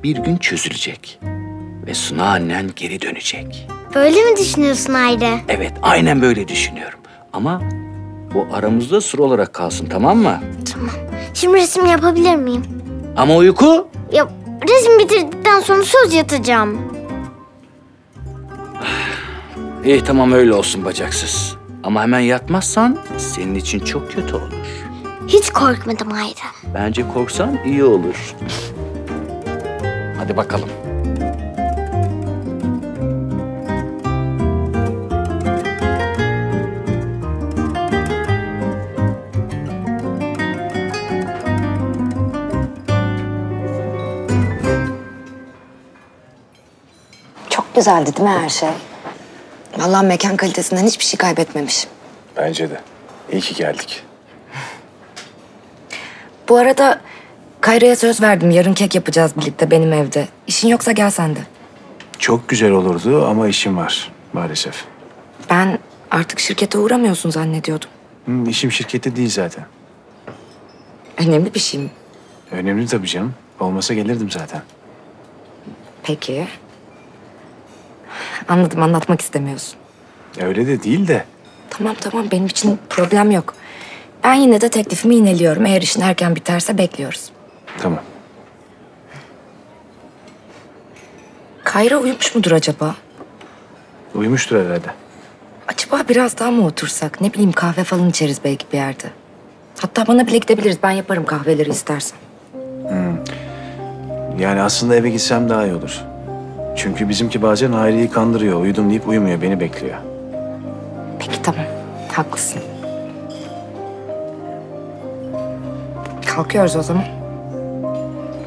bir gün çözülecek. Ve Suna annen geri dönecek. Böyle mi düşünüyorsun Hayri? Evet, aynen böyle düşünüyorum. Ama bu aramızda sır olarak kalsın, tamam mı? Tamam. Şimdi resim yapabilir miyim? Ama uyku? Ya resim bitirdikten sonra söz yatacağım. İyi tamam, öyle olsun bacaksız. Ama hemen yatmazsan senin için çok kötü olur. Hiç korkmadım Hayri. Bence korksan iyi olur. Hadi bakalım. Güzeldi değil mi her şey? Allah'ın mekan kalitesinden hiçbir şey kaybetmemişim. Bence de. İyi ki geldik. Bu arada Kayra'ya söz verdim. Yarın kek yapacağız birlikte benim evde. İşin yoksa gel sen de. Çok güzel olurdu ama işim var maalesef. Ben artık şirkete uğramıyorsun zannediyordum. Hmm, işim şirkette değil zaten. Önemli bir şey mi? Önemli tabii canım. Olmasa gelirdim zaten. Peki. Anladım, anlatmak istemiyorsun. Öyle de değil de. Tamam tamam, benim için problem yok. Ben yine de teklifimi yineliyorum. Eğer işin erken biterse bekliyoruz. Tamam. Kayra uyumuş mudur acaba? Uyumuştur herhalde. Acaba biraz daha mı otursak? Ne bileyim, kahve falan içeriz belki bir yerde. Hatta bana bile gidebiliriz. Ben yaparım kahveleri istersen. Hmm. Yani aslında eve gitsem daha iyi olur. Çünkü bizimki bazen Hayri'yi kandırıyor. Uyudum deyip uyumuyor. Beni bekliyor. Peki tamam. Haklısın. Kalkıyoruz o zaman.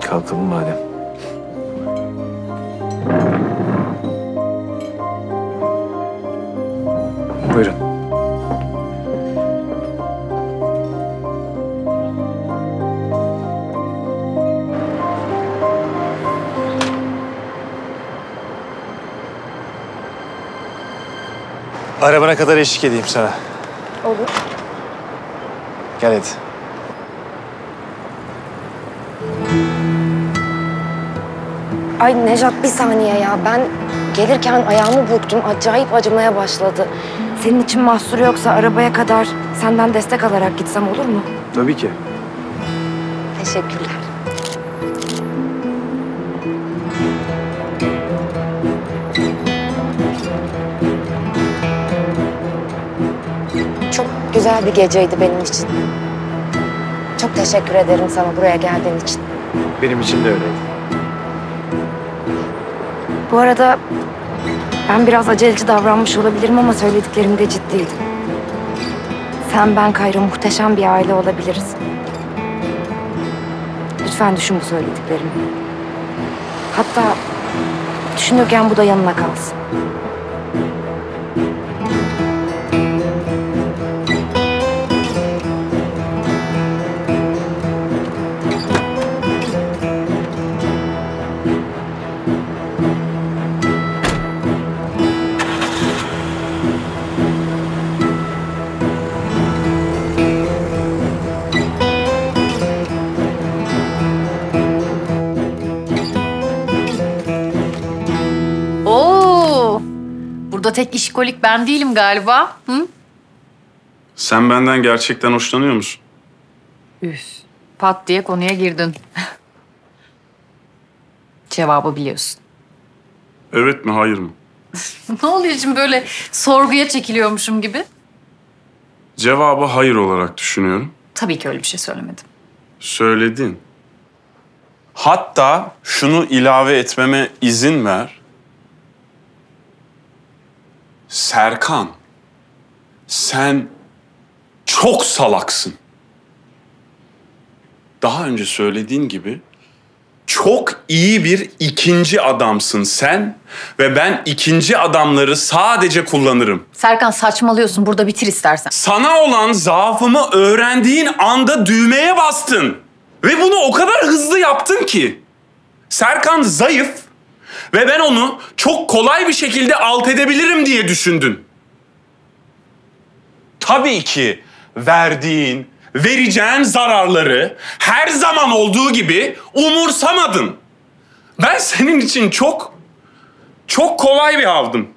Kalkalım madem. Buyurun. Arabana kadar eşlik edeyim sana. Olur. Gel hadi. Ay Nejat, bir saniye ya. Ben gelirken ayağımı burktum. Acayip acımaya başladı. Senin için mahsuru yoksa arabaya kadar senden destek alarak gitsem olur mu? Tabii ki. Teşekkürler. Çok güzel bir geceydi benim için. Çok teşekkür ederim sana buraya geldiğin için. Benim için de öyleydi. Bu arada ben biraz aceleci davranmış olabilirim ama söylediklerimde ciddiydim. Sen, ben, Kayra muhteşem bir aile olabiliriz. Lütfen düşün bu söylediklerimi. Hatta düşünürken bu da yanına kalsın. Tek işkolik ben değilim galiba. Hı? Sen benden gerçekten hoşlanıyor musun? Üf, pat diye konuya girdin. Cevabı biliyorsun. Evet mi, hayır mı? Ne oluyor şimdi, böyle sorguya çekiliyormuşum gibi? Cevabı hayır olarak düşünüyorum. Tabii ki öyle bir şey söylemedim. Söyledin. Hatta şunu ilave etmeme izin ver. Serkan, sen çok salaksın. Daha önce söylediğin gibi çok iyi bir ikinci adamsın sen ve ben ikinci adamları sadece kullanırım. Serkan, saçmalıyorsun, burada bitir istersen. Sana olan zaafımı öğrendiğin anda düğmeye bastın ve bunu o kadar hızlı yaptın ki. Serkan zayıf. Ve ben onu çok kolay bir şekilde alt edebilirim diye düşündün. Tabii ki verdiğin, vereceğin zararları her zaman olduğu gibi umursamadın. Ben senin için çok, çok kolay bir avdım.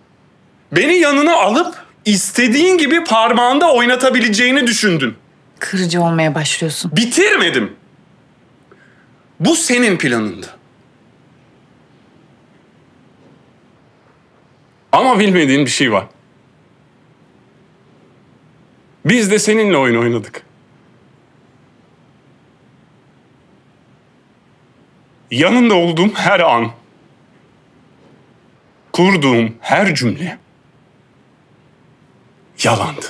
Beni yanına alıp istediğin gibi parmağında oynatabileceğini düşündün. Kırıcı olmaya başlıyorsun. Bitirmedim. Bu senin planındı. Ama bilmediğin bir şey var. Biz de seninle oyun oynadık. Yanında olduğum her an, kurduğum her cümle yalandı.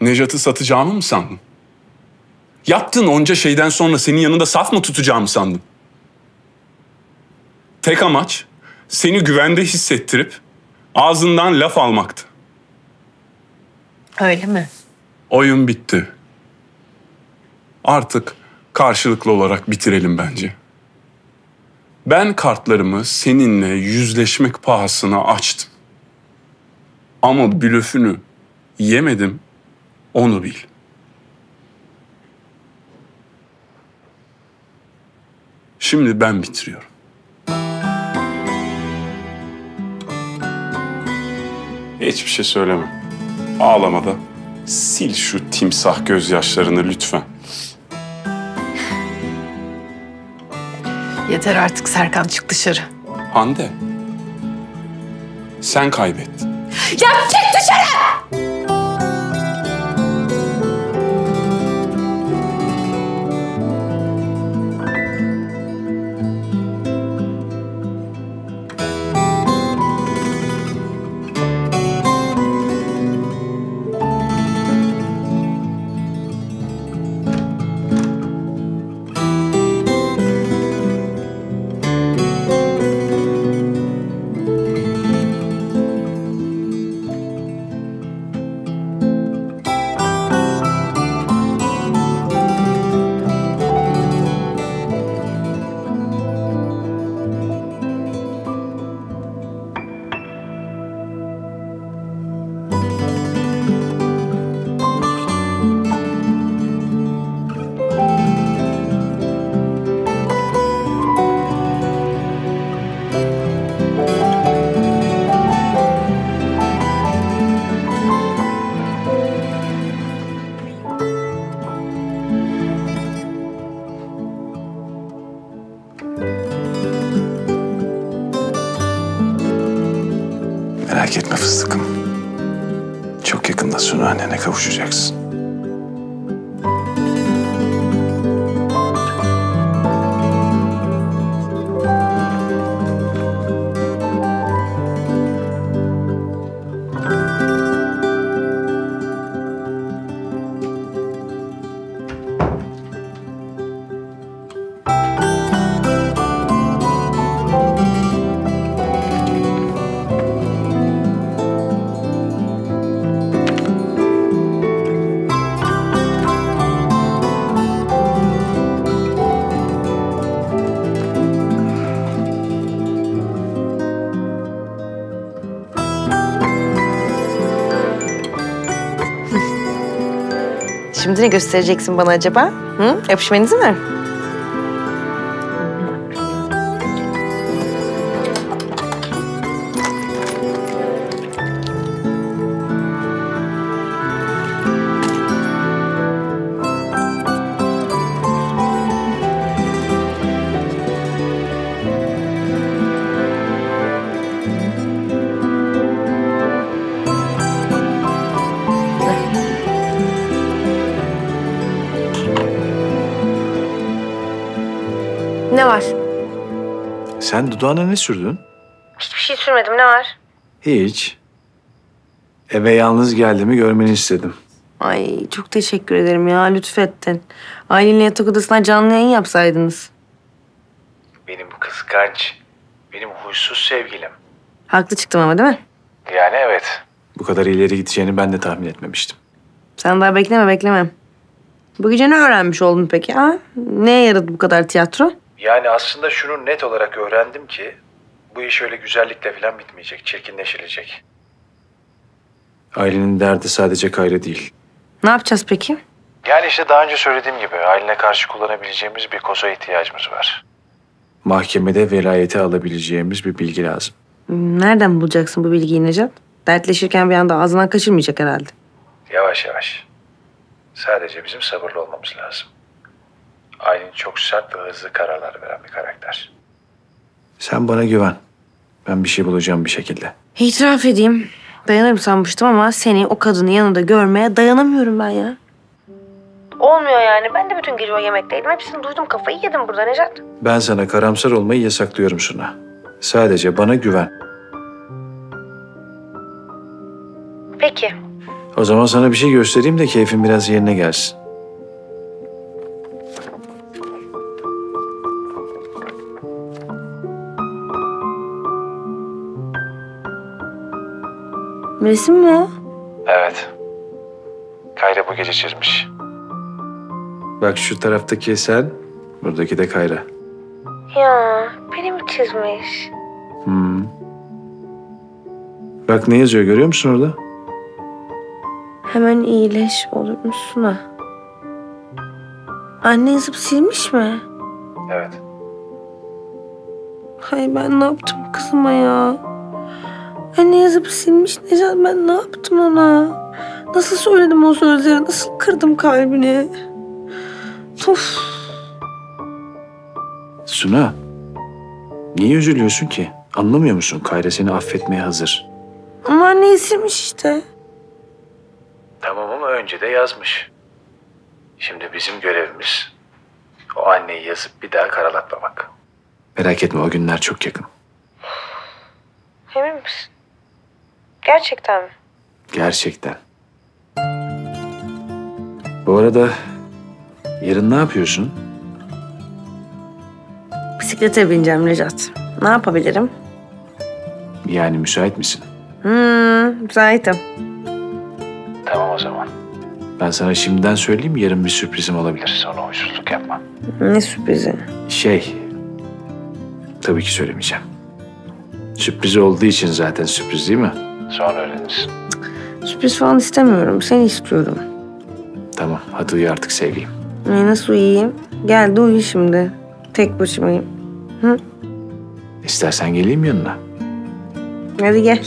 Nejat'ı satacağımı mı sandın? Yaptığın onca şeyden sonra senin yanında saf mı tutacağımı sandın? Tek amaç seni güvende hissettirip ağzından laf almaktı. Öyle mi? Oyun bitti. Artık karşılıklı olarak bitirelim bence. Ben kartlarımı seninle yüzleşmek pahasına açtım. Ama blöfünü yemedim, onu bil. Şimdi ben bitiriyorum. Hiçbir şey söyleme. Ağlama da sil şu timsah gözyaşlarını lütfen. Yeter artık Serkan, çık dışarı. Hande, sen kaybettin. Ya çık dışarı! Merak etme fıstıkım. Çok yakında Suna annene kavuşacaksın. Şimdi ne göstereceksin bana acaba? Hı? Öpüşmenizi mi? Ne var? Sen dudağına ne sürdün? Hiçbir şey sürmedim. Ne var? Hiç. Eve yalnız geldiğimi görmeni istedim. Ay çok teşekkür ederim ya. Lütfettin. Aylin'le yatak odasına canlı yayın yapsaydınız. Benim kıskanç, benim huysuz sevgilim. Haklı çıktım ama değil mi? Yani evet. Bu kadar ileri gideceğini ben de tahmin etmemiştim. Sen daha bekleme bekleme. Bu gece ne öğrenmiş oldun peki? Ha? Neye yaradı bu kadar tiyatro? Yani aslında şunu net olarak öğrendim ki bu iş öyle güzellikle falan bitmeyecek, çirkinleşilecek. Aylin'in derdi sadece Kayra değil. Ne yapacağız peki? Yani işte daha önce söylediğim gibi Aylin'e karşı kullanabileceğimiz bir koza ihtiyacımız var. Mahkemede velayeti alabileceğimiz bir bilgi lazım. Nereden bulacaksın bu bilgiyi Nejat? Dertleşirken bir anda ağzından kaçırmayacak herhalde. Yavaş yavaş. Sadece bizim sabırlı olmamız lazım. Aylin çok sert ve hızlı kararlar veren bir karakter. Sen bana güven. Ben bir şey bulacağım bir şekilde. İtiraf edeyim. Dayanırım sanmıştım ama seni o kadının yanında görmeye dayanamıyorum ben ya. Olmuyor yani. Ben de bütün gece o yemekteydim. Hepsini duydum. Kafayı yedim burada Nejat. Ben sana karamsar olmayı yasaklıyorum Suna. Sadece bana güven. Peki. O zaman sana bir şey göstereyim de keyfin biraz yerine gelsin. Resim mi o? Evet. Kayra bu gece çizmiş. Bak şu taraftaki sen, buradaki de Kayra. Ya benim çizmiş. Hmm. Bak ne yazıyor görüyor musun orada? Hemen iyileş olur mu Suna? Anne yazıp silmiş mi? Evet. Hay ben ne yaptım kızıma ya? Anne yazıp silmiş Nejat, ben ne yaptım ona? Nasıl söyledim o sözleri, nasıl kırdım kalbini? Of. Suna, niye üzülüyorsun ki? Anlamıyor musun? Kayra seni affetmeye hazır. Ama anne silmiş işte. Tamam ama önce de yazmış. Şimdi bizim görevimiz o anneyi yazıp bir daha karalatmamak. Merak etme, o günler çok yakın. Emin misin? Gerçekten mi? Gerçekten. Bu arada yarın ne yapıyorsun? Bisiklete bineceğim Nejat. Ne yapabilirim? Yani müsait misin? Hmm, müsaitim. Tamam o zaman. Ben sana şimdiden söyleyeyim, yarın bir sürprizim olabilir. Sonra huysuzluk yapma. Ne sürprizi? Şey, tabii ki söylemeyeceğim. Sürpriz olduğu için zaten sürpriz değil mi? Sonra öğrenirsin. Sürpriz falan istemiyorum, seni istiyorum. Tamam, hadi uyu artık sevgilim. E, nasıl uyuyayım? Gel de uyu şimdi. Tek başımayım. Hı? İstersen geleyim yanına. Hadi gel.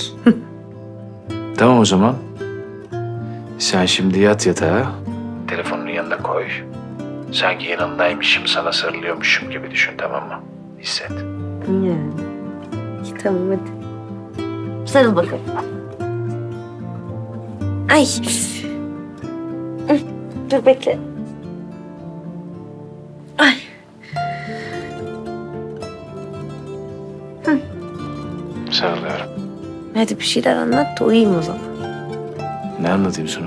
Tamam o zaman. Sen şimdi yat yatağa. Telefonunu yanına koy. Sanki yanındaymışım, sana sarılıyormuşum gibi düşün, tamam mı? Hisset. Ya. Tamam hadi. Sarıl bakalım. Ay. Dur bekle. Ay. Hı. Sarılıyorum. Hadi bir şeyler anlat da uyuyayım o zaman. Ne anlatayım sana?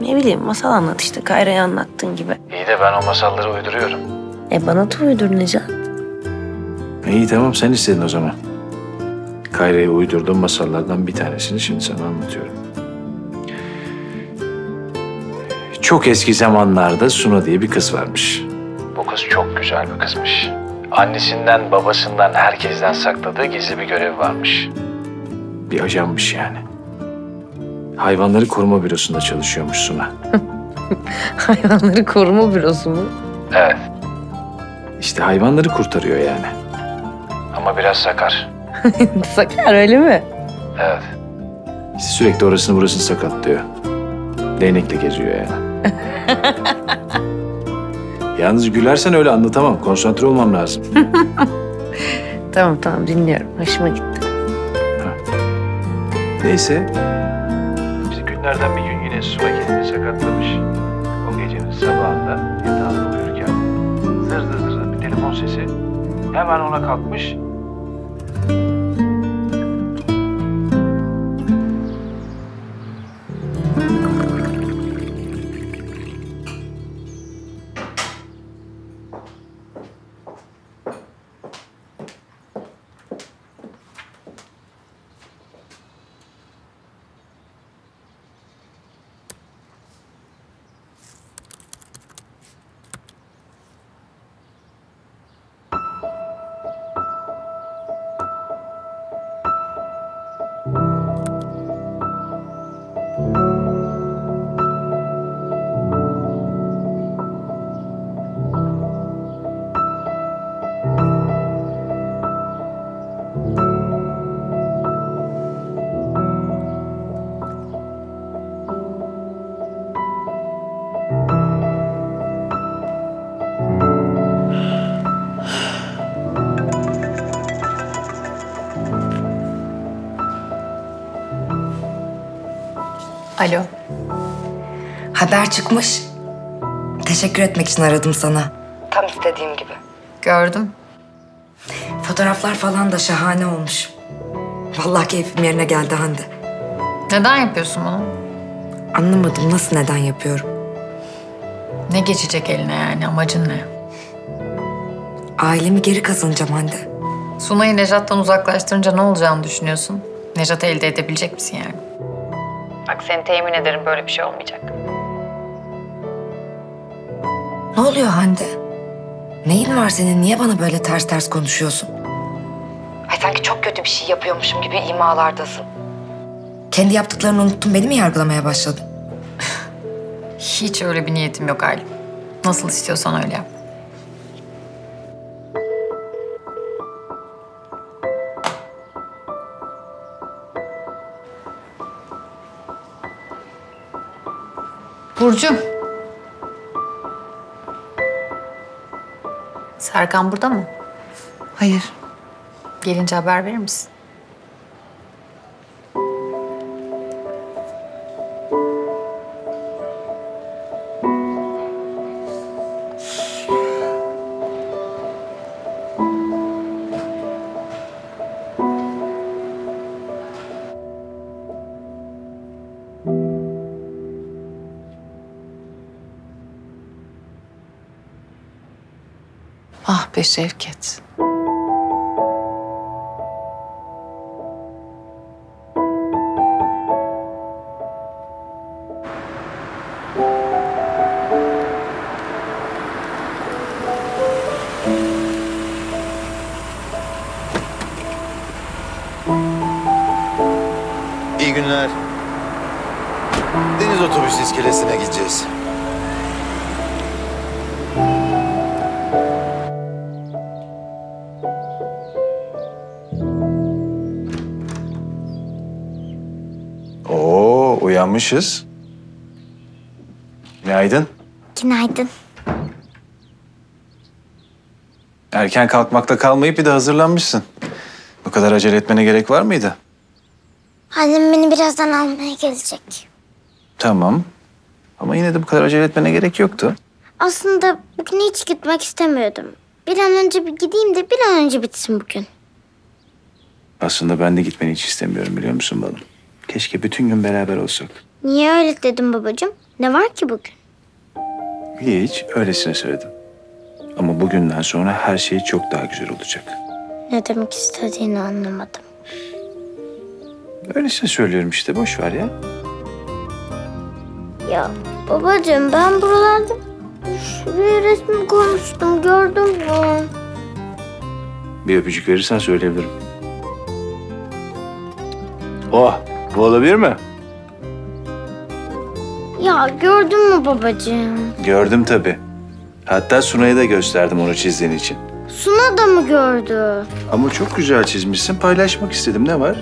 Ne bileyim, masal anlat işte, Kayra'ya anlattığın gibi. İyi de ben o masalları uyduruyorum. E bana da uydur Nejat. İyi tamam, sen istedin o zaman. Kayra'ya uydurduğum masallardan bir tanesini şimdi sana anlatıyorum. Çok eski zamanlarda Suna diye bir kız varmış. Bu kız çok güzel bir kızmış. Annesinden, babasından, herkesten sakladığı gizli bir görev varmış. Bir ajanmış yani. Hayvanları koruma bürosunda çalışıyormuş Suna. Hayvanları koruma bürosu mu? Evet. İşte hayvanları kurtarıyor yani. Ama biraz sakar. Sakar öyle mi? Evet. İşte sürekli orasını burasını sakatlıyor. Değnekle geziyor yani. Yalnız gülersen öyle anlatamam. Konsantre olmam lazım. Tamam tamam dinliyorum. Hoşuma gitti. Ha. Neyse. Günlerden bir gün yine Suna kendini sakatlamış. O gecenin sabahında yatağında uyurken zır zır zır bir telefon sesi hemen ona kalkmış. Alo. Haber çıkmış. Teşekkür etmek için aradım sana. Tam istediğim gibi. Gördüm. Fotoğraflar falan da şahane olmuş. Vallahi keyfim yerine geldi Hande. Neden yapıyorsun bunu? Anlamadım, nasıl neden yapıyorum? Ne geçecek eline yani, amacın ne? Ailemi geri kazanacağım Hande. Suna'yı Nejat'tan uzaklaştırınca ne olacağını düşünüyorsun? Nejat'ı elde edebilecek misin yani? Bak seni temin ederim, böyle bir şey olmayacak. Ne oluyor Hande? Neyin var senin? Niye bana böyle ters ters konuşuyorsun? Ay sanki çok kötü bir şey yapıyormuşum gibi imalardasın. Kendi yaptıklarını unuttun, beni mi yargılamaya başladın? Hiç öyle bir niyetim yok Aylin. Nasıl istiyorsan öyle yap. Burcu. Serkan burada mı? Hayır. Gelince haber verir misin? Ah be Şevket. İyi günler. Deniz otobüs iskelesine gideceğiz. Uyanmışız. Günaydın. Günaydın. Erken kalkmakta kalmayıp bir de hazırlanmışsın. Bu kadar acele etmene gerek var mıydı? Annem beni birazdan almaya gelecek. Tamam. Ama yine de bu kadar acele etmene gerek yoktu. Aslında bugün hiç gitmek istemiyordum. Bir an önce bir gideyim de bir an önce bitsin bugün. Aslında ben de gitmeni hiç istemiyorum, biliyor musun balım? Keşke bütün gün beraber olsak. Niye öyle dedim babacığım? Ne var ki bugün? Hiç, öylesine söyledim. Ama bugünden sonra her şey çok daha güzel olacak. Ne demek istediğini anlamadım. Öylesine söylüyorum işte, boş ver ya. Ya babacığım, ben buralarda şuraya resmi koymuştum, gördün mü? Bir öpücük verirsen söyleyebilirim. Oh! Bu olabilir mi? Ya gördün mü babacığım? Gördüm tabii. Hatta Suna'ya da gösterdim onu çizdiğin için. Suna da mı gördü? Ama çok güzel çizmişsin. Paylaşmak istedim. Ne var?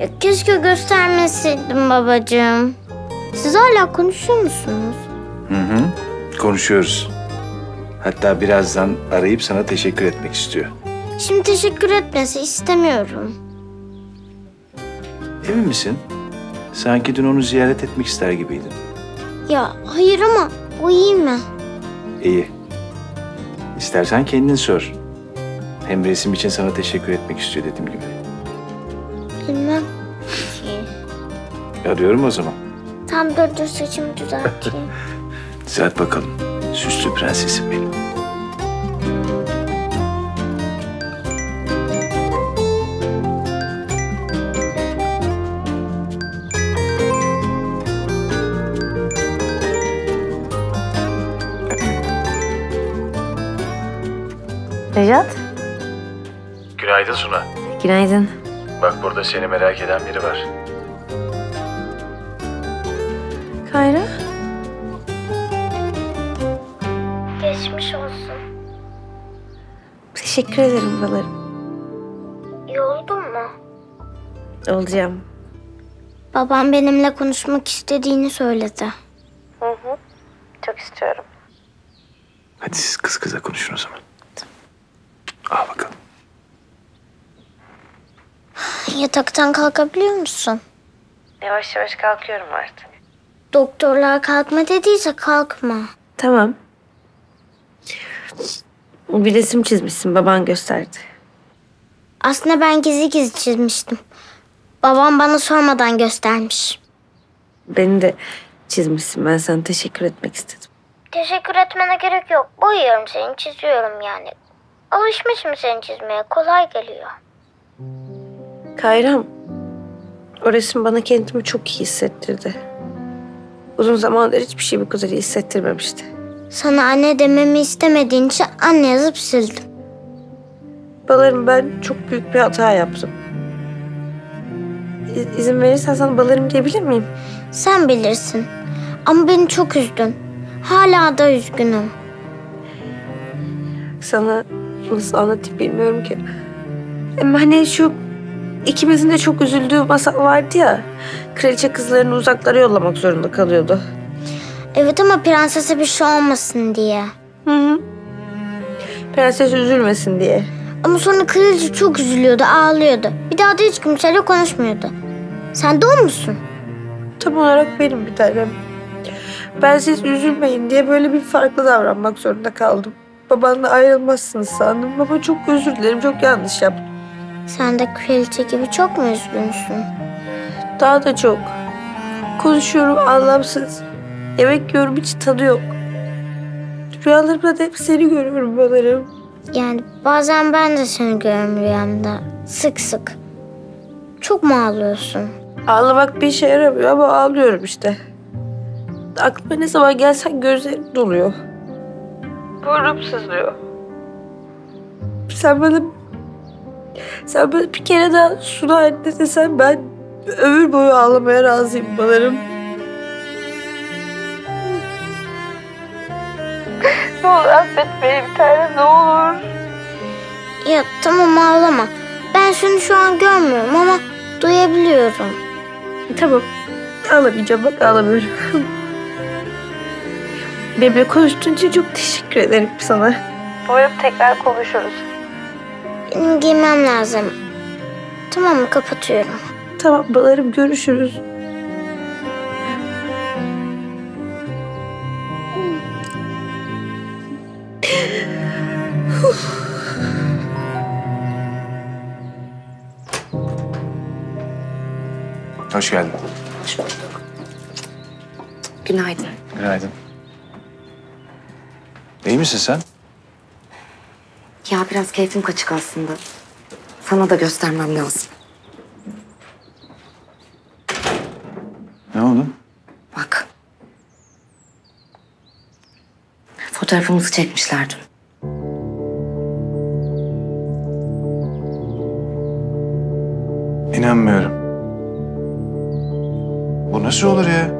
Ya keşke göstermeseydim babacığım. Siz hala konuşuyor musunuz? Hı hı. Konuşuyoruz. Hatta birazdan arayıp sana teşekkür etmek istiyor. Şimdi teşekkür etmesi istemiyorum. Emin misin? Sanki dün onu ziyaret etmek ister gibiydin. Ya hayır ama o iyi mi? İyi. İstersen kendin sor. Hem resim için sana teşekkür etmek istiyor dediğim gibi. Bilmem ki. Arıyorum o zaman. Tam dur dur saçımı düzelteyim. Düzelt bakalım. Süslü prensesim benim. Nejat. Günaydın Suna. Günaydın. Bak burada seni merak eden biri var. Kayra. Geçmiş olsun. Teşekkür ederim balarım. İyi oldun mu? Olacağım. Babam benimle konuşmak istediğini söyledi. Hı hı. Çok istiyorum. Hadi siz kız kıza konuşun o zaman. Al bakalım. Yataktan kalkabiliyor musun? Yavaş yavaş kalkıyorum artık. Doktorlar kalkma dediyse kalkma. Tamam. Bir resim çizmişsin, baban gösterdi. Aslında ben gizli gizli çizmiştim. Babam bana sormadan göstermiş. Beni de çizmişsin, ben sana teşekkür etmek istedim. Teşekkür etmene gerek yok. Boyuyorum seni, çiziyorum yani. Alışmışım seni çizmeye, kolay geliyor. Kayra'm, O resim bana kendimi çok iyi hissettirdi. Uzun zamandır hiçbir şey bu kadar iyi hissettirmemişti. Sana anne dememi istemediğin için anne yazıp sildim. Balarım, ben çok büyük bir hata yaptım. İ- izin verirsen sana balarım diyebilir miyim? Sen bilirsin. Ama beni çok üzdün. Hala da üzgünüm. Sana nasıl anlatayım bilmiyorum ki. Ama hani şu ikimizin de çok üzüldüğü masal vardı ya. Kraliçe kızlarını uzaklara yollamak zorunda kalıyordu. Evet, ama prensese bir şey olmasın diye. Hı hı. Prenses üzülmesin diye. Ama sonra kraliçe çok üzülüyordu, ağlıyordu. Bir daha da hiç kimseyle konuşmuyordu. Sen de o musun? Tam olarak benim bir tanem. Ben siz üzülmeyin diye böyle bir farklı davranmak zorunda kaldım. Babanla ayrılmazsınız sandım. Baba, çok özür dilerim, çok yanlış yaptım. Sen de kraliçe gibi çok mu üzgünsün? Daha da çok. Konuşuyorum anlamsız. Yemek yiyorum, hiç tadı yok. Rüyalarımda da hep seni görüyorum balarım. Yani bazen ben de seni görüyorum rüyamda. Sık sık. Çok mu ağlıyorsun? Ağlamak bir işe yaramıyor ama ağlıyorum işte. Aklıma ne zaman gelsen gözlerim doluyor. Burnum sızlıyor. Sen bana... Sen bana bir kere daha Suna anne desen ben ömür boyu ağlamaya razıyım balarım. Ne olur affet beni bir tanem, ne olur. Ya tamam, ağlama. Ben seni şu an görmüyorum ama duyabiliyorum. Tamam. Ağlamayacağım, bak ağlamıyorum. Benimle konuştuğun için çok teşekkür ederim sana. Umarım tekrar konuşuruz. Benim giymem lazım. Tamam mı? Kapatıyorum. Tamam balarım, görüşürüz. Hoş geldin. Hoş bulduk. Günaydın. Günaydın. İyi misin sen? Ya biraz keyfim kaçık aslında. Sana da göstermem lazım. Ne oldu? Bak. Fotoğrafımızı çekmişler dün. İnanmıyorum. Bu nasıl olur ya?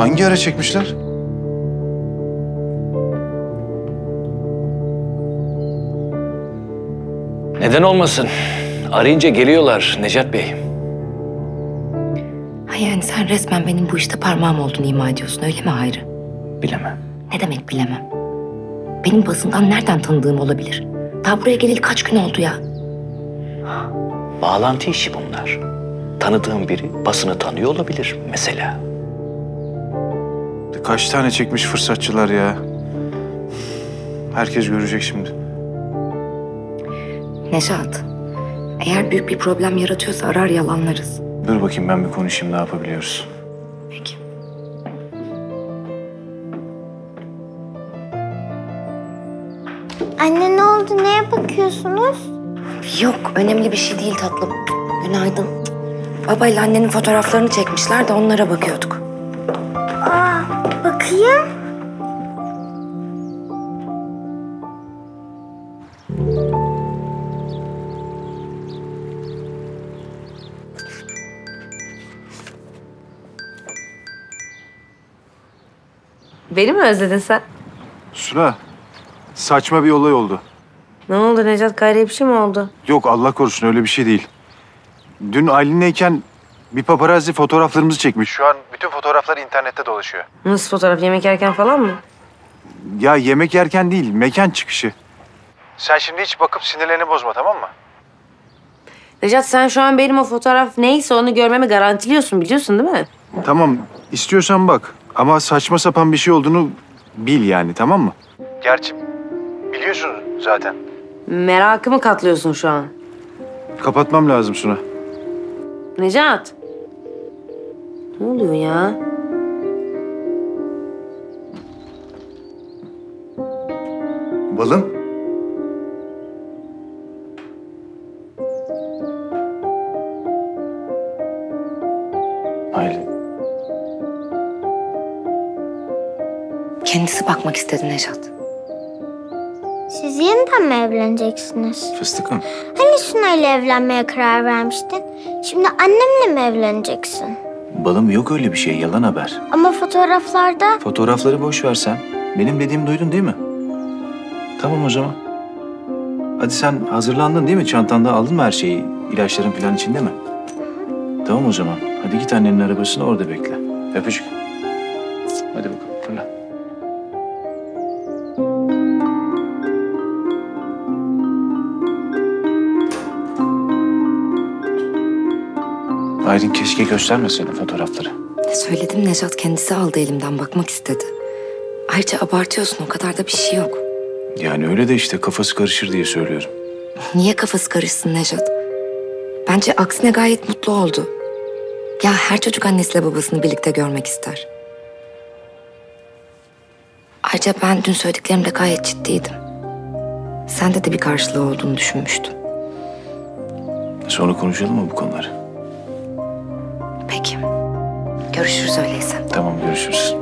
Hangi ara çekmişler? Neden olmasın? Arayınca geliyorlar Nejat Bey. Ha yani sen resmen benim bu işte parmağım olduğunu ima ediyorsun, öyle mi Hayri? Bilemem. Ne demek bilemem? Benim basından nereden tanıdığım olabilir? Daha buraya geleli kaç gün oldu ya? Bağlantı işi bunlar. Tanıdığım biri basını tanıyor olabilir mesela. Kaç tane çekmiş fırsatçılar ya. Herkes görecek şimdi. Nejat, eğer büyük bir problem yaratıyorsa arar yalanlarız. Dur bakayım, ben bir konuşayım, ne yapabiliyoruz? Peki. Anne ne oldu? Neye bakıyorsunuz? Yok, önemli bir şey değil tatlım. Günaydın. Babayla annenin fotoğraflarını çekmişler de onlara bakıyorduk. Aa, bakayım. Beni mi özledin sen? Suna, saçma bir olay oldu. Ne oldu Nejat? Kayra'ya bir şey mi oldu? Yok, Allah korusun, öyle bir şey değil. Dün Aylin'leyken bir paparazzi fotoğraflarımızı çekmiş. Şu an bütün fotoğraflar internette dolaşıyor. Nasıl fotoğraf? Yemek yerken falan mı? Ya yemek yerken değil, mekan çıkışı. Sen şimdi hiç bakıp sinirlerini bozma, tamam mı? Nejat, sen şu an benim o fotoğraf neyse onu görmemi garantiliyorsun, biliyorsun değil mi? Tamam, istiyorsan bak. Ama saçma sapan bir şey olduğunu bil yani, tamam mı? Gerçi biliyorsunuz zaten. Merakımı katlıyorsun şu an. Kapatmam lazım Suna. Nejat. Ne oluyor ya? Balım. Kendisi bakmak istedi Nejat. Siz yeniden mi evleneceksiniz? Fıstıkım. Hani Suna ile evlenmeye karar vermiştin? Şimdi annemle mi evleneceksin? Balım, yok öyle bir şey, yalan haber. Ama fotoğraflarda... Fotoğrafları boş ver sen. Benim dediğimi duydun değil mi? Tamam o zaman. Hadi sen hazırlandın değil mi? Çantanda aldın mı her şeyi? İlaçların falan içinde mi? Tamam o zaman. Hadi git annenin arabasını orada bekle. Öpücük. Hadi bakalım. Fırla. Aylin keşke göstermeseydin fotoğrafları. Söyledim Nejat, kendisi aldı elimden, bakmak istedi. Ayrıca abartıyorsun, o kadar da bir şey yok. Yani öyle de işte kafası karışır diye söylüyorum. Niye kafası karışsın Nejat? Bence aksine gayet mutlu oldu. Ya her çocuk annesiyle babasını birlikte görmek ister. Ayrıca ben dün söylediklerimde gayet ciddiydim. Sende de bir karşılığı olduğunu düşünmüştüm. Sonra konuşalım mı bu konuları? Peki. Görüşürüz öyleyse. Tamam, görüşürüz.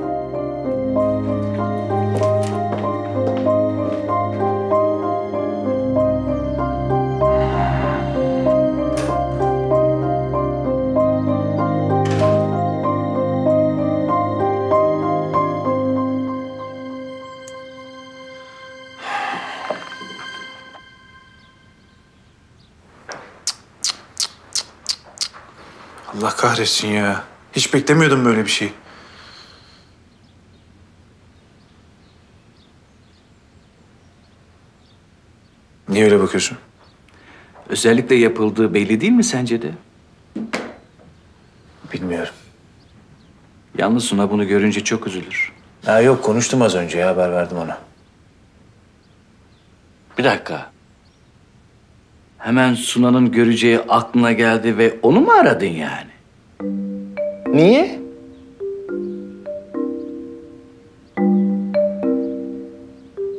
Allah kahretsin ya. Hiç beklemiyordum böyle bir şey. Niye öyle bakıyorsun? Özellikle yapıldığı belli değil mi sence de? Bilmiyorum. Yalnız Suna bunu görünce çok üzülür. Ha yok, konuştum az önce ya, haber verdim ona. Bir dakika. Hemen Suna'nın göreceği aklına geldi ve onu mu aradın yani? Niye?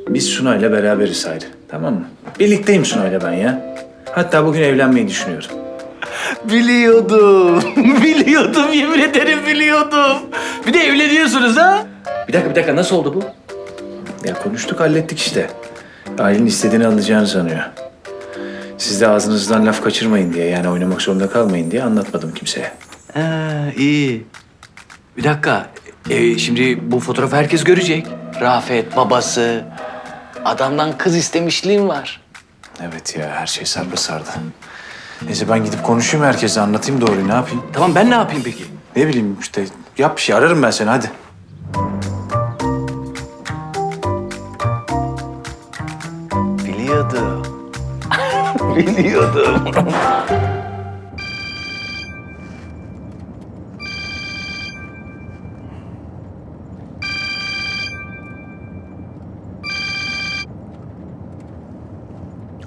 Biz Suna'yla beraberiz Hayri, tamam mı? Birlikteyim Suna'yla ben ya. Hatta bugün evlenmeyi düşünüyorum. Biliyordum, biliyordum, yemin ederim biliyordum. Bir de evleniyorsunuz ha? Bir dakika, bir dakika, nasıl oldu bu? Ya konuştuk, hallettik işte. Ailenin istediğini alacağını sanıyor. Siz de ağzınızdan laf kaçırmayın diye, yani oynamak zorunda kalmayın diye anlatmadım kimseye. Ee, iyi. Bir dakika, ee, şimdi bu fotoğrafı herkes görecek. Rafet, babası, adamdan kız istemişliğim var. Evet ya, her şey sarpa sardı. Neyse ben gidip konuşayım herkese, anlatayım doğruyu, ne yapayım? Tamam, ben ne yapayım peki? Ne bileyim işte, yap bir şey, ararım ben seni, hadi. Biliyordum. Biliyordum.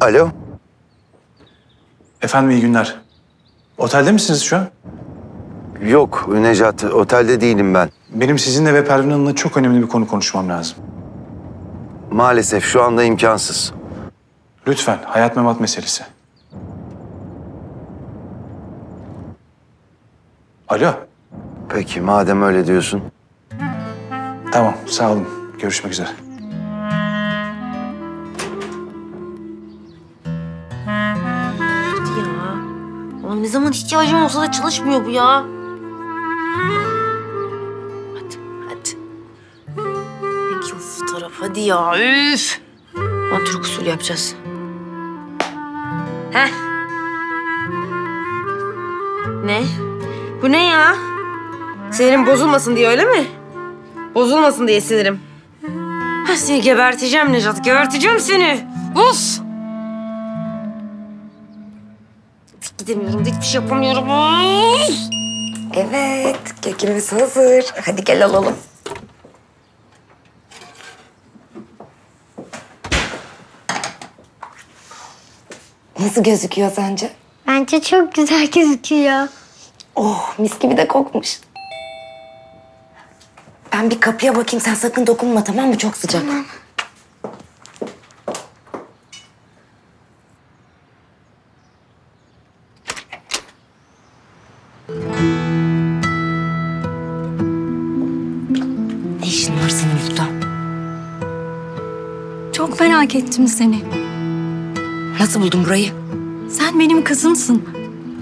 Alo. Efendim, iyi günler. Otelde misiniz şu an? Yok Nejat, otelde değilim ben. Benim sizinle ve Pervin Hanım'la çok önemli bir konu konuşmam lazım. Maalesef şu anda imkansız. Lütfen, hayat memat meselesi. Alo. Peki, madem öyle diyorsun. Tamam, sağ olun. Görüşmek üzere. Hadi ya. Oğlum ne zaman ihtiyacım olsa da çalışmıyor bu ya. Hadi, hadi. Peki o fotoğraf, hadi ya. Üf. Ben Türk usulü yapacağız. Heh. Ne? Bu ne ya? Sinirim bozulmasın diye öyle mi? Bozulmasın diye sinirim. Ha, seni geberteceğim Nejat, geberteceğim seni. Buz! Gidemiyorum, hiçbir şey yapamıyorum. Evet, kekimiz hazır. Hadi gel alalım. Nasıl gözüküyor sence? Bence çok güzel gözüküyor. Oh, mis gibi de kokmuş. Ben bir kapıya bakayım, sen sakın dokunma, tamam mı? Çok sıcak. Tamam. Ne işin var senin burada? Çok merak ettim seni. Nasıl buldun burayı? Sen benim kızımsın.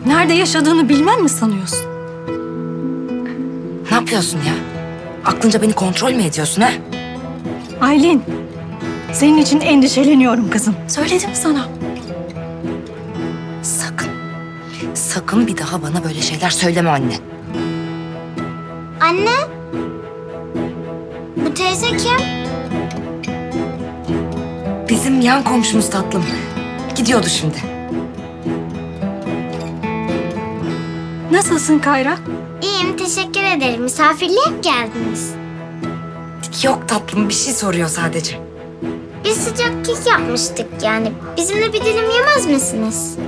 Nerede yaşadığını bilmem mi sanıyorsun? Ne yapıyorsun ya? Aklınca beni kontrol mü ediyorsun ha? Aylin, senin için endişeleniyorum kızım. Söyledim sana. Sakın, sakın bir daha bana böyle şeyler söyleme anne. Anne, bu teyze kim? Bizim yan komşumuz tatlım. Gidiyordu şimdi. Nasılsın Kayra? İyiyim, teşekkür ederim. Misafirliğe mi geldiniz? Yok tatlım, bir şey soruyor sadece. Biz sıcak kek yapmıştık yani. Bizimle bir dilim yemez misiniz?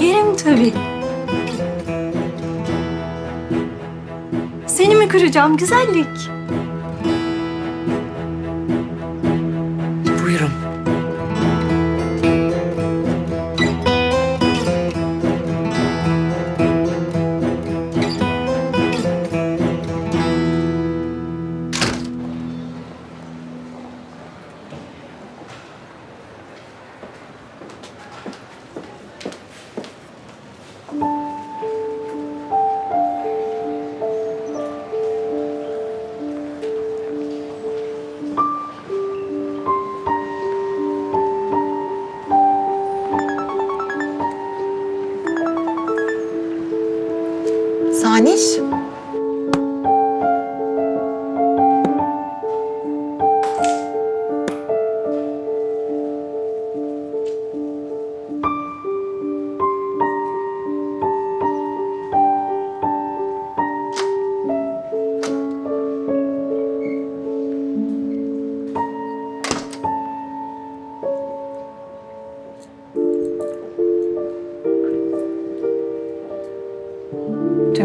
Yerim tabii. Seni mi kıracağım güzellik? Saniş.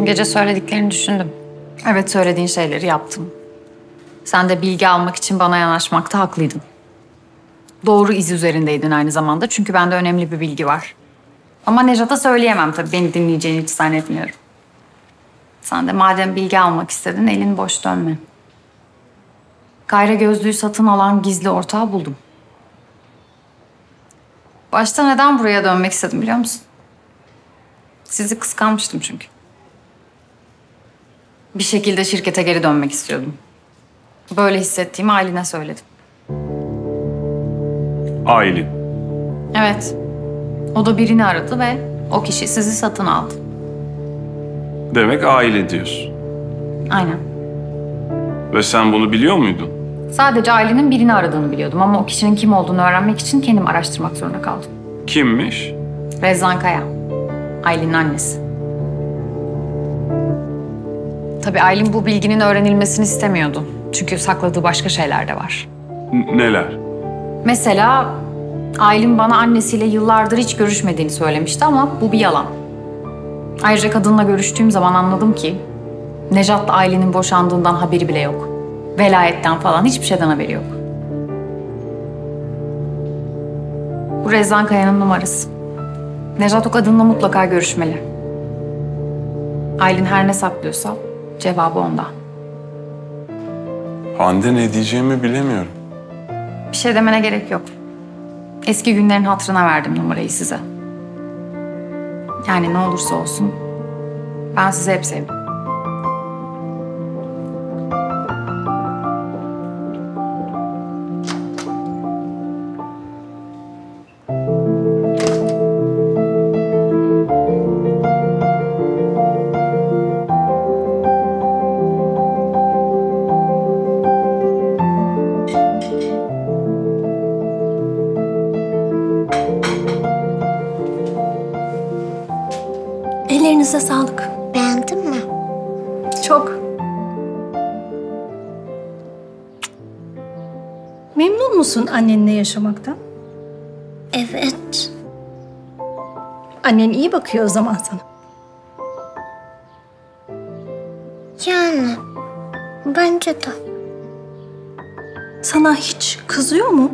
Gece söylediklerini düşündüm. Evet, söylediğin şeyleri yaptım. Sen de bilgi almak için bana yanaşmakta haklıydın. Doğru iz üzerindeydin aynı zamanda çünkü bende önemli bir bilgi var. Ama Nejat'a söyleyemem tabii, beni dinleyeceğini hiç zannetmiyorum. Sen de madem bilgi almak istedin elin boş dönme. Kayra gözlüğü satın alan gizli ortağı buldum. Başta neden buraya dönmek istedim biliyor musun? Sizi kıskanmıştım çünkü. Bir şekilde şirkete geri dönmek istiyordum. Böyle hissettiğimi Aylin'e söyledim. Aylin? Evet. O da birini aradı ve o kişi sizi satın aldı. Demek Aylin diyorsun. Aynen. Ve sen bunu biliyor muydun? Sadece Aylin'in birini aradığını biliyordum ama o kişinin kim olduğunu öğrenmek için kendim araştırmak zorunda kaldım. Kimmiş? Rezan Kaya. Aylin'in annesi. Tabii Aylin bu bilginin öğrenilmesini istemiyordu. Çünkü sakladığı başka şeyler de var. N- neler? Mesela Aylin bana annesiyle yıllardır hiç görüşmediğini söylemişti ama bu bir yalan. Ayrıca kadınla görüştüğüm zaman anladım ki Nejat'la Aylin'in boşandığından haberi bile yok. Velayetten falan hiçbir şeyden haberi yok. Bu Rezan Kaya'nın numarası. Nejat o kadınla mutlaka görüşmeli. Aylin her ne saklıyorsa cevabı onda. Hande, ne diyeceğimi bilemiyorum. Bir şey demene gerek yok. Eski günlerin hatırına verdim numarayı size. Yani ne olursa olsun ben sizi hep sevdim. Ellerinize sağlık. Beğendin mi? Çok. Memnun musun annenle yaşamaktan? Evet. Annen iyi bakıyor o zaman sana. Yani bence de. Sana hiç kızıyor mu?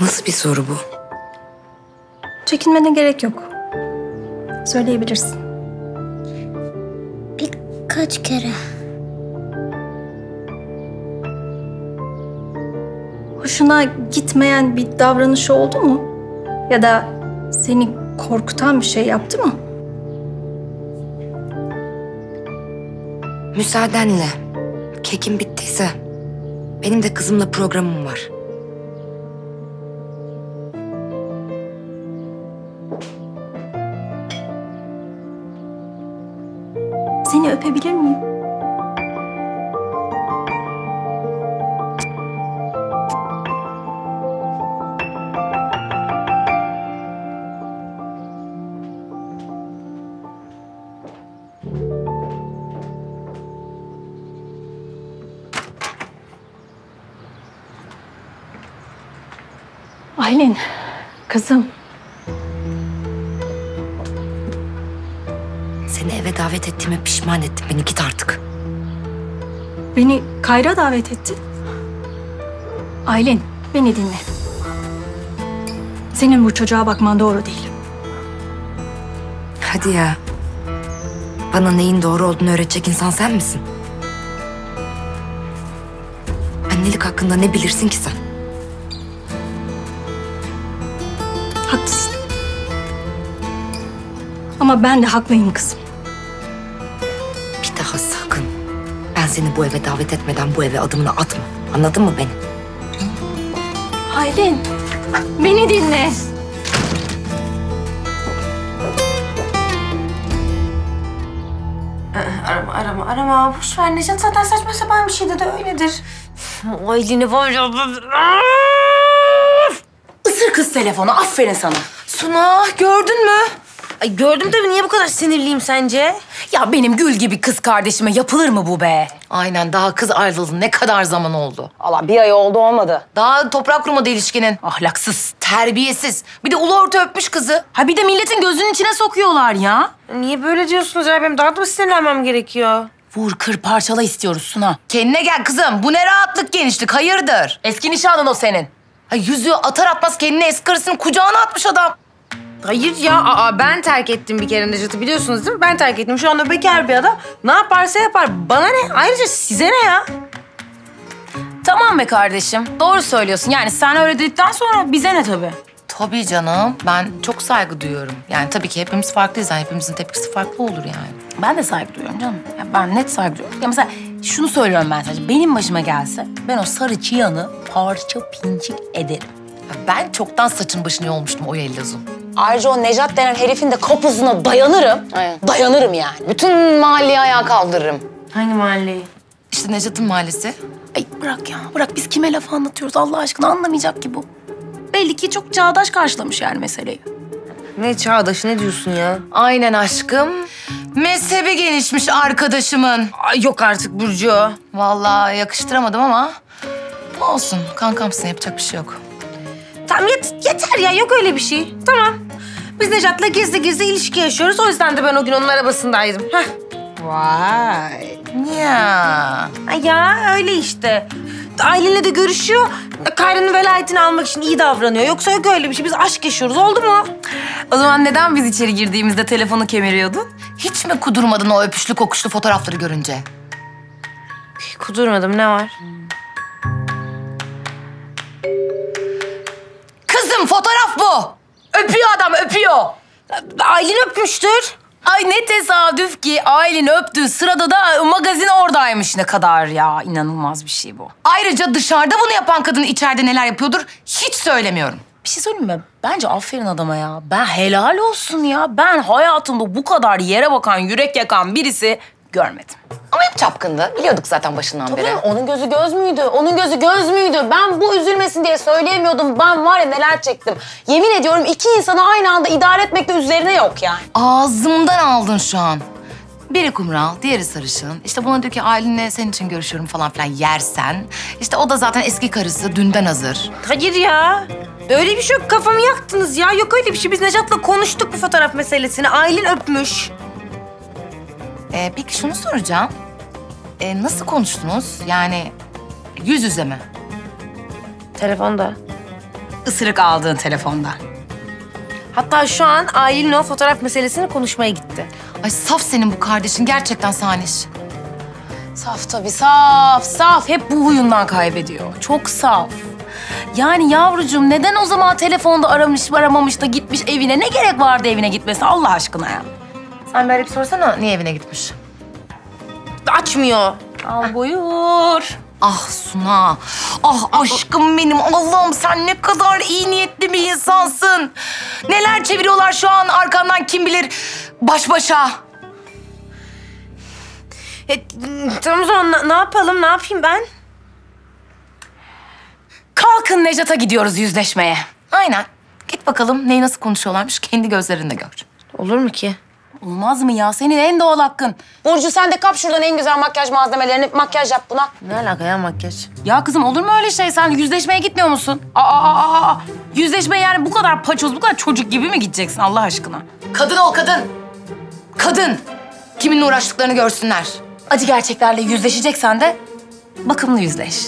Nasıl bir soru bu? Çekinmene gerek yok. Söyleyebilirsin. Birkaç kere. hoşuna gitmeyen bir davranış oldu mu? Ya da seni korkutan bir şey yaptı mı? Müsaadenle, kekim bittiyse benim de kızımla programım var. Seni öpebilir miyim? Aylin, kızım. Seni eve davet ettiğime pişman ettim. Beni git artık. Beni Kayra davet etti. Aylin, beni dinle. Senin bu çocuğa bakman doğru değil. Hadi ya. Bana neyin doğru olduğunu öğretecek insan sen misin? Annelik hakkında ne bilirsin ki sen? Haklısın. Ama ben de haklıyım kızım. Bir daha sakın ben seni bu eve davet etmeden bu eve adımını atma. Anladın mı beni? Aylin, beni dinle. Arama, arama, arama. Boş ver Nejat. Zaten saçma sapan bir şey dedi, öyledir. Aylin'i var ya. Isır kız telefonu, aferin sana. Suna, gördün mü? Ay gördüm tabii. Niye bu kadar sinirliyim sence? Ya benim gül gibi kız kardeşime yapılır mı bu be? Aynen. Daha kız ayrıldı. Ne kadar zaman oldu? Allah bir ay oldu olmadı. Daha toprak kurumadı ilişkinin. Ahlaksız, terbiyesiz. Bir de ulu orta öpmüş kızı. Ha bir de milletin gözünün içine sokuyorlar ya. Niye böyle diyorsunuz ya? Benim daha da mı sinirlenmem gerekiyor? Vur, kır, parçala istiyoruz Suna. Kendine gel kızım. Bu ne rahatlık, genişlik. Hayırdır? Eski nişanın o senin. Ha yüzüğü atar atmaz kendine eski karısının kucağına atmış adam. Hayır ya, aa, ben terk ettim bir kere Necat'ı, biliyorsunuz değil mi? Ben terk ettim. Şu anda bekar bir adam. Ne yaparsa yapar. Bana ne? Ayrıca size ne ya? Tamam be kardeşim. Doğru söylüyorsun. Yani sen öyle dedikten sonra bize ne tabii? Tabii canım. Ben çok saygı duyuyorum. Yani tabii ki hepimiz farklıyız. Yani hepimizin tepkisi farklı olur yani. Ben de saygı duyuyorum canım. Yani ben net saygı duyuyorum. Ya mesela şunu söylüyorum ben sadece. Benim başıma gelse ben o sarı çıyanı parça pincik ederim. Ya ben çoktan saçın başını yolmuştum o yellazun. Ayrıca o Nejat denen herifin de kapuzuna dayanırım. Aynen. Dayanırım yani. Bütün mahalleyi ayağa kaldırırım. Hangi mahalleyi? İşte Nejat'ın mahallesi. Ay bırak ya, bırak. Biz kime laf anlatıyoruz Allah aşkına, anlamayacak ki bu. Belli ki çok çağdaş karşılamış yani meseleyi. Ne çağdaş, ne diyorsun ya? Aynen aşkım. Mezhebi genişmiş arkadaşımın. Ay yok artık Burcu. Vallahi yakıştıramadım ama olsun. Kankamsın, yapacak bir şey yok. Tamam yet yeter ya, yok öyle bir şey. Tamam. Biz Nejat'la gizli gizli ilişki yaşıyoruz. O yüzden de ben o gün onun arabasındaydım. Heh. Vay. Ya. Ya öyle işte. Aylin'le de görüşüyor. Kayra'nın velayetini almak için iyi davranıyor. Yoksa yok öyle bir şey. Biz aşk yaşıyoruz. Oldu mu? O zaman neden biz içeri girdiğimizde telefonu kemiriyordun? Hiç mi kudurmadın o öpüşlü kokuşlu fotoğrafları görünce? Kudurmadım. Ne var? Kızım fotoğraf bu. Öpüyor adam, öpüyor. Aylin öpmüştür. Ay ne tesadüf ki Aylin öptüğü sırada da magazin oradaymış. Ne kadar ya, inanılmaz bir şey bu. Ayrıca dışarıda bunu yapan kadın içeride neler yapıyordur hiç söylemiyorum. Bir şey söyleyeyim mi? Bence aferin adama ya. Ben helal olsun ya. Ben hayatımda bu kadar yere bakan, yürek yakan birisi görmedim. Ama hep çapkındı. Biliyorduk zaten başından Tabii beri. Tabii onun gözü göz müydü? Onun gözü göz müydü? Ben bu üzülmesin diye söyleyemiyordum. Ben var ya neler çektim. Yemin ediyorum iki insanı aynı anda idare etmek de üzerine yok yani. Ağzımdan aldın şu an. Biri kumral, diğeri sarışın. İşte buna diyor ki Aylin'le senin için görüşüyorum falan filan yersen. İşte o da zaten eski karısı, dünden hazır. Hayır ya. Öyle bir şey yok. Kafamı yaktınız ya. Yok öyle bir şey. Biz Nejat'la konuştuk bu fotoğraf meselesini. Aylin öpmüş. Ee, peki şunu soracağım. Ee, nasıl konuştunuz? Yani yüz yüze mi? Telefonda. Isırık aldığın telefonda. Hatta şu an Aylin'in o fotoğraf meselesini konuşmaya gitti. Ay saf senin bu kardeşin. Gerçekten saniş. Saf tabii, saf, saf. Hep bu huyundan kaybediyor. Çok saf. Yani yavrucuğum neden o zaman telefonda aramış aramamış da gitmiş evine? Ne gerek vardı evine gitmesi Allah aşkına ya? Sen bir arayıp sorsana niye evine gitmiş? Açmıyor. Al buyur. Ah Suna, ah aşkım benim, Allah'ım sen ne kadar iyi niyetli bir insansın. Neler çeviriyorlar şu an arkandan kim bilir baş başa. E, tamam o zaman ne yapalım, ne yapayım ben? Kalkın Nejat'a gidiyoruz yüzleşmeye. Aynen. Git bakalım neyi nasıl konuşuyorlarmış kendi gözlerinde gör. Olur mu ki? Olmaz mı ya? Senin en doğal hakkın. Burcu sen de kap şuradan en güzel makyaj malzemelerini. Makyaj yap buna. Ne alaka ya makyaj? Ya kızım olur mu öyle şey? Sen yüzleşmeye gitmiyor musun? Aa, aa, aa, aa. Yüzleşmeye yani bu kadar paçoz, bu kadar çocuk gibi mi gideceksin Allah aşkına? Kadın ol kadın. Kadın. Kiminle uğraştıklarını görsünler. Acı gerçeklerle yüzleşeceksen de bakımlı yüzleş.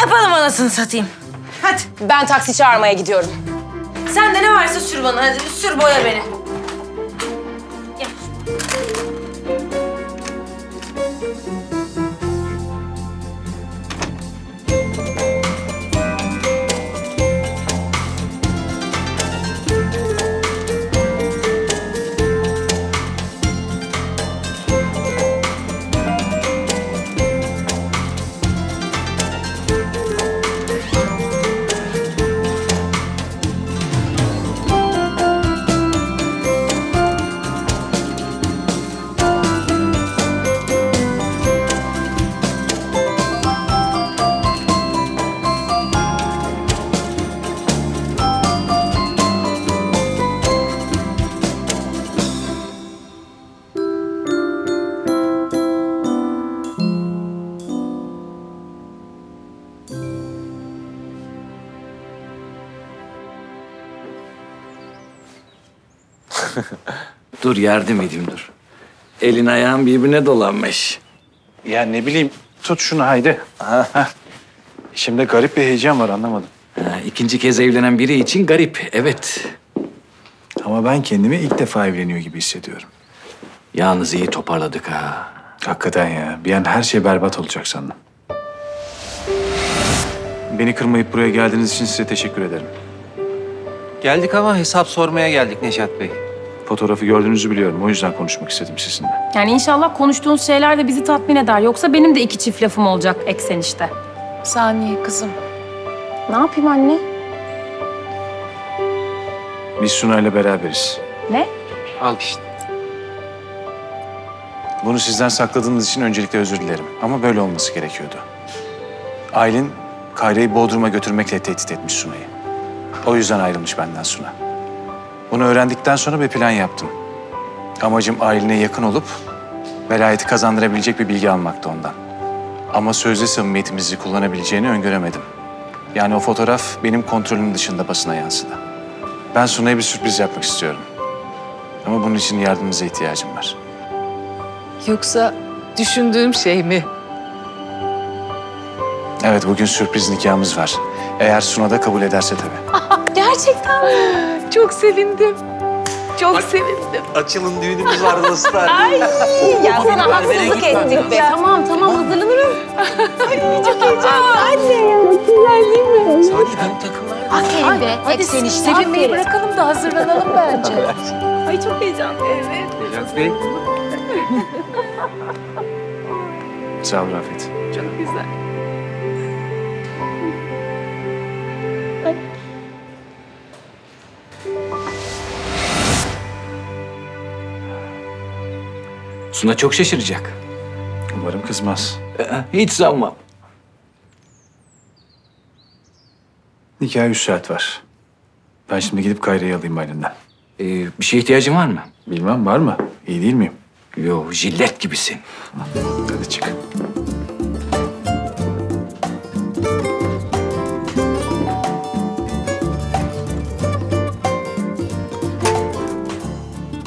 Yapalım anasını satayım. Hadi. Ben taksi çağırmaya gidiyorum. Sen de ne varsa sür bana, hadi sür boya beni. Gel. Dur yardım edeyim dur. Elin ayağın birbirine dolanmış. Ya ne bileyim tut şunu haydi. Aha. Şimdi garip bir heyecan var anlamadım. Ha, ikinci kez evlenen biri için garip evet. Ama ben kendimi ilk defa evleniyor gibi hissediyorum. Yalnız iyi toparladık ha. Hakikaten ya bir an her şey berbat olacak sandım. Beni kırmayıp buraya geldiğiniz için size teşekkür ederim. Geldik ama hesap sormaya geldik Nejat Bey. Fotoğrafı gördüğünüzü biliyorum. O yüzden konuşmak istedim sizinle. Yani inşallah konuştuğunuz şeyler de bizi tatmin eder. Yoksa benim de iki çift lafım olacak eksen işte. Saniye kızım. Ne yapayım anne? Biz Suna'yla beraberiz. Ne? Al işte. Bunu sizden sakladığınız için öncelikle özür dilerim. Ama böyle olması gerekiyordu. Aylin, Kayra'yı Bodrum'a götürmekle tehdit etmiş Suna'yı. O yüzden ayrılmış benden Suna. Bunu öğrendikten sonra bir plan yaptım. Amacım Aylin'e yakın olup velayeti kazandırabilecek bir bilgi almaktı ondan. Ama sözde samimiyetimizi kullanabileceğini öngöremedim. Yani o fotoğraf benim kontrolüm dışında basına yansıdı. Ben Suna'ya bir sürpriz yapmak istiyorum. Ama bunun için yardımınıza ihtiyacım var. Yoksa düşündüğüm şey mi? Evet bugün sürpriz nikahımız var. Eğer Suna da kabul ederse tabii. Gerçekten çok sevindim. Çok A sevindim. Açılın düğünümüz var dostlar. Ay ya sana haksızlık ettik be. Tamam tamam hazırlanırım. Ay çok heyecanlı. Anne ya güzelliği mi? Sanki takımlar. Aferin be. Hadi seni sevinmeyi bırakalım da hazırlanalım bence. Ay çok heyecanlı. Evet. Nejat Bey. Sağ ol Rafet. Çok güzel. Suna çok şaşıracak. Umarım kızmaz. Ee, hiç sanmam. Nikah üç saat var. Ben şimdi gidip Kayra'yı alayım Aylin'den. Ee, bir şeye ihtiyacın var mı? Bilmem var mı? İyi değil miyim? Yo, jillet gibisin. Hadi çık.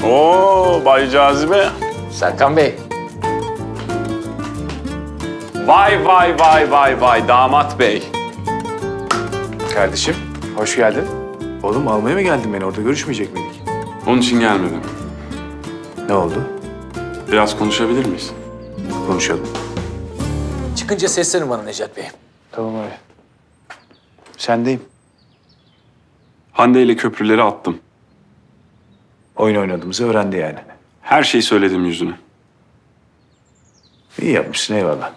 Oo, Bay Cazibe. Serkan Bey. Vay vay vay vay vay damat bey. Kardeşim hoş geldin. Oğlum almaya mı geldin beni? Orada görüşmeyecek miydik? Onun için gelmedim. Ne oldu? Biraz konuşabilir miyiz? Konuşalım. Çıkınca seslenin bana Nejat Bey. Tamam abi. Sendeyim. Hande ile köprüleri attım. Oyun oynadığımızı öğrendi yani. Her şeyi söyledim yüzüne. İyi yapmışsın, eyvallah.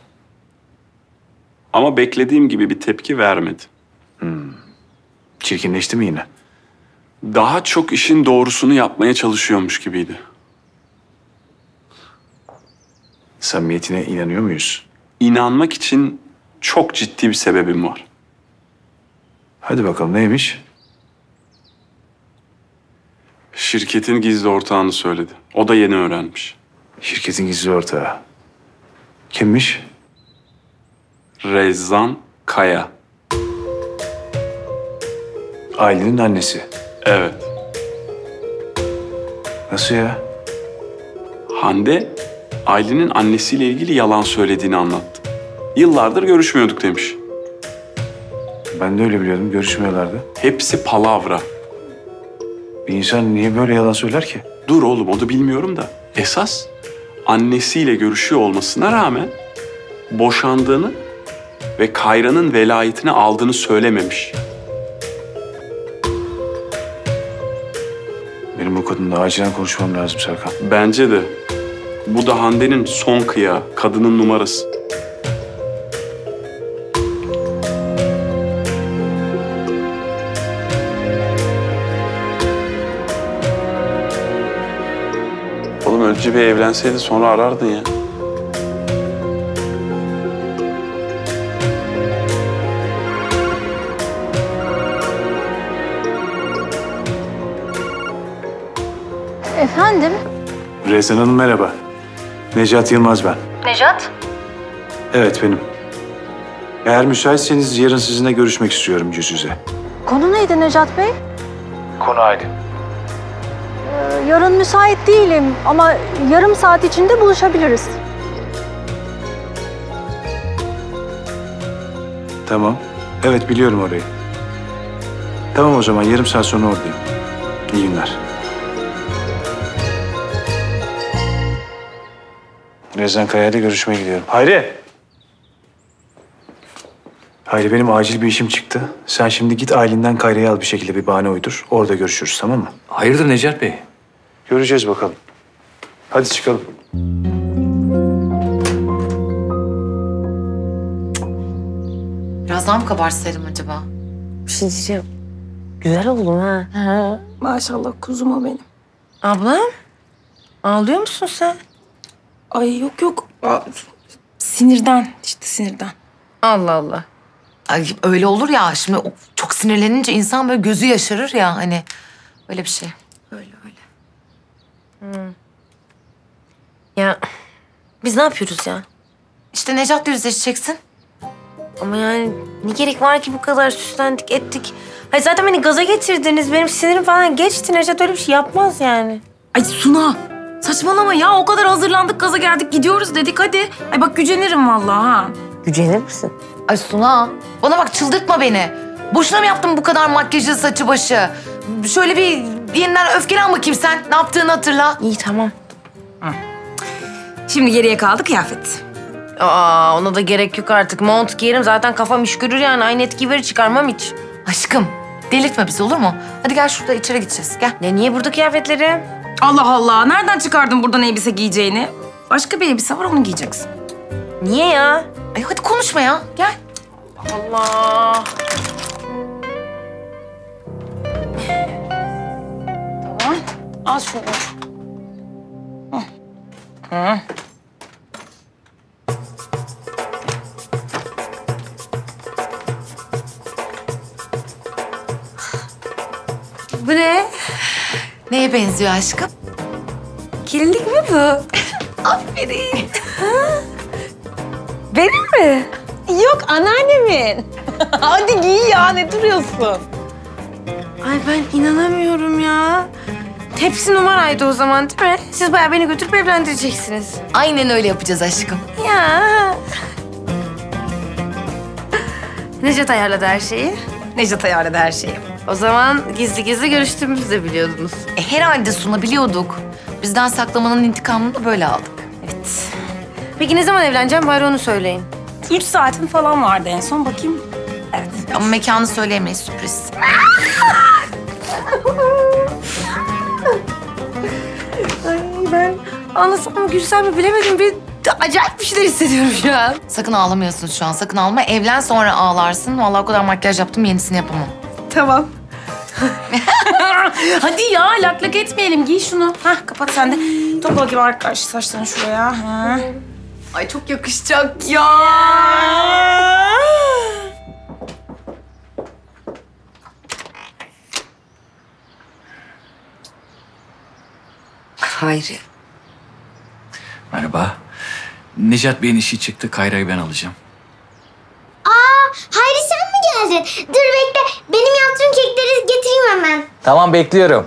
Ama beklediğim gibi bir tepki vermedi. Hmm. Çirkinleşti mi yine? Daha çok işin doğrusunu yapmaya çalışıyormuş gibiydi. Samimiyetine inanıyor muyuz? İnanmak için çok ciddi bir sebebim var. Hadi bakalım, neymiş? Şirketin gizli ortağını söyledi. O da yeni öğrenmiş. Şirketin gizli ortağı. Kimmiş? Rezan Kaya. Aylin'in annesi. Evet. Nasıl ya? Hande, Aylin'in annesiyle ilgili yalan söylediğini anlattı. Yıllardır görüşmüyorduk demiş. Ben de öyle biliyordum, görüşmüyorlardı. Hepsi palavra. Bir insan niye böyle yalan söyler ki? Dur oğlum, o da bilmiyorum da. Esas annesiyle görüşüyor olmasına rağmen boşandığını ve Kayra'nın velayetini aldığını söylememiş. Benim bu kadınla acilen konuşmam lazım Serkan. Bence de. Bu da Hande'nin son kıyağı, kadının numarası. Oğlum önce bir evlenseydi sonra arardın ya. Efendim? Rezan Hanım merhaba. Nejat Yılmaz ben. Nejat? Evet benim. Eğer müsaitseniz yarın sizinle görüşmek istiyorum yüz yüze. Konu neydi Nejat Bey? Konu Aylin. Ee, yarın müsait değilim ama yarım saat içinde buluşabiliriz. Tamam. Evet biliyorum orayı. Tamam o zaman yarım saat sonra oradayım. İyi günler. Rezan Kaya'yla görüşmeye gidiyorum. Hayri! Hayri benim acil bir işim çıktı. Sen şimdi git Aylin'den Kayra'yı al bir şekilde bir bahane uydur. Orada görüşürüz tamam mı? Hayırdır Nejat Bey? Göreceğiz bakalım. Hadi çıkalım. Biraz daha mı kabarsaydım acaba? Bir şey diyeceğim. Güzel oldun ha. Ha. Maşallah kuzuma benim. Ablam ağlıyor musun sen? Ay yok yok. Aa, sinirden işte sinirden. Allah Allah. Ay öyle olur ya şimdi çok sinirlenince insan böyle gözü yaşarır ya hani. Öyle bir şey. Öyle öyle. Hmm. Ya biz ne yapıyoruz ya? İşte Nejat'la yüzleşeceksin. Ama yani ne gerek var ki bu kadar süslendik ettik. Hayır zaten beni gaza getirdiniz. Benim sinirim falan geçti. Nejat öyle bir şey yapmaz yani. Ay Suna. Saçmalama ya, o kadar hazırlandık, gaza geldik, gidiyoruz dedik hadi. Ay bak gücenirim vallahi ha. Gücenir misin? Ay Suna, bana bak çıldırtma beni. Boşuna mı yaptın bu kadar makyajı, saçı başı? Şöyle bir yeniden öfkelen bakayım sen, ne yaptığını hatırla. İyi tamam. Hı. Şimdi geriye kaldı kıyafet. Aa, ona da gerek yok artık. Mont giyerim, zaten kafam işgörür yani. Aynı etkiyi verir çıkarmam hiç. Aşkım, delirtme bizi olur mu? Hadi gel şurada içeri gideceğiz, gel. Ne, niye burada kıyafetleri? Allah Allah! Nereden çıkardın buradan elbise giyeceğini? Başka bir elbise var, onu giyeceksin. Niye ya? Ay hadi konuşma ya, gel. Allah Allah! Tamam, al şunu. Hı. Hı. Bu ne? Neye benziyor aşkım? Gelinlik mi bu? Aferin. Benim mi? Yok, anneannemin. Hadi giy ya, ne duruyorsun? Ay ben inanamıyorum ya. Hepsi numaraydı o zaman değil mi? Siz bayağı beni götürüp evlendireceksiniz. Aynen öyle yapacağız aşkım. Ya. Nejat ayarladı her şeyi. Nejat ayarladı her şeyi. O zaman gizli gizli görüştüğümüzü de biliyordunuz. E, herhalde Suna biliyorduk. Bizden saklamanın intikamını da böyle aldık. Evet. Peki ne zaman evleneceğim bari onu söyleyin. Üç saatin falan vardı en son. Bakayım. Evet. Ama mekanı söyleyemeyiz, sürpriz. Ay ben anlasam mı gülsem mi bilemedim. Bir acayip bir şeyler hissediyorum şu an. Sakın ağlamıyorsun şu an. Sakın ağlama. Evlen sonra ağlarsın. Vallahi o kadar makyaj yaptım, yenisini yapamam. Tamam. Hadi ya, lak lak etmeyelim. Giy şunu. Hah, kapat sen de. Topla bakayım arkadaş saçlarını şuraya. Ha. Ay çok yakışacak ya. Hayri. Merhaba. Nejat Bey'in işi çıktı. Kayra'yı ben alacağım. Aa, Hayri sen mi geldin? Dur bekle. Benim yaptığım kekleri getireyim hemen. Tamam, bekliyorum.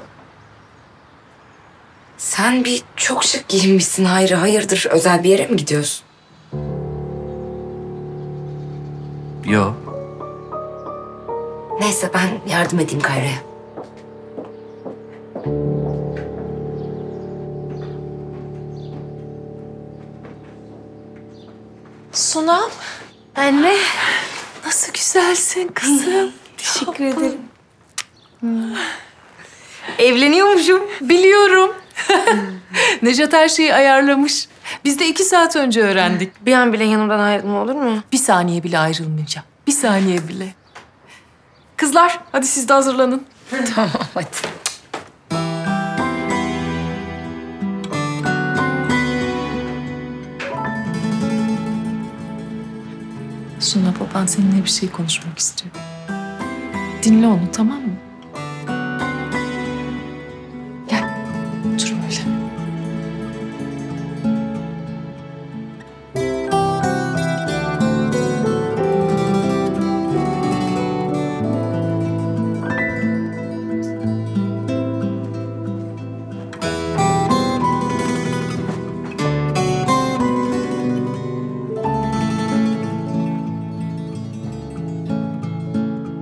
Sen bir çok şık giyinmişsin Hayri. Hayırdır, özel bir yere mi gidiyorsun? Yok. Neyse, ben yardım edeyim Kayra'ya. Sunam. Anne. Nasıl güzelsin kızım. Teşekkür ederim. Hmm. Evleniyormuşum. Biliyorum. Nejat her şeyi ayarlamış. Biz de iki saat önce öğrendik. Bir an bile yanımdan ayrılma, olur mu? Bir saniye bile ayrılmayacağım. Bir saniye bile. Kızlar hadi siz de hazırlanın. Tamam hadi. Suna, baban seninle bir şey konuşmak istiyor. Dinle onu, tamam mı? Gel, otur böyle.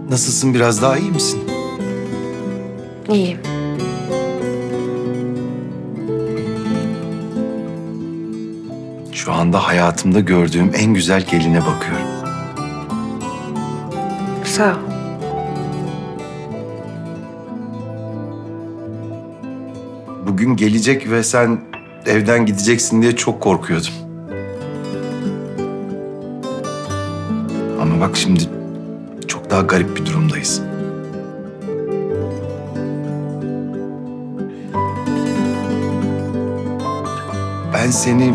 Nasılsın? Biraz daha iyi misin? İyiyim. Şu anda hayatımda gördüğüm en güzel geline bakıyorum. Sağ ol. Bugün gelecek ve sen evden gideceksin diye çok korkuyordum. Ama bak şimdi... daha garip bir durumdayız. Ben seni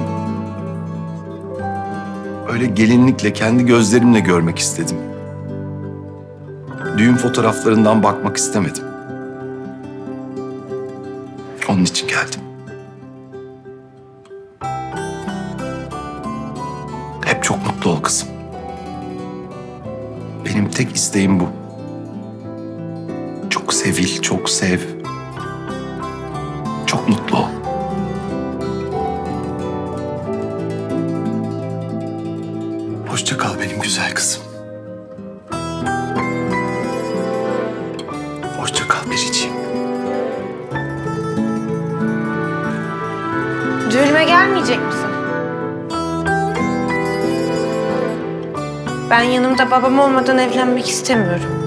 öyle gelinlikle, kendi gözlerimle görmek istedim. Düğün fotoğraflarından bakmak istemedim. Onun için geldim. Hep çok mutlu ol kızım. Benim tek isteğim bu. Çok sevil, çok sev. Çok mutlu ol. Hoşça kal benim güzel kızım. Hoşça kal biricik. Düğünüme gelmeyecek misin? Ben yanımda babam olmadan evlenmek istemiyorum.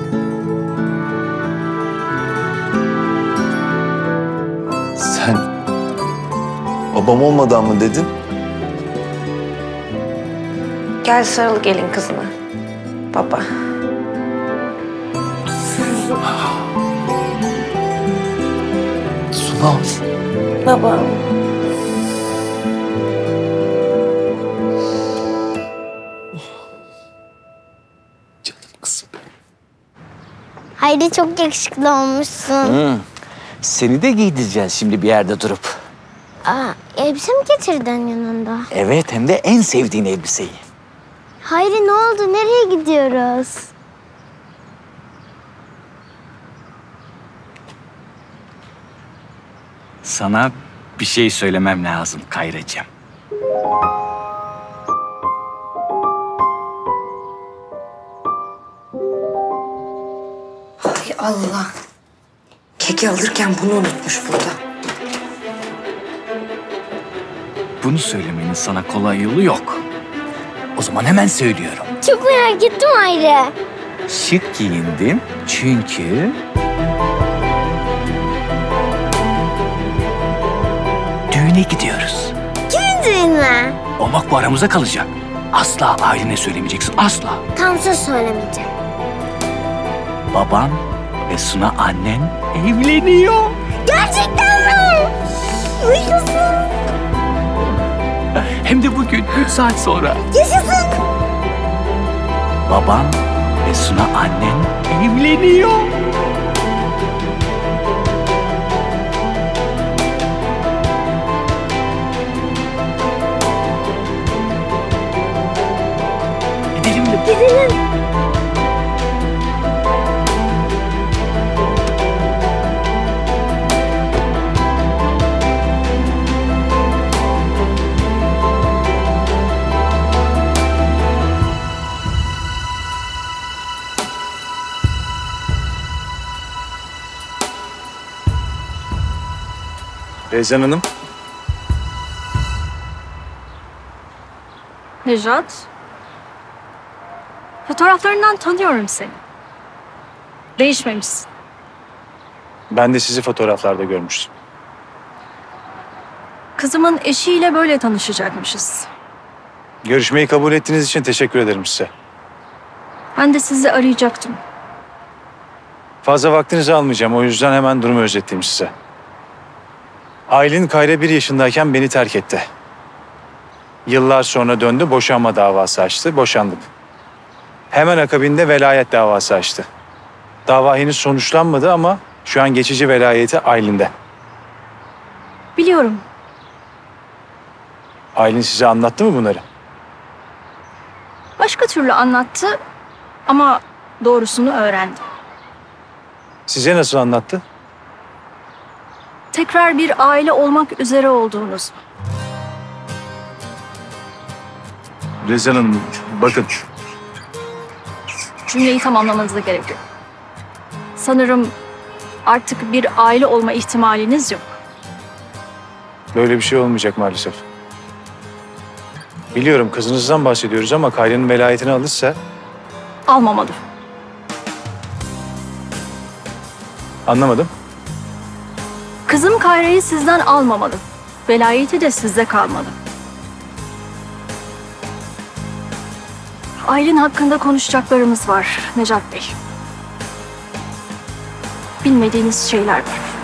Sen babam olmadan mı dedin? Gel sarıl gelin kızına. Baba. Suna. Baba. Hayri çok yakışıklı olmuşsun. Hmm. Seni de giydireceğiz şimdi bir yerde durup. Aa, elbise mi getirdin yanında? Evet, hem de en sevdiğin elbiseyi. Hayri ne oldu? Nereye gidiyoruz? Sana bir şey söylemem lazım Kayracığım. Allah. Keki alırken bunu unutmuş burada. Bunu söylemenin sana kolay yolu yok. O zaman hemen söylüyorum. Çok merak ettim Hayri. Şık giyindim çünkü... düğüne gidiyoruz. Kimin düğününe? O bak bu aramıza kalacak. Asla ailene söylemeyeceksin, asla. Tam söz söylemeyeceğim. Babam ve Suna annen evleniyor. Gerçekten mi? Yaşasın. Hem de bugün üç saat sonra. Yaşasın. Babam ve Suna annen evleniyor. Gidelim mi? Gidelim. Rezan Hanım. Nejat. Fotoğraflarından tanıyorum seni. Değişmemişsin. Ben de sizi fotoğraflarda görmüştüm. Kızımın eşiyle böyle tanışacakmışız. Görüşmeyi kabul ettiğiniz için teşekkür ederim size. Ben de sizi arayacaktım. Fazla vaktinizi almayacağım. O yüzden hemen durumu özetleyeyim size. Aylin Kayra bir yaşındayken beni terk etti. Yıllar sonra döndü, boşanma davası açtı, boşandık. Hemen akabinde velayet davası açtı. Dava henüz sonuçlanmadı ama şu an geçici velayeti Aylin'de. Biliyorum. Aylin size anlattı mı bunları? Başka türlü anlattı ama doğrusunu öğrendi. Size nasıl anlattı? Tekrar bir aile olmak üzere olduğunuz. Rezan Hanım, bakın. Cümleyi tamamlamanıza gerek yok. Sanırım artık bir aile olma ihtimaliniz yok. Böyle bir şey olmayacak maalesef. Biliyorum kızınızdan bahsediyoruz ama Kayra'nın velayetini alırsa... Almamalı. Anlamadım. Kızım Kayra'yı sizden almamalı. Velayeti de sizde kalmalı. Aylin hakkında konuşacaklarımız var Nejat Bey. Bilmediğiniz şeyler var.